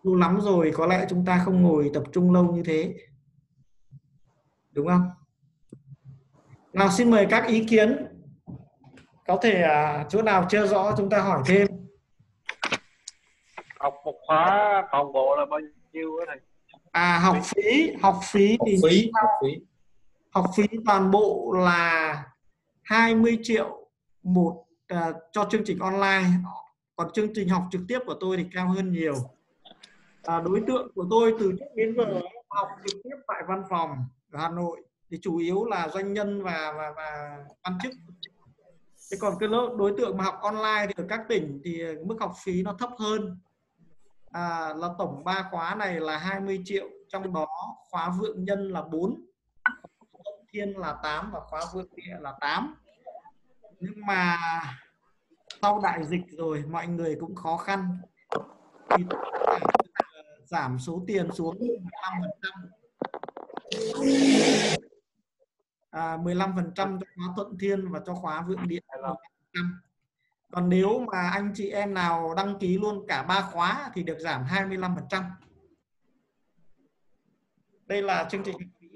Lâu lắm rồi có lẽ chúng ta không ngồi tập trung lâu như thế, đúng không? Nào, xin mời các ý kiến. Có thể chỗ nào chưa rõ chúng ta hỏi thêm. Học một khóa toàn bộ là bao nhiêu đó thầy? Học phí toàn bộ là 20 triệu một cho chương trình online. Còn chương trình học trực tiếp của tôi thì cao hơn nhiều. Đối tượng của tôi từ trước đến giờ học trực tiếp tại văn phòng ở Hà Nội thì chủ yếu là doanh nhân và văn chức. Thế còn cái lớp đối tượng mà học online thì ở các tỉnh thì mức học phí nó thấp hơn. Là tổng 3 khóa này là 20 triệu, trong đó khóa vượng nhân là 4, khóa thuận thiên là 8 và khóa vượng địa là 8. Nhưng mà sau đại dịch rồi mọi người cũng khó khăn thì giảm số tiền xuống 15%. 15% cho khóa thuận thiên và cho khóa vượng địa. Còn nếu mà anh chị em nào đăng ký luôn cả 3 khóa thì được giảm 25%. Đây là chương trình học phí.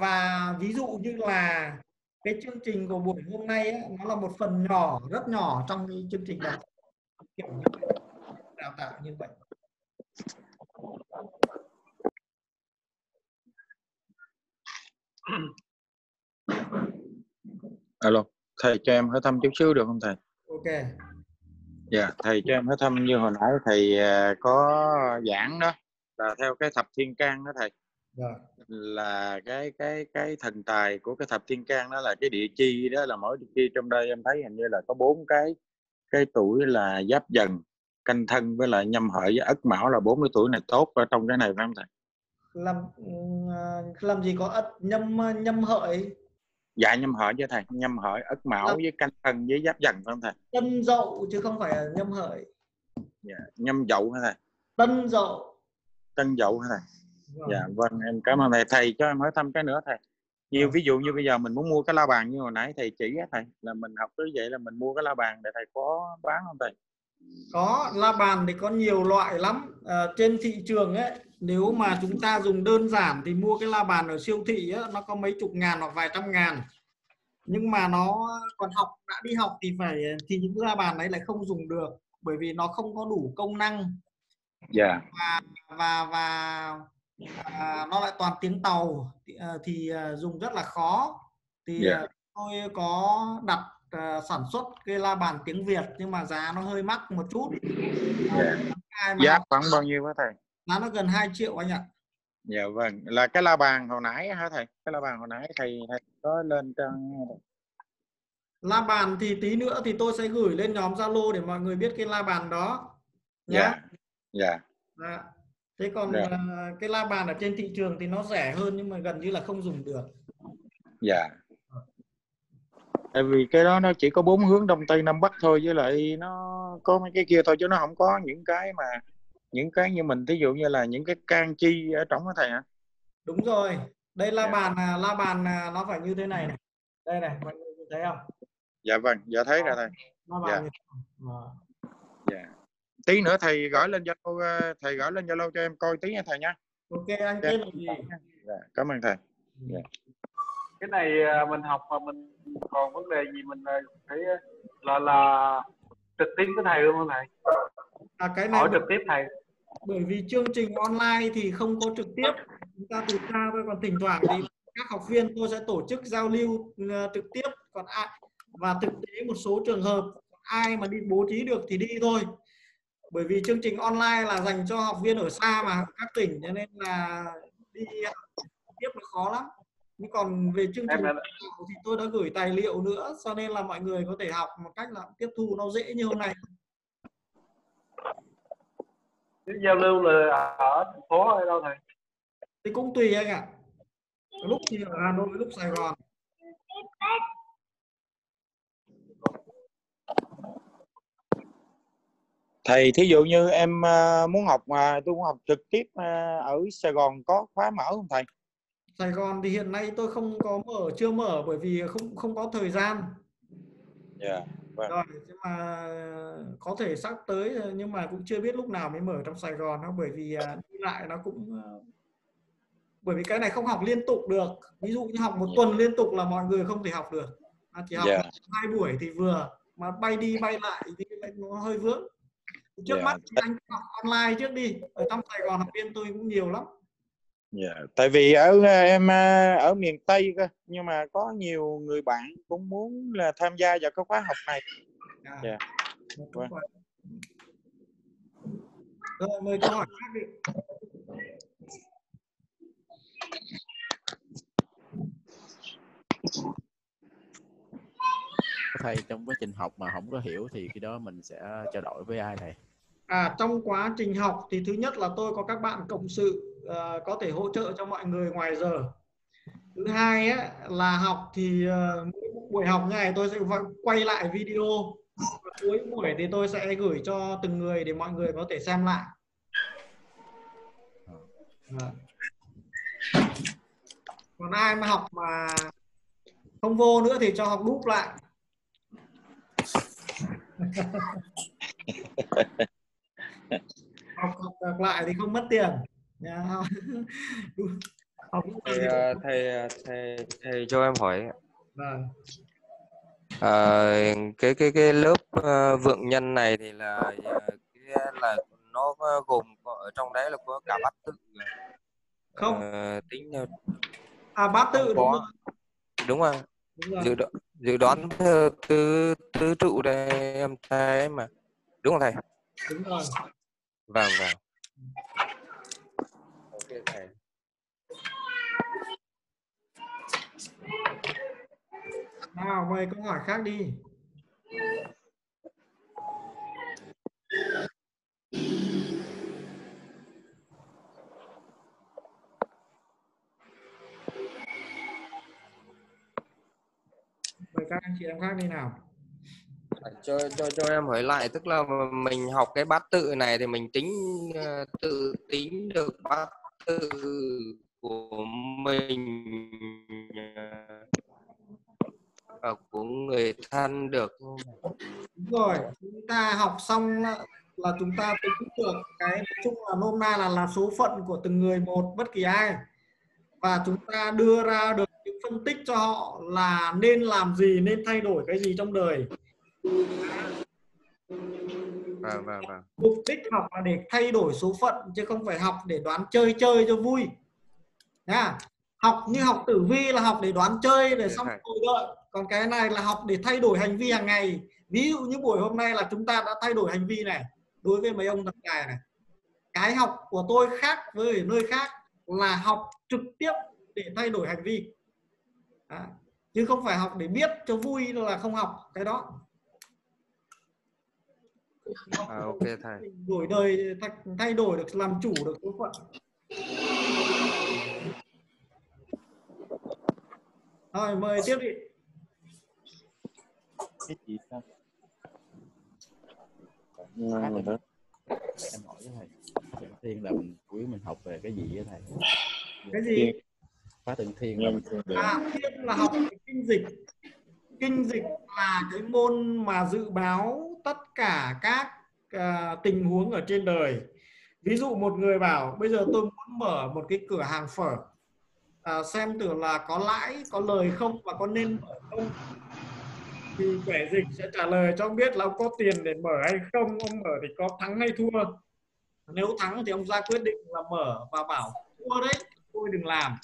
Và ví dụ như là cái chương trình của buổi hôm nay ấy, nó là một phần nhỏ, rất nhỏ trong cái chương trình đào tạo, kiểu như vậy, đào tạo như vậy. Alo, thầy cho em hỏi thăm chút xíu được không thầy? Ok. Dạ, thầy cho em hỏi thăm như hồi nãy thầy có giảng đó, là theo cái thập thiên can đó thầy. Rồi. Là cái thần tài của cái thập thiên can đó là cái địa chi đó, là mỗi địa chi trong đây em thấy hình như là có 4 cái tuổi là Giáp Dần, Canh Thân với lại Nhâm Hợi với Ất Mão, là 40 tuổi này tốt ở trong cái này phải không thầy? Làm gì có Ất nhâm Hợi. Dạ Nhâm Hợi với thầy, Nhâm Hợi, Ất Mãu với Canh Thân với Giáp Dần phải không thầy? Tân Dậu chứ không phải là Nhâm Hợi. Dạ, Nhâm Dậu hả thầy? Tân Dậu. Tân Dậu hả thầy? Dạ vâng, em cảm ơn thầy. Thầy cho em hỏi thăm cái nữa thầy. Nhiều ví dụ như bây giờ mình muốn mua cái la bàn như hồi nãy thầy chỉ á thầy, là mình học cứ vậy là mình mua cái la bàn, để thầy có bán không thầy? Có, la bàn thì có nhiều loại lắm. Trên thị trường ấy, nếu mà chúng ta dùng đơn giản thì mua cái la bàn ở siêu thị ấy, nó có mấy chục ngàn hoặc vài trăm ngàn. Nhưng mà nó còn học, đã đi học thì phải, thì những la bàn ấy lại không dùng được, bởi vì nó không có đủ công năng. Dạ. Và nó lại toàn tiếng Tàu thì dùng rất là khó. Thì tôi có đặt sản xuất cái la bàn tiếng Việt, nhưng mà giá nó hơi mắc một chút. Giá khoảng bao nhiêu hả thầy? Giá nó gần 2 triệu anh ạ. Dạ vâng, là cái la bàn hồi nãy hả thầy? Cái la bàn hồi nãy thầy có lên trang. La bàn thì tí nữa thì tôi sẽ gửi lên nhóm Zalo để mọi người biết cái la bàn đó. Dạ. Dạ. Thế còn cái la bàn ở trên thị trường thì nó rẻ hơn, nhưng mà gần như là không dùng được. Dạ. Tại vì cái đó nó chỉ có 4 hướng Đông Tây Nam Bắc thôi, với lại nó có mấy cái kia thôi, chứ nó không có những cái mà những cái như mình, thí dụ như là những cái can chi ở trong đó thầy hả? Đúng rồi. Đây la bàn nó phải như thế này này. Đây này, mọi người thấy không? Dạ vâng, giờ thấy rồi thầy. Dạ. Dạ. Tí nữa thầy gửi lên Zalo, cho em coi tí nha thầy nha. Ok, anh tên là gì? Cảm ơn thầy. Cái này mình học mà mình còn vấn đề gì mình thấy là trực tiếp với thầy luôn không thầy? Cái này hỏi trực tiếp thầy. Bởi vì chương trình online thì không có trực tiếp, chúng ta từ xa thôi, còn thỉnh thoảng thì các học viên tôi sẽ tổ chức giao lưu trực tiếp. Còn và thực tế một số trường hợp ai mà đi bố trí được thì đi thôi. Bởi vì chương trình online là dành cho học viên ở xa mà, các tỉnh, cho nên là đi tiếp nó khó lắm. Nhưng còn về chương trình thì tôi đã gửi tài liệu nữa, cho nên là mọi người có thể học một cách là tiếp thu nó dễ như hôm nay. Giao lưu là ở thành phố hay đâu thầy? Thì cũng tùy anh ạ. Lúc thì ở Hà Nội, lúc Sài Gòn. Thầy thí dụ như em muốn học, mà tôi muốn học trực tiếp ở Sài Gòn có khóa mở không thầy? Sài Gòn thì hiện nay tôi không có mở, chưa mở, bởi vì không có thời gian. Dạ. Rồi, nhưng mà có thể sắp tới, nhưng mà cũng chưa biết lúc nào mới mở trong Sài Gòn đó, bởi vì đi lại nó cũng, bởi vì cái này không học liên tục được. Ví dụ như học một tuần liên tục là mọi người không thể học được. Chỉ học 2 buổi thì vừa, mà bay đi bay lại thì nó hơi vướng. Trước mắt thì anh học online trước đi. Ở trong Sài Gòn học viên tôi cũng nhiều lắm. Dạ, tại vì em ở miền Tây cơ, nhưng mà có nhiều người bạn cũng muốn là tham gia vào cái khóa học này. Dạ. Rồi, mời câu hỏi khác đi. Thầy, trong quá trình học mà không có hiểu thì khi đó mình sẽ trao đổi với ai thầy? Trong quá trình học thì thứ nhất là tôi có các bạn cộng sự có thể hỗ trợ cho mọi người ngoài giờ. Thứ hai ấy, là học thì buổi học ngày tôi sẽ quay lại video. Và cuối buổi thì tôi sẽ gửi cho từng người để mọi người có thể xem lại. Còn ai mà học mà không vô nữa thì cho học đúp lại. Học lại thì không mất tiền. Thầy cho em hỏi. Vâng. Cái lớp vượng nhân này thì là nó gồm ở trong đấy là có cả bát tự không? Tính bát tự đúng không? Dự đoán tứ trụ đây em thấy mà, đúng không thầy? Đúng rồi. Vâng. Ok thầy. Nào, mời câu hỏi khác đi. Mời các anh chị em khác đi nào. Cho em hỏi lại, tức là mình học cái bát tự này thì mình tự tính được bát tự của mình, của người thân được. Đúng rồi, chúng ta học xong là chúng ta tính được cái chung là nôm na là số phận của từng người một, bất kỳ ai, và chúng ta đưa ra được những phân tích cho họ là nên làm gì, nên thay đổi cái gì trong đời. Mục đích học là để thay đổi số phận chứ không phải học để đoán chơi cho vui. Học như học tử vi là học để đoán chơi để xong ngồi đợi. Còn cái này là học để thay đổi hành vi hàng ngày. Ví dụ như buổi hôm nay là chúng ta đã thay đổi hành vi này. Đối với mấy ông tập tài này, cái học của tôi khác với nơi khác là học trực tiếp để thay đổi hành vi. Chứ không phải học để biết cho vui là không học cái đó. Ok thầy. Đổi đời, thay đổi được, làm chủ được số phận. Rồi, mời tiếp đi. Em hỏi với thầy, Tượng Thiên là mình cuối mình học về cái gì với thầy? Cái gì? Khóa Tượng Thiên là Thiên là học kinh dịch. Kinh dịch là cái môn mà dự báo tất cả các tình huống ở trên đời. Ví dụ một người bảo bây giờ tôi muốn mở một cái cửa hàng phở, xem tưởng là có lãi, có lời không và có nên mở không, thì quẻ dịch sẽ trả lời cho ông biết là ông có tiền để mở hay không, ông mở thì có thắng hay thua. Nếu thắng thì ông ra quyết định là mở và bảo thua đấy, tôi đừng làm.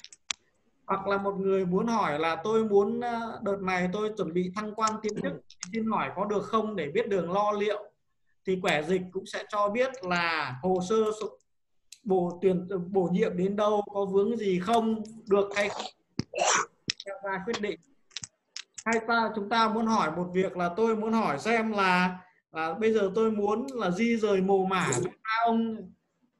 Hoặc là một người muốn hỏi là tôi muốn đợt này tôi chuẩn bị thăng quan tiến chức, xin hỏi có được không để biết đường lo liệu, thì quẻ dịch cũng sẽ cho biết là hồ sơ bổ nhiệm đến đâu, có vướng gì không, được hay không, ra quyết định. Hay chúng ta muốn hỏi một việc là tôi muốn hỏi xem là bây giờ tôi muốn là di rời mồ mả ông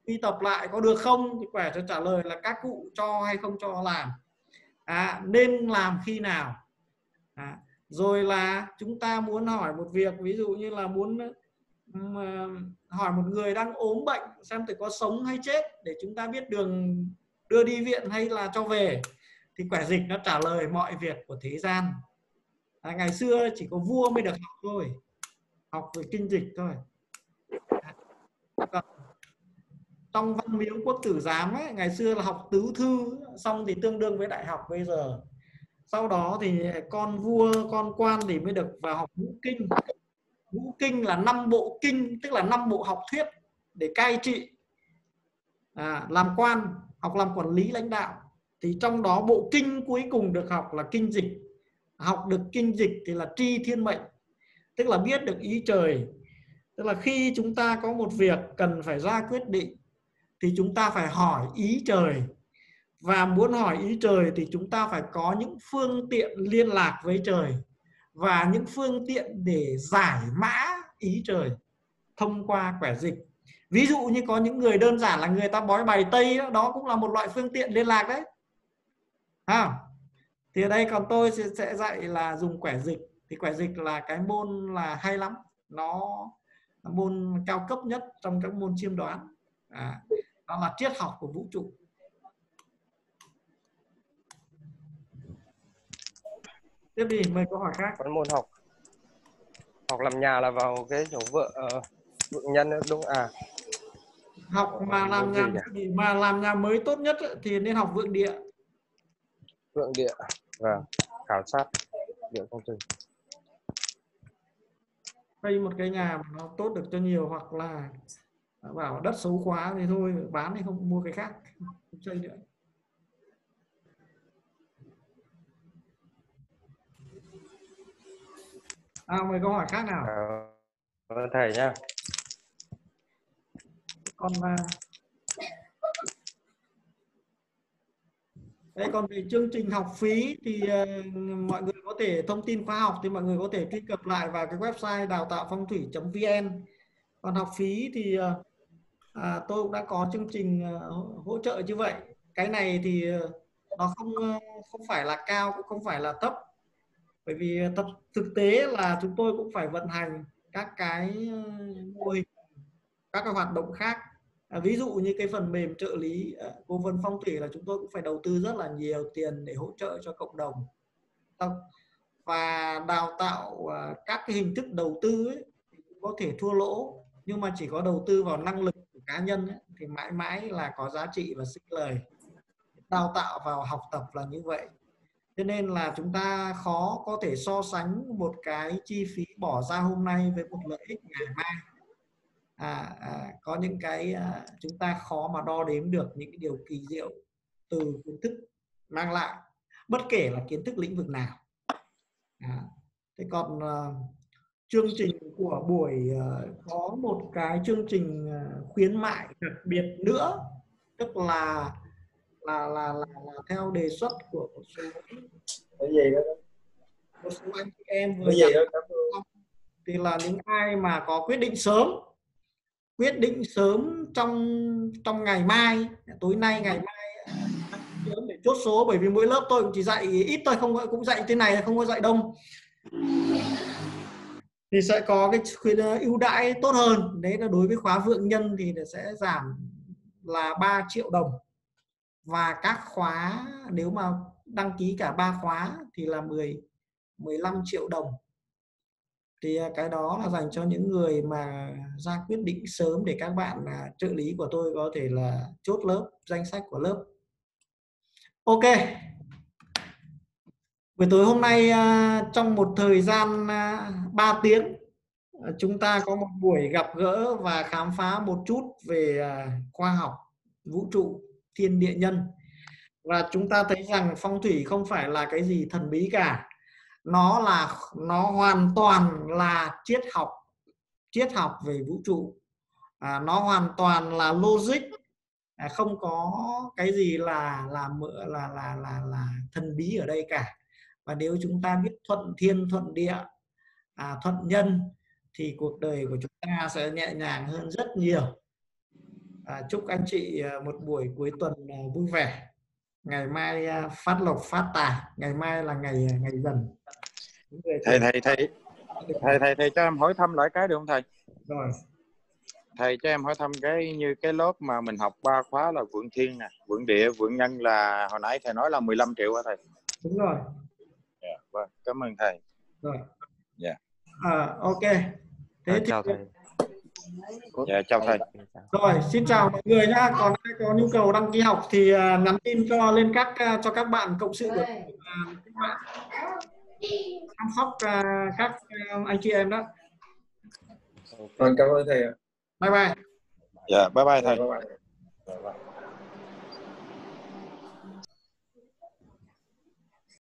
quy tập lại có được không, thì quẻ sẽ trả lời là các cụ cho hay không cho làm, nên làm khi nào. Rồi là chúng ta muốn hỏi một việc, ví dụ như là muốn hỏi một người đang ốm bệnh xem có sống hay chết để chúng ta biết đường đưa đi viện hay là cho về, thì quẻ dịch nó trả lời mọi việc của thế gian. Ngày xưa chỉ có vua mới được học thôi, học về kinh dịch thôi. Trong Văn Miếu Quốc Tử Giám ấy, ngày xưa là học tứ thư xong thì tương đương với đại học bây giờ. Sau đó thì con vua, con quan thì mới được vào học ngũ kinh. Ngũ kinh là 5 bộ kinh, tức là 5 bộ học thuyết để cai trị, làm quan, học làm quản lý lãnh đạo. Thì trong đó bộ kinh cuối cùng được học là kinh dịch. Học được kinh dịch thì là tri thiên mệnh, tức là biết được ý trời. Tức là khi chúng ta có một việc cần phải ra quyết định thì chúng ta phải hỏi ý trời. Và muốn hỏi ý trời thì chúng ta phải có những phương tiện liên lạc với trời và những phương tiện để giải mã ý trời thông qua quẻ dịch. Ví dụ như có những người đơn giản là người ta bói bài tây đó, đó cũng là một loại phương tiện liên lạc đấy. Thì ở đây còn tôi sẽ dạy là dùng quẻ dịch. Thì quẻ dịch là cái môn là hay lắm, nó là môn cao cấp nhất trong các môn chiêm đoán. Nó là triết học của vũ trụ. Tiếp đi, mời câu hỏi khác. Còn môn học làm nhà là vào cái chỗ vợ vượng nhân đúng à. Học mà làm nhà mới tốt nhất thì nên học vượng địa. Vượng địa. Vâng, khảo sát địa phong thủy. Xây một cái nhà mà nó tốt được cho nhiều, hoặc là bảo đất xấu quá thì thôi bán thì không mua cái khác, không xây nữa. À, mời câu hỏi khác nào. Thầy nhá. Còn đấy, còn về chương trình học phí thì mọi người có thể thông tin khóa học thì mọi người có thể truy cập lại vào cái website đào tạo phong thủy.vn. Còn học phí thì tôi cũng đã có chương trình hỗ trợ như vậy. Cái này thì nó không phải là cao cũng không phải là thấp. Bởi vì thực tế là chúng tôi cũng phải vận hành các cái mô hình, các cái hoạt động khác. Ví dụ như cái phần mềm trợ lý cố vấn phong thủy là chúng tôi cũng phải đầu tư rất là nhiều tiền để hỗ trợ cho cộng đồng. Và đào tạo các cái hình thức đầu tư ấy, có thể thua lỗ, nhưng mà chỉ có đầu tư vào năng lực của cá nhân ấy, thì mãi mãi là có giá trị và sinh lời. Đào tạo vào học tập là như vậy. Cho nên là chúng ta khó có thể so sánh một cái chi phí bỏ ra hôm nay với một lợi ích ngày mai. Có những cái chúng ta khó mà đo đếm được những cái điều kỳ diệu từ kiến thức mang lại, bất kể là kiến thức lĩnh vực nào. Thế còn chương trình của buổi có một cái chương trình khuyến mại đặc biệt nữa, tức là theo đề xuất của một số anh chị em vừa thì là những ai mà có quyết định sớm trong ngày mai, tối nay ngày mai để chốt số, bởi vì mỗi lớp tôi cũng chỉ dạy ít thôi, không cũng dạy thế này, không có dạy đông, thì sẽ có cái khuyến ưu đãi tốt hơn. Đấy là đối với khóa vượng nhân thì sẽ giảm là 3 triệu đồng. Và các khóa nếu mà đăng ký cả 3 khóa thì là 15 triệu đồng. Thì cái đó là dành cho những người mà ra quyết định sớm để các bạn trợ lý của tôi có thể là chốt lớp, danh sách của lớp. Ok. Buổi tối hôm nay trong một thời gian 3 tiếng chúng ta có một buổi gặp gỡ và khám phá một chút về khoa học, vũ trụ, thiên địa nhân. Và chúng ta thấy rằng phong thủy không phải là cái gì thần bí cả. Nó hoàn toàn là triết học về vũ trụ. Nó hoàn toàn là logic, không có cái gì là thần bí ở đây cả. Và nếu chúng ta biết thuận thiên, thuận địa, thuận nhân thì cuộc đời của chúng ta sẽ nhẹ nhàng hơn rất nhiều. Chúc anh chị một buổi cuối tuần vui vẻ. Ngày mai phát lộc phát tài. Ngày mai là ngày dần. Thầy cho em hỏi thăm lại cái được không thầy? Rồi. Thầy cho em hỏi thăm cái như cái lớp mà mình học 3 khóa là vượng thiên nè, vượng địa, vượng nhân là hồi nãy thầy nói là 15 triệu hả thầy? Đúng rồi. Yeah, vâng, cảm ơn thầy. Rồi. Dạ. Yeah. Ok. Thế chào thì... thầy. Dạ, chào thầy. Rồi, xin chào mọi người nhá. Còn ai có nhu cầu đăng ký học thì nhắn tin cho các bạn cộng sự được các bạn chăm sóc các anh chị em đó. Còn cảm ơn thầy. Bye bye. Dạ, bye bye thầy. Bye bye.